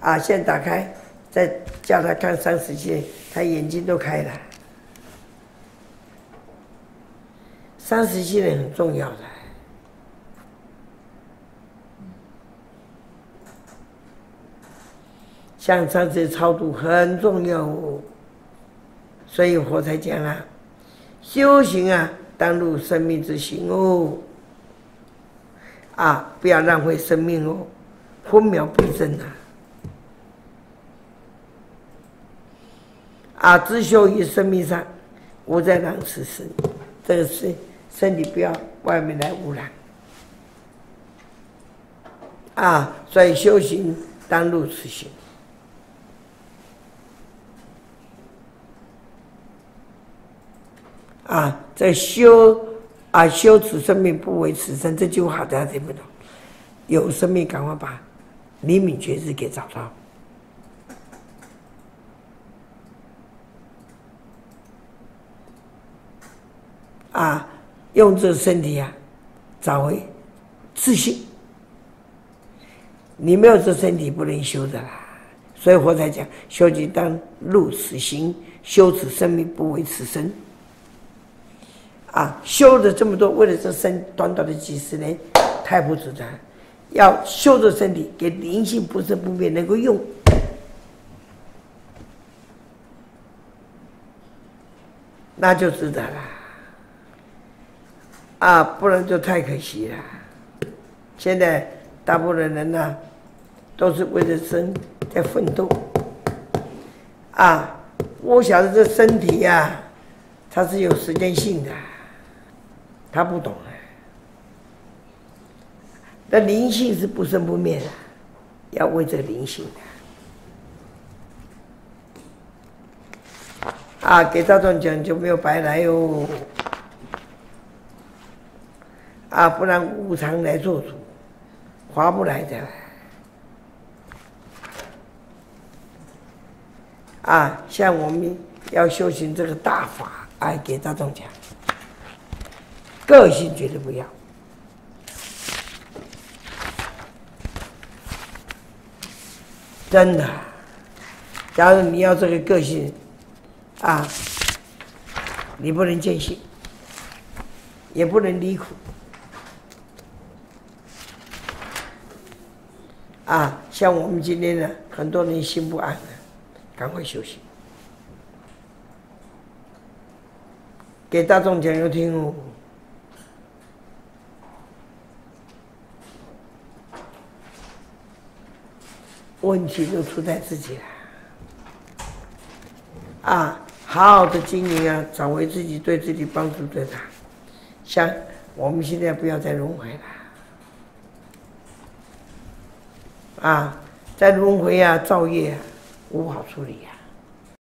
啊，现在打开，再叫他看三十线，他眼睛都开了。三十线很重要的。像三十超度很重要，所以我才讲啊。 修行啊，当入生命之行哦，啊，不要浪费生命哦，分秒必争啊！啊，自修于生命上，无在染此身，这个身身体不要外面来污染啊，所以修行当入此行。 啊，在修啊，修持生命不为此生，这句话大家听不懂。有生命，赶快把灵敏觉知给找到。啊，用这身体啊，找回自信。你没有这身体，不能修的啦。所以佛才讲，修己当入此行，修此生命不为此生。啊，修了这么多，为了这身短短的几十年，太不值得。要修着身体，给灵性不生不灭，能够用。那就值得啦。 啊，不然就太可惜了。现在大部分人呢、啊，都是为了生在奋斗。啊，我晓得这身体呀、啊，它是有时间性的，他不懂啊。那灵性是不生不灭的，要为这个灵性的。啊，给大众讲就没有白来哦。 啊，不然无常来做主，划不来的。啊，像我们要修行这个大法，哎、啊，给大众讲，个性绝对不要。真的，假如你要这个个性，啊，你不能见性，也不能离苦。 啊，像我们今天呢，很多人心不安呢，赶快休息。给大众讲又听哦。问题就出在自己了。啊，好好的经营啊，找回自己，对自己帮助最大。像我们现在不要再轮回了。 啊，在轮回啊、造业啊，无好处理啊。